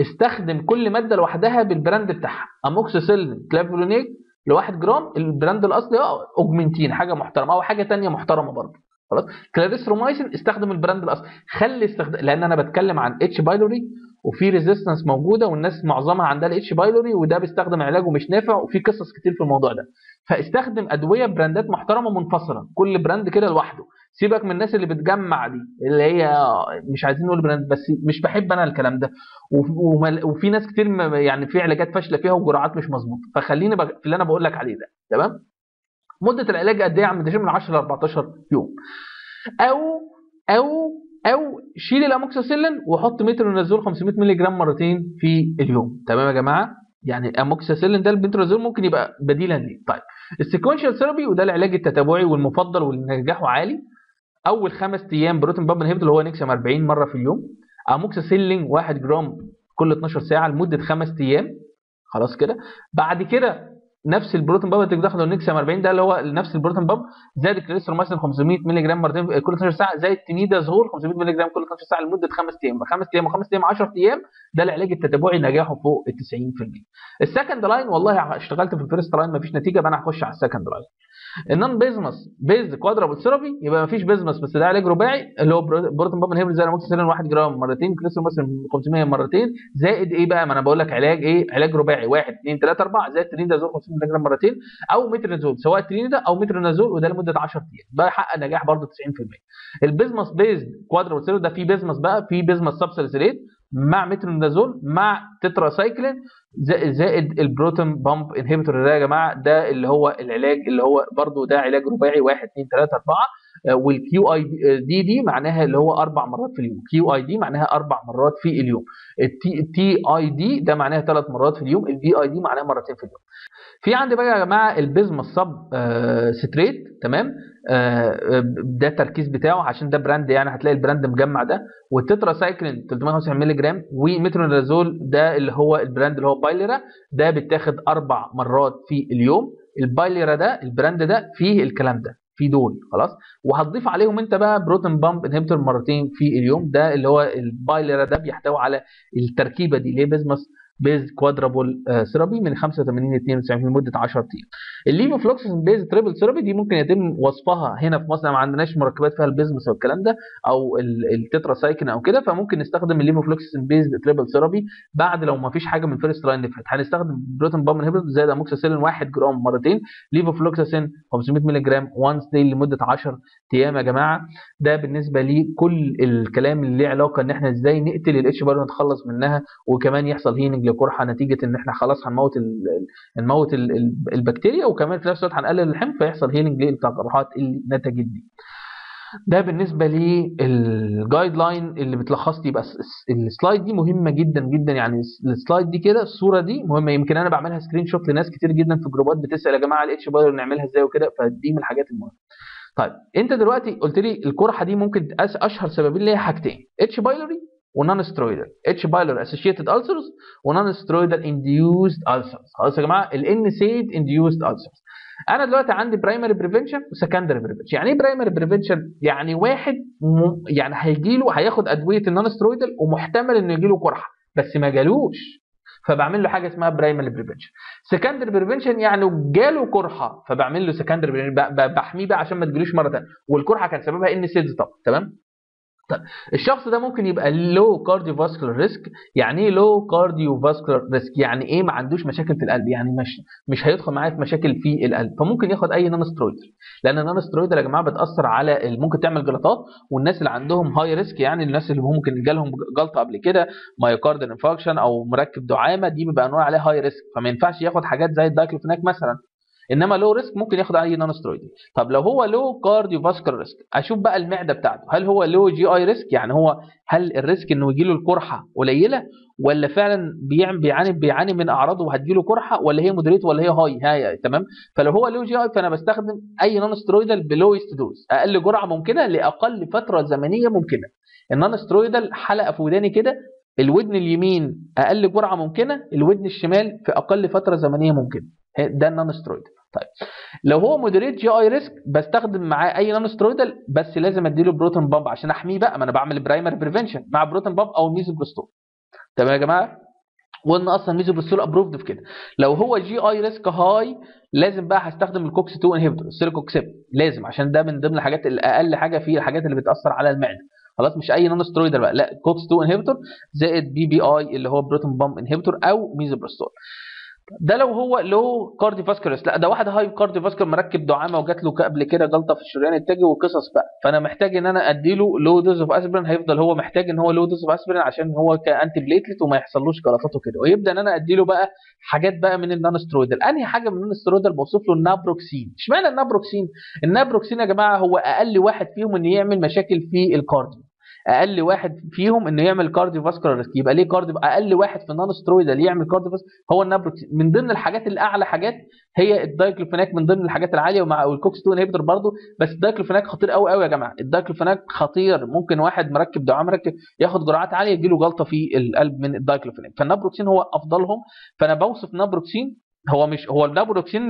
استخدم كل ماده لوحدها بالبراند بتاعها. اموكساسيلين كلوبيدجريل ل 1 جرام البراند الاصلي، اوجمنتين حاجه محترمه او حاجه ثانيه محترمه برضه. خلاص كلاريسرومايسين استخدم البراند الاصلي، خلي استخدام، لان انا بتكلم عن اتش بايلوري وفي ريزيستنس موجوده، والناس معظمها عندها الاتش بايلوري، وده بيستخدم علاجه مش نافع، وفي قصص كتير في الموضوع ده، فاستخدم ادويه براندات محترمه منفصله، كل براند كده لوحده، سيبك من الناس اللي بتجمع دي اللي هي مش عايزين نقول براند، بس مش بحب انا الكلام ده، وفي ناس كتير يعني في علاجات فاشله فيها وجرعات مش مظبوطه، فخليني في اللي انا بقول لك عليه ده، تمام. مده العلاج قد ايه يا عم ده؟ من 10 ل 14 يوم، او شيل الاموكساسيلين وحط ميترونازول 500 مللي جرام مرتين في اليوم، تمام يا جماعه؟ يعني الاموكساسيلين ده الميترونازول ممكن يبقى بديلا ليه. طيب السيكونشال ثيرابي، وده العلاج التتابعي والمفضل واللي نجاحه عالي، اول 5 ايام بروتين بامب انهبيتور اللي هو نكسيوم 40 مره في اليوم، اموكساسيلين 1 جرام كل 12 ساعه لمده 5 ايام. خلاص كده، بعد كده نفس البروتين بامب اللي بتاخده النكسيوم 40 ده اللي هو نفس البروتين بامب، زائد كلاريسرومايسين 500 مللي جرام مرتين كل 12 ساعه، زائد تيميدازول 500 مللي جرام كل 12 ساعه لمده 5 ايام، 5 ايام 10 ايام، ده العلاج التتابعي نجاحه فوق ال 90%. السكند لاين والله اشتغلت في الفيرست لاين مفيش نتيجه، بقى انا هخش على السكند لاين. النون بيزمس بيز كوادرابل ثيرابي يبقى مفيش بيزمس، بس ده علاج رباعي اللي هو بروتين بامب انهبيتور زي الاموكساسيلين 1 جرام مرتين، كلاريسرومايسين 500 مرتين، زائد ايه بقى؟ ما انا بقول لك علاج ايه؟ علاج رباعي 1 2 3 4 زائد تيميدازول 500 مللي جرام مرتين، او ميترونازول سواء تريندا او ميترونازول، وده لمده 10 ايام، ده يحقق نجاح برده 90%. البيزمس بيز كوادرابل ثيرابي ده في بيزمس بقى، في بيزمس سبسلسليت مع ميترونازول مع تتراسايكلين زائد البروتون بامب انهبيتور. ده يا جماعه ده اللي هو العلاج اللي هو برده ده علاج رباعي 1 2 3 4، والكيو اي دي دي معناها اللي هو 4 مرات في اليوم. كيو اي دي معناها 4 مرات في اليوم. التي اي دي ده معناها 3 مرات في اليوم. البي اي دي معناها 2 مرات في اليوم. في عندي بقى يا جماعه البيزمس سب ستريت، تمام، ده التركيز بتاعه عشان ده براند، يعني هتلاقي البراند مجمع ده، والتتراسايكلين 395 مللي جرام، وميترونازول ده اللي هو البراند اللي هو بايليرا، ده بيتاخد 4 مرات في اليوم. البايليرا ده البراند ده فيه الكلام ده، في دول خلاص، وهتضيف عليهم انت بقى بروتون بامب انهبيتور 2 مرات في اليوم. ده اللي هو البايليرا ده بيحتوي على التركيبه دي اللي هي بيزمس بيز كوادرابول ثيرابي من 85 ل 92 لمده 10 ايام. الليفوفلوكساسين بيز تريبل ثيرابي دي ممكن يتم وصفها هنا في مصر، ما عندناش مركبات فيها البيزمس او الكلام ده او التتراسايكلين او كده، فممكن نستخدم الليفوفلوكساسين بيز تريبل ثيرابي بعد لو ما فيش حاجه من فيرست لاين لفت. هنستخدم بروتون بامب انهبيتور زائد اموكساسيلين 1 جرام 2 مرات، ليفوفلوكساسين 500 مللي جرام وانس داي لمده 10 ايام يا جماعه. ده بالنسبه لكل الكلام اللي له علاقه ان احنا ازاي نقتل الاتش بار ونتخلص منها، وكمان يحصل هينج قرحه نتيجه ان احنا خلاص هنموت البكتيريا، وكمان في نفس الوقت هنقلل الحمض فيحصل هيلنج للقرحات اللي نتجت دي. ده بالنسبه للجايد لاين اللي بتلخص لي. بس السلايد دي مهمه جدا جدا، يعني السلايد دي كده الصوره دي مهمه، يمكن انا بعملها سكرين شوت لناس كتير جدا في الجروبات بتسال يا جماعه الاتش بايلوري نعملها ازاي وكده، فدي من الحاجات المهمه. طيب انت دلوقتي قلت لي القرحه دي ممكن اشهر سببين ليها حاجتين، اتش بايلوري ونون سترويدال، اتش بايلوري اسوشيتد ألسرز ونون سترويدال انديوزد ألسرز. خلاص يا جماعه الان سيد انديوزد ألسرز. انا دلوقتي عندي برايمري بريفنشن وسكندري بريفنشن. يعني ايه برايمري بريفنشن؟ يعني واحد يعني هيجي له هياخد ادويه النون سترويدال ومحتمل انه يجي له قرحه بس ما جالوش، فبعمل له حاجه اسمها برايمري بريفنشن. سكندري بريفنشن يعني جاله قرحه فبعمل له سكندري، بحميه بقى عشان ما تجيلوش مره ثانيه، والقرحه كان سببها ان سيد. طب تمام. الشخص ده ممكن يبقى لو كارديوفاسكولار ريسك. يعني ايه لو كارديوفاسكولار ريسك؟ يعني ايه ما عندوش مشاكل في القلب، يعني مش هيدخل معايا في مشاكل في القلب، فممكن ياخد اي نون سترويدال، لان النون سترويدال يا جماعه بتاثر على ممكن تعمل جلطات، والناس اللي عندهم هاي ريسك يعني الناس اللي ممكن جالهم جلطه قبل كده مايوكاردال انفاكشن او مركب دعامه، دي بيبقى نوع عليها هاي ريسك، فما ينفعش ياخد حاجات زي الدايكلوفناك مثلا، انما لو ريسك ممكن ياخد اي نون سترويدال. طب لو هو لو كارديوفاسكولار ريسك، اشوف بقى المعده بتاعته، هل هو لو جي اي ريسك؟ يعني هو هل الريسك انه يجي له القرحه قليله، ولا فعلا بيعاني من اعراضه وهتجيله قرحه، ولا هي مودريت ولا هي هاي؟ تمام. فلو هو لو جي اي فانا بستخدم اي نون سترويدال بلويست دوز، اقل جرعه ممكنه لاقل فتره زمنيه ممكنه. النون سترويدال حلقه في وداني كده، الودن اليمين اقل جرعه ممكنه، الودن الشمال في اقل فتره زمنيه ممكنه، ده النون سترويدال. طيب لو هو مودريت جي اي ريسك بستخدم معاه اي نون سترويدال، بس لازم اديله بروتون بامب عشان احميه بقى، ما انا بعمل برايمري بريفنشن مع بروتون بامب او ميزوبروستول. تمام يا جماعه، وان اصلا ميزوبروستول ابروفد في كده. لو هو جي اي ريسك هاي لازم بقى هستخدم الكوكس 2 انهبيتور السيركوكسيب، لازم، عشان ده من ضمن الحاجات الاقل حاجه في الحاجات اللي بتاثر على المعده. خلاص مش اي نون سترويدال بقى، لا كوكس 2 انهبيتور زائد بي بي اي اللي هو بروتون بامب انهبيتور او ميزوبروستول. ده لو هو لو كارديوفاسكولار، لا ده واحد هاي كارديوفاسكولار مركب دعامه وجات له قبل كده جلطه في الشريان التاجي وقصص بقى، فانا محتاج ان انا اديله لو دوز اوف اسبرين، هيفضل هو محتاج ان هو لو دوز اوف اسبرين عشان هو كانتي بليتلت وما يحصلوش جلطاته كده، ويبدا ان انا اديله بقى حاجات بقى من النون سترويدال. انهي حاجه من النون سترويدال بوصف له النابروكسين. اشمعنى النابروكسين؟ النابروكسين يا جماعه هو اقل واحد فيهم انه يعمل مشاكل في الكارديو، اقل واحد فيهم انه يعمل كارديوفاسكولار ريسك. يبقى ليه كارديو اقل واحد في النون سترويدال يعمل كارديوفاس هو النابروكسين. من ضمن الحاجات الاعلى حاجات هي الدايكلوفناك، من ضمن الحاجات العاليه، ومع الكوكس 2 انهبيتور برضه، بس الدايكلوفناك خطير قوي قوي يا جماعه. الدايكلوفناك خطير، ممكن واحد مركب دعامه مركب ياخد جرعات عاليه يجي له جلطه في القلب من الدايكلوفناك، فالنابروكسين هو افضلهم. فانا بوصف نابروكسين، هو النابروكسين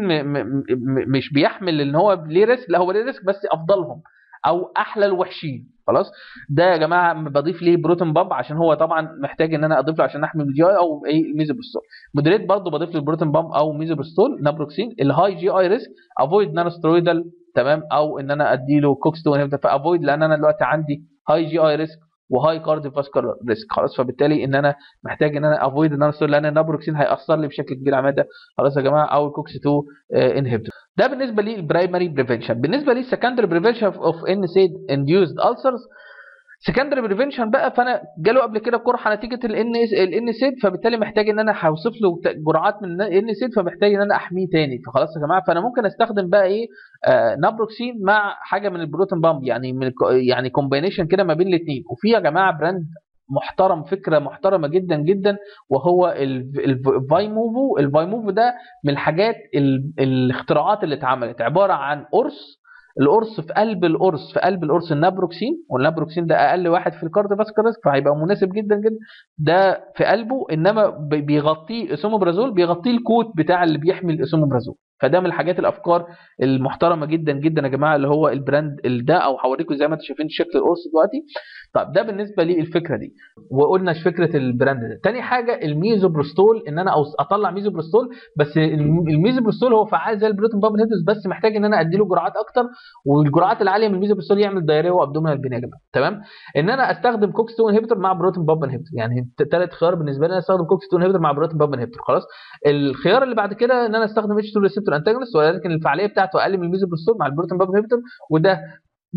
مش بيحمل ان هو ليه ريسك، لا هو ليه ريسك بس افضلهم او احلى الوحشين. خلاص ده يا جماعه بضيف ليه بروتون بامب عشان هو طبعا محتاج ان انا اضيف له عشان احمي الجي اي او ايه الميزوبروستول. مودريت برضه بضيف له البروتون بامب او ميزوبروستول. نابروكسين الهاي جي اي ريسك افويد نون سترويدال، تمام، او ان انا ادي له كوكس 2 انهبيتور فافويد، لان انا دلوقتي عندي هاي جي اي ريسك وهاي كارديوفاسكولار ريسك. خلاص فبالتالي ان انا محتاج ان انا افويد النون سترويدال لان النابروكسين هياثر لي بشكل كبير على المعده. خلاص يا جماعه، او الكوكس 2 انهبيتور. ده بالنسبه للبرايمري بريفنشن. بالنسبه للسكندري بريفنشن اوف ان سيد انديوزد ألسرز، سكندري بريفنشن بقى، فانا جاله قبل كده قرحه نتيجه الان سيد، فبالتالي محتاج ان انا هوصف له جرعات من الان سيد، فمحتاج ان انا احميه تاني. فخلاص يا جماعه، فانا ممكن استخدم بقى ايه نابروكسين مع حاجه من البروتين بامب، يعني يعني كومبينيشن كده ما بين الاثنين. وفي يا جماعه براند محترم، فكره محترمه جدا جدا، وهو الفايموفو. الفايموفو ده من الحاجات الاختراعات اللي اتعملت، عباره عن قرص، القرص في قلب القرص، في قلب القرص النابروكسين، والنابروكسين ده اقل واحد في الكارديوفاسكولار ريسك، فهيبقى مناسب جدا جدا ده في قلبه، انما بيغطيه الايسومبرازول، بيغطيه الكوت بتاع اللي بيحمي الايسومبرازول. فده من الحاجات الافكار المحترمه جدا جدا يا جماعه، اللي هو البراند ده، او هوريكم زي ما انتم شايفين شكل القرص دلوقتي. طب ده بالنسبه للفكره دي، وقلنا فكره البراند ده. تاني حاجه الميزوبروستول، ان انا اطلع ميزوبروستول، بس الميزوبروستول هو فعال زي البروتين بامب انهيبيتورز، بس محتاج ان انا اديله جرعات اكتر، والجرعات العاليه من الميزوبروستول يعمل دايريا وابدومينال بين يا جماعه. تمام، ان انا استخدم كوكس 2 انهيبيتور مع بروتين بامب انهيبيتور، يعني ثالث خيار بالنسبه لي انا استخدم كوكس 2 انهيبيتور مع بروتين بامب انهيبيتور. خلاص، الخيار اللي بعد كده ان انا استخدم اتش 2 ريسبتور انتاجونست، ولكن الفعاليه بتاعته اقل من الميزوبروستول مع البروتين بامب انهيبيتور، وده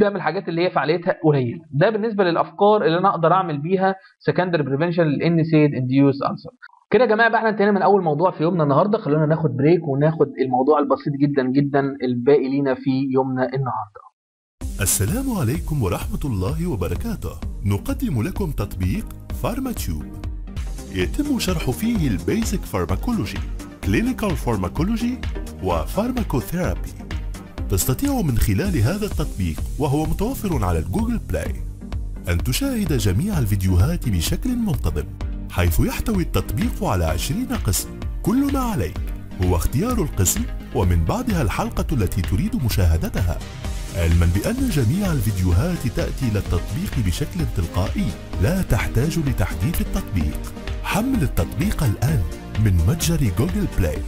من الحاجات اللي هي فعاليتها قليله. ده بالنسبه للافكار اللي انا اقدر اعمل بيها سكندري بريفنشن للان سيد انديوس ألسر. كده يا جماعه بقى احنا انتهينا من اول موضوع في يومنا النهارده، خلونا ناخد بريك وناخد الموضوع البسيط جدا جدا الباقي لينا في يومنا النهارده. السلام عليكم ورحمه الله وبركاته. نقدم لكم تطبيق فارما تيوب يتم شرح فيه البيزك فارماكولوجي، كلينيكال فارماكولوجي، وفارماكوثيرابي. تستطيع من خلال هذا التطبيق، وهو متوفر على الجوجل بلاي، أن تشاهد جميع الفيديوهات بشكل منتظم، حيث يحتوي التطبيق على 20 قسم. كل ما عليك هو اختيار القسم، ومن بعدها الحلقة التي تريد مشاهدتها، علما بأن جميع الفيديوهات تأتي إلى التطبيق بشكل تلقائي، لا تحتاج لتحديث التطبيق. حمل التطبيق الآن من متجر جوجل بلاي.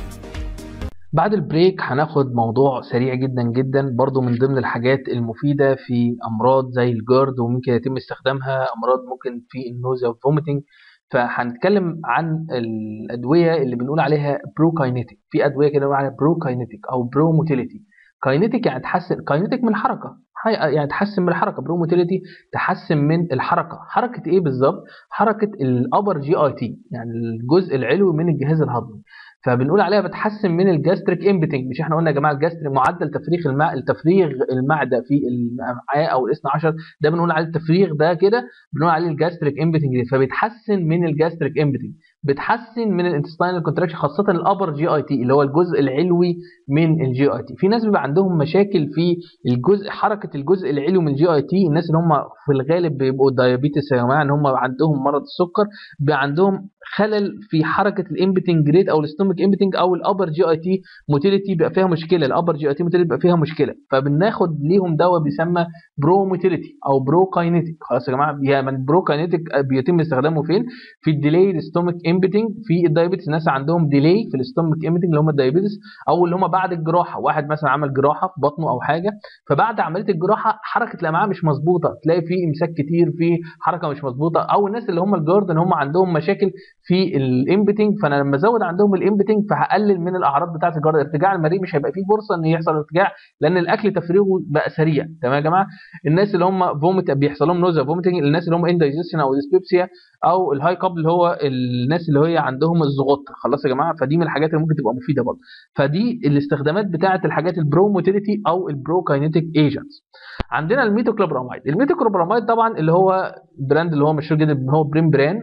بعد البريك هناخد موضوع سريع جدا جدا، برضو من ضمن الحاجات المفيده في امراض زي الجرد، وممكن يتم استخدامها امراض ممكن في النوزة والفوميتنج. فهنتكلم عن الادويه اللي بنقول عليها بروكاينيتيك. في ادويه كده بنقول عليها بروكاينيتيك او بروموتيلتي. كاينيتيك يعني تحسن، كاينيتيك من الحركه، يعني تحسن من الحركه. بروموتيلتي تحسن من الحركه. حركه ايه بالظبط؟ حركه الابر جي اي تي، يعني الجزء العلوي من الجهاز الهضمي، فبنقول عليها بتحسن من الجاستريك امبتنج. مش احنا قلنا يا جماعه الجاستريك معدل تفريغ الماء، التفريغ المعده في الامعاء او الاثنى عشر، ده بنقول عليه التفريغ ده كده، بنقول عليه الجاستريك امبتنج. فبتحسن من الجاستريك امبتنج، بتحسن من الانتستينال كونتراكشن، خاصه الابر جي اي تي اللي هو الجزء العلوي من الجي اي تي. في ناس بيبقى عندهم مشاكل في الجزء، حركه الجزء العلوي من الجي اي تي. الناس اللي هم في الغالب بيبقوا دايابيتس يا جماعه، ان هم عندهم مرض السكر، بيبقى عندهم خلل في حركه الامبتنج ريت او الستومك امبتنج او الابر جي اي تي موتيليتي، بيبقى فيها مشكله، الابر جي اي تي موتيليتي بيبقى فيها مشكله. فبناخد ليهم دواء بيسمى بروموتيلتي او بروكاينيتيك. خلاص يا جماعه، يعني بروكاينيتيك بيتم استخدامه فين؟ في الديلي ستومك امبتنج في الدايابيتس. الناس عندهم ديلي في الستومك امبتنج اللي هم الدايابيتس، او اللي هم بعد الجراحه، واحد مثلا عمل جراحه في بطنه او حاجه، فبعد عمليه الجراحه حركه الامعاء مش مظبوطه، تلاقي في امساك كتير، في حركه مش مظبوطه. او الناس اللي هم الجارد ان هم عندهم مشاكل في الامبتنج، فانا لما ازود عندهم الامبتنج فهقلل من الاعراض بتاعه الجرد. ارتجاع المريء مش هيبقى فيه فرصه ان يحصل ارتجاع، لان الاكل تفريغه بقى سريع. تمام يا جماعه. الناس اللي هم فوميت بيحصل لهم نوزه فوميتنج، الناس اللي هم اندايجيشن او ديسبيبسيا، او الهاي كاب اللي هو الناس اللي هي عندهم الزغط. خلاص يا جماعه، فدي من الحاجات اللي ممكن تبقى مفيده برضه. فدي الاستخدامات بتاعه الحاجات البروموتيلتي او البروكاينيتيك ايجنتس. عندنا الميتوكلوبرمايد. الميتوكلوبرمايد طبعا اللي هو براند اللي هو مشهور جدا، هو بريمبران.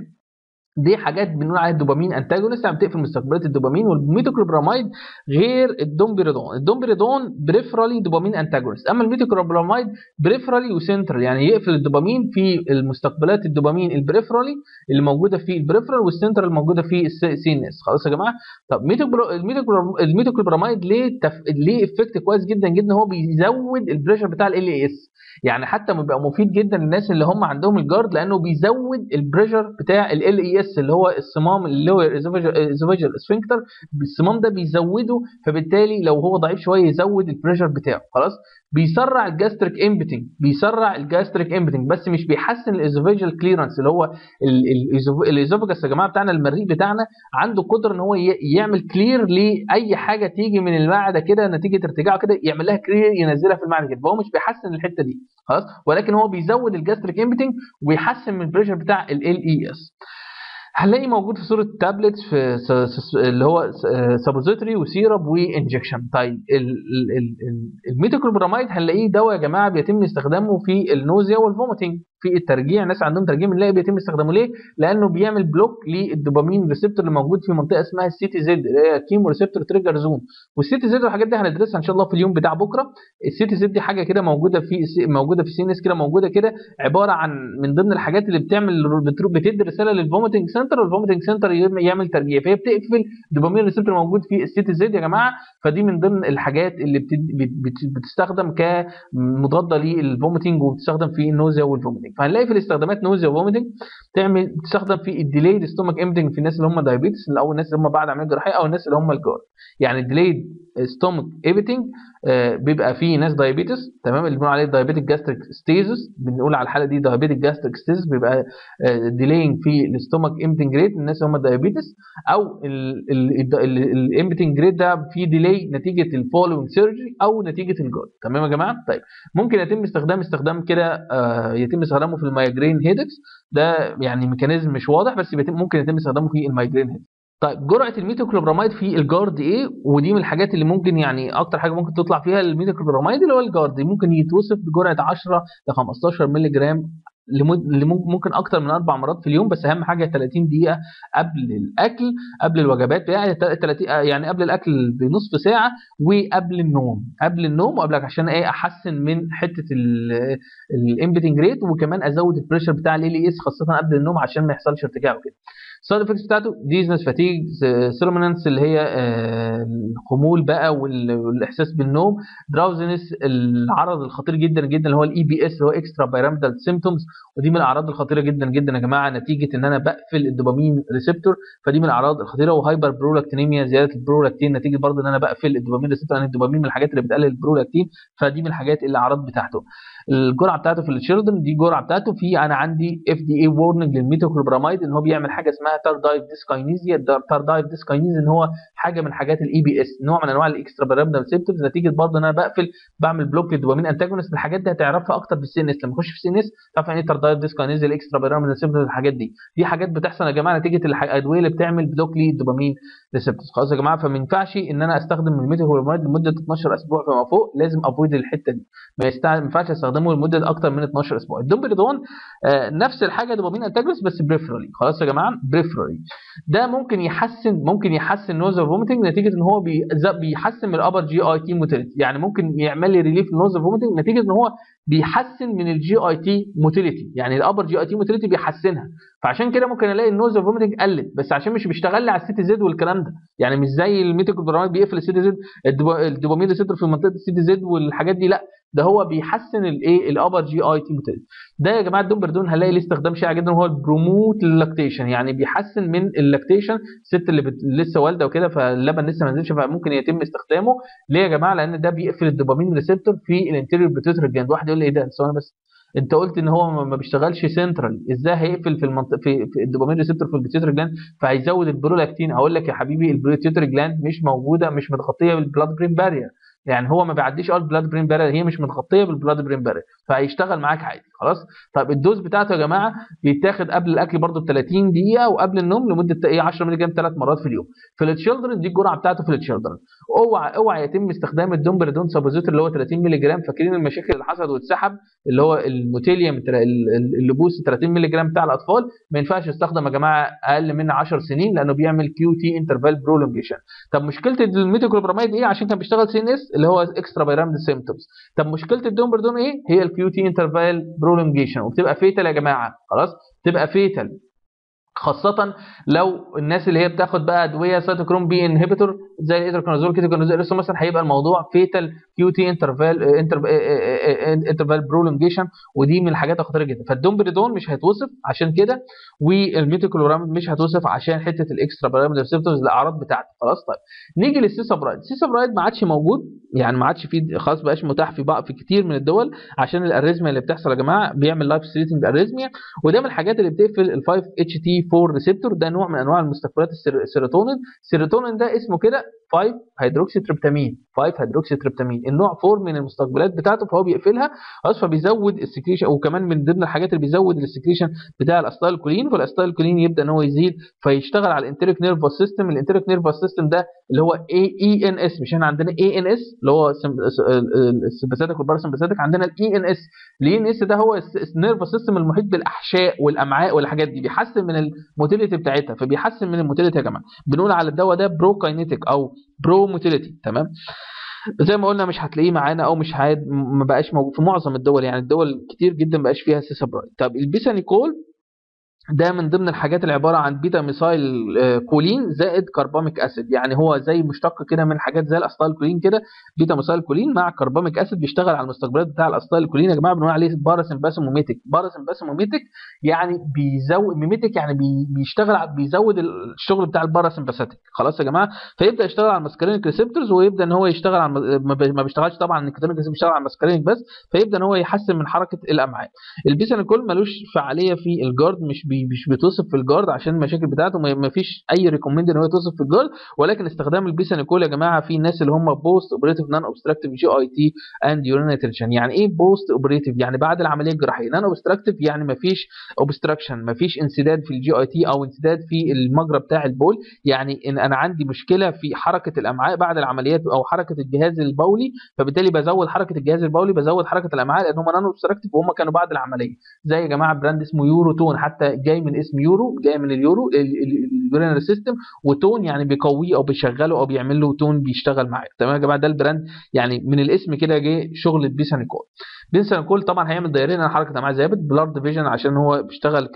دي حاجات بنقول عليها الدوبامين انتاجونست، عم تقفل مستقبلات الدوبامين. والميتوكلوبرمايد غير الدومبريدون. الدومبريدون بريفرالي دوبامين انتاجونست، اما الميتوكلوبرمايد بريفرالي وسنترال، يعني يقفل الدوبامين في المستقبلات الدوبامين البريفرالي اللي موجوده في البريفرال، والسنترال موجوده في السينس. خلاص يا جماعه. طب الميتوكلوبرمايد ليه افكت كويس جدا جدا؟ هو بيزود البريشر بتاع ال اي اس، يعني حتى بيبقى مفيد جدا للناس اللي هم عندهم الجارد، لانه بيزود البريشر بتاع ال اي اس اللي هو الصمام اللور اسوفاجيال اسفنكتر، الصمام ده بيزوده، فبالتالي لو هو ضعيف شويه يزود البريشر بتاعه، خلاص بيسرع الجاستريك امبتنج، بس مش بيحسن الاسوفاجيال كليرنس اللي هو الاسوفاجس يا جماعه بتاعنا، المريء بتاعنا عنده قدره ان هو يعمل كلير لاي حاجه تيجي من المعده كده نتيجه ارتجاعه كده، يعمل لها كلير ينزلها في المعده كده، فهو مش بيحسن الحته دي خلاص، ولكن هو بيزود الجاستريك امبتنج وبيحسن من البريشر بتاع ال اي اس. هنلاقي موجود في صوره تابلت في اللي هو سبوزيتوري وسيرب وانجكشن. طيب الميتوكلوبرمايد هنلاقيه دواء يا جماعه بيتم استخدامه في النوزيا والفوميتنج، في الترجيع، ناس عندهم ترجيع بنلاقي بيتم استخدامه. ليه؟ لانه بيعمل بلوك للدوبامين ريسبتور اللي موجود في منطقه اسمها السي تي زد، اللي هي كيمو ريسبتور تريجر زون، والسي تي زد والحاجات دي هندرسها ان شاء الله في اليوم بتاع بكره. السي تي زد دي حاجه كده موجوده في سينس كده، موجوده كده، عباره عن من ضمن الحاجات اللي بتدي رساله للفوميتنج سنتر، والفوميتنج سنتر يعمل ترجيع، فهي بتقفل الدوبامين ريسبتور موجود في السي تي زد يا جماعه، فدي من ضمن الحاجات اللي بتستخدم كمضاده للفوميتنج، وبتستخدم في النوزيا والفوميتنج. فهنلاقي في الاستخدامات نوزيا وفوميتنج، بتستخدم في الديليد ستومك امبتنج في الناس اللي هم دايابيتس، او الناس اللي هم بعد عمليه جراحيه، او الناس اللي هم الجار، يعني الديليد ستومك امبتنج بيبقى في ناس دايابيتس، تمام، اللي بنقول عليه دايابيتك جاستريك ستيزس، بنقول على الحاله دي دايابيتك جاستريك ستيزس، بيبقى ديلينج في الستومك امبتنج ريت الناس اللي هم دايابيتس، او الامبتنج ريت ده في ديلي نتيجه الفولوينج سيرجري او نتيجه الجار، تمام يا جماعه. طيب ممكن يتم استخدام كده، يتم استخدامه في المايجرين هيدكس، ده يعني ميكانيزم مش واضح، بس ممكن يتم استخدامه في المايجرين هيدكس. طيب جرعه الميتوكلوبرمايد في الجارد ايه؟ ودي من الحاجات اللي ممكن يعني اكتر حاجه ممكن تطلع فيها الميتوكلوبرمايد اللي هو الجارد، ممكن يتوصف بجرعه 10 ل 15 مللي جرام، ممكن اكتر من 4 مرات في اليوم، بس اهم حاجه 30 دقيقه قبل الاكل، قبل الوجبات يعني قبل الاكل بنصف ساعه، وقبل النوم، وقبل عشان ايه؟ احسن من حته الامبتنج ريت، وكمان ازود البريشر بتاع ال اي اس خاصه قبل النوم عشان ما يحصلش ارتجاع وكده. السايد افكتس بتاعته ديزنس، فاتيج، سيرومننس اللي هي الخمول بقى والاحساس بالنوم، دراوزنس، العرض الخطير جدا جدا اللي هو الاي بي اس اللي هو اكسترا بيراميدال سيمتومز، ودي من الاعراض الخطيره جدا جدا يا جماعه نتيجه ان انا بقفل الدوبامين ريسبتور، فدي من الاعراض الخطيره. وهايبر برولاكتينيميا، زياده البرولاكتين نتيجه برضه ان انا بقفل الدوبامين ريسبتور، لان الدوبامين من الحاجات اللي بتقلل البرولاكتين، فدي من الحاجات الاعراض بتاعته. الجرعه بتاعته في التشيلدرن، دي جرعه بتاعته في، انا عندي اف دي اي وورنينج للميتوكلوبرمايد ان هو بيعمل حاجه اسمها تاردايف ديسكاينيزيا، تاردايف ديسكاينيز ان هو حاجه من حاجات الاي بي اس، نوع من انواع الاكسترا بيراميدال سيمتومز، نتيجه برضه ان انا بقفل بعمل بلوك للدوبامين انتاجونست. الحاجات دي هتعرفها اكتر في السي ان اس، لما اخش في السي ان اس تعرف يعني ايه تاردايف ديسكاينيز، الاكسترا بيراميدال سيمتومز، الحاجات دي، دي حاجات بتحصل يا جماعه نتيجه الادويه اللي بتعمل بلوك للدوبامين ريسبتورز، خلاص يا جماعه. فما ينفعش ان انا استخدم الميتوكلوبرمايد لمده 12 اسبوع فما فوق، لازم افويد الحته دي، ما ينفعش استخدمه لمده اكتر من 12 اسبوع. الدومبريدون نفس الحاجه، دوبامين انتاجونست بس بريفرالي، خلاص يا جماعه، بريفرالي. ده ممكن يحسن نوزل فوميتنج نتيجه ان هو بيحسن من الابر جي اي تي موتيلتي، يعني ممكن يعمل لي ريليف نوزل فوميتنج نتيجه ان هو بيحسن من الجي اي تي موتيلتي، يعني الابر جي اي تي موتيلتي بيحسنها، فعشان كده ممكن الاقي النوزل فوميتنج قلت، بس عشان مش بيشتغل لي على السي تي زد والكلام ده، يعني مش زي الميتوكلوبرمايد بيقفل السي تي زد، الدوبامين ريسبتور في منطقه السي تي زد والحاجات دي، لا ده هو بيحسن الايه؟ الابر جي اي تي موتيلتي. ده يا جماعه الدومبريدون هنلاقي ليه استخدام شائع جدا، وهو البروموت للاكتيشن، يعني بيحسن من اللاكتيشن، الست اللي لسه والده وكده، فاللبن لسه ما نزلش، فممكن يتم استخدامه. ليه يا جماعه؟ لان ده بيقفل الدوبامين ريسبتور في الانتيريور بيتوتري جلاند. واحد يقول لي ايه ده؟ ثواني بس، انت قلت ان هو ما بيشتغلش سنترال، ازاي هيقفل في المنطقه في الدوبامين ريسبتور في البيتيوتري جلاند فهيزود البرولاكتين؟ هقول لك يا حبيبي البيتيوتري جلاند مش موجوده، مش متغطيه بالبلاد برين بارير، يعني هو ما بيعديش البلاد برين بارير، هي مش متغطيه بالبلاد برين بارير، فهيشتغل معاك عادي خلاص. طب الدوز بتاعته يا جماعه بيتاخد قبل الاكل برده ب 30 دقيقه، وقبل النوم لمده ايه؟ 10 مللي جرام 3 مرات في اليوم. في التشيلدرن دي الجرعه بتاعته في التشيلدرن. اوعى يتم استخدام الدومبريدون سابوزيتور اللي هو 30 مللي جرام، فاكرين المشاكل اللي حصلت واتسحب اللي هو الموتيليوم اللبوس 30 مللي جرام بتاع الاطفال، ما ينفعش يستخدم يا جماعه اقل من 10 سنين لانه بيعمل كيو تي انترفال برولونجيشن. طب مشكله الميتوكلوبرمايد ايه؟ عشان كان بيشتغل سي ان اس اللي هو اكسترا بيراميدال سيمتومز. طب مشكله الدومبريدون ايه؟ هي الكيو تي انترفال برولونجيشن، وبتبقى فيتال يا جماعه، خلاص بتبقى فيتال، خاصه لو الناس اللي هي بتاخد بقى ادويه سايتوكروم بي انهبيتور زي الهيدروكنازول كيتوكنازول لسه مثلا هيبقى الموضوع فيتال كيو تي انترفال برولونجيشن، ودي من الحاجات الخطيره جدا. فالدومبريدون مش هيتوصف عشان كده، والميتوكلوبرمايد مش هتوصف عشان حته الاكسترا باراميتر سيمتومز الاعراض بتاعته. خلاص طيب نيجي للسيسابرايد. السيسابرايد ما عادش موجود، يعني ما عادش فيه خلاص، بقاش متاح في بقى في كتير من الدول عشان الاريزميا اللي بتحصل يا جماعه، بيعمل لايف ستريتنج اريزميا، وده من الحاجات اللي بتقفل ال 5 اتش تي 4 ريسبتور. ده نوع من انواع المستقبلات السيروتونين. السيروتونين ده اسمه كده 5 هيدروكسي تريبتامين، 5 هيدروكسي تريبتامين النوع 4 من المستقبلات بتاعته، فهو بيقفلها خلاص، فبيزود السكريشن. وكمان من ضمن الحاجات اللي بيزود السكريشن بتاع الاستايل كولين، فالاستايل كولين يبدا ان هو يزيد، فيشتغل على الانتريك نيرفس سيستم. الانتريك نيرفس سيستم ده اللي هو اي ان اس، مش احنا عندنا اي ان اس اللي هو السمباثيك والباراسمباثيك، عندنا الاي ان اس. الاي ان اس ده هو النيرفس سيستم المحيط بالاحشاء والامعاء والحاجات دي، بيحسن من الموتيلتي بتاعتها. فبيحسن من الموتيلتي يا جماعه بنقول على الدواء ده بروكاينيتيك او بروموتيلتي، تمام. زي ما قلنا مش هتلاقيه معانا او مش ما بقاش موجود في معظم الدول، يعني الدول كتير جدا ما بقاش فيها سيسابرايد. طب البيسانيكول ده من ضمن الحاجات اللي عباره عن بيتا ميثايل كولين زائد كرباميك اسيد، يعني هو زي مشتق كده من حاجات زي الاستايل كولين كده، بيتا ميثايل كولين مع كرباميك اسيد بيشتغل على المستقبلات بتاع الاستايل كولين يا جماعه، بنقول عليه باراسمباسموميتيك. باراسمباسموميتيك يعني بيزود ميميتيك، يعني بيشتغل بيزود الشغل بتاع الباراسمباساتيك. خلاص يا جماعه، فيبدا يشتغل على الماسكارينيك ريسبتورز، ويبدا ان هو يشتغل على ما بيشتغلش طبعا النيكوتينيك ريسبتور، بيشتغل على الماسكارينيك بس، فيبدا ان هو يحسن من حركه الامعاء. البيسانيكول ملوش فعاليه في الجارد، مش بتوصف في الجارد عشان المشاكل بتاعته، ما فيش اي ريكومند ان هو يتوصف في الجارد. ولكن استخدام البيسانيكول يا جماعه في الناس اللي هم بوست اوبريتيف نان اوبستراكتيف جي اي تي اند يورينري تنشن. يعني ايه بوست اوبريتيف؟ يعني بعد العمليه الجراحيه. نان اوبستراكتيف يعني ما فيش اوبستراكشن، ما فيش انسداد في الجي اي تي او انسداد في المجرى بتاع البول، يعني ان انا عندي مشكله في حركه الامعاء بعد العمليات او حركه الجهاز البولي، فبالتالي بزود حركه الجهاز البولي، بزود حركه الامعاء، لان هم نان اوبستراكتيف وهم كانوا بعد العمليه. زي يا جماعه براند اسمه يوروتون، حتى جاي من اسم يورو، جاي من اليورو اليورينري سيستم، وتون يعني بيقويه او بيشغله او بيعمل له تون بيشتغل معاه، تمام يا جماعه. ده البراند يعني من الاسم كده جه شغل البيسانيكول. بيسانيكول طبعا هيعمل دايرين على حركه امعاء ذابت بلارد فيجن، عشان هو بيشتغل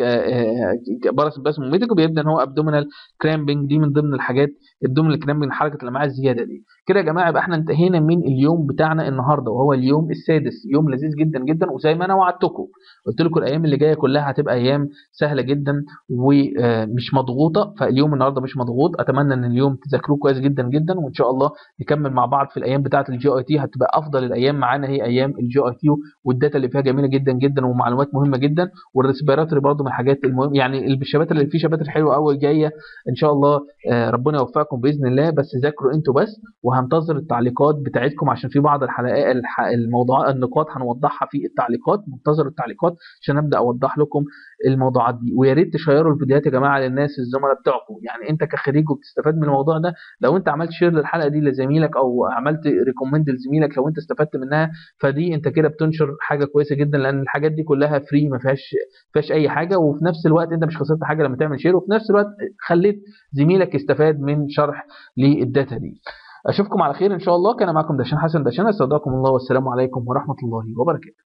باراسمباسموميتيك، وبيبدا ان هو ابدومينال كرامبنج، دي من ضمن الحاجات الدومينال كرامبنج حركه الامعاء الزياده دي. كده يا جماعه يبقى احنا انتهينا من اليوم بتاعنا النهارده، وهو اليوم السادس. يوم لذيذ جدا جدا، وزي ما انا وعدتكم قلت لكم الايام اللي جايه كلها هتبقى ايام سهله جدا ومش مضغوطه، فاليوم النهارده مش مضغوط. اتمنى ان اليوم تذاكروه كويس جدا جدا، وان شاء الله نكمل مع بعض في الايام بتاعه الجي اي تي. هتبقى افضل الايام معانا هي ايام الجي اي تي، والداتا اللي فيها جميله جدا جدا ومعلومات مهمه جدا، والريسبيراتوري برده من الحاجات المهمه، يعني الشباتر اللي فيه شباتر حلوه قوي جايه ان شاء الله، ربنا يوفقكم باذن الله. بس ذاكروا انتوا بس، وهنتظر التعليقات بتاعتكم عشان في بعض الحلقات الموضوع النقاط هنوضحها في التعليقات، منتظر التعليقات عشان ابدا اوضح لكم الموضوعات دي. ويا ريت تشيروا الفيديوهات يا جماعه للناس الزملاء بتوعكم، يعني انت كخريج وبتستفاد من الموضوع ده، لو انت عملت شير للحلقه دي لزميلك او عملت ريكومند لزميلك لو انت استفدت منها، فدي انت كده بتنشر حاجه كويسه جدا، لان الحاجات دي كلها فري، ما فيهاش اي حاجه، وفي نفس الوقت انت مش خسرت حاجه لما تعمل شير، وفي نفس الوقت خليت زميلك يستفاد من شرح للداتا دي. اشوفكم على خير ان شاء الله. كان معكم داشن حسن، استودعكم الله والسلام عليكم ورحمه الله وبركاته.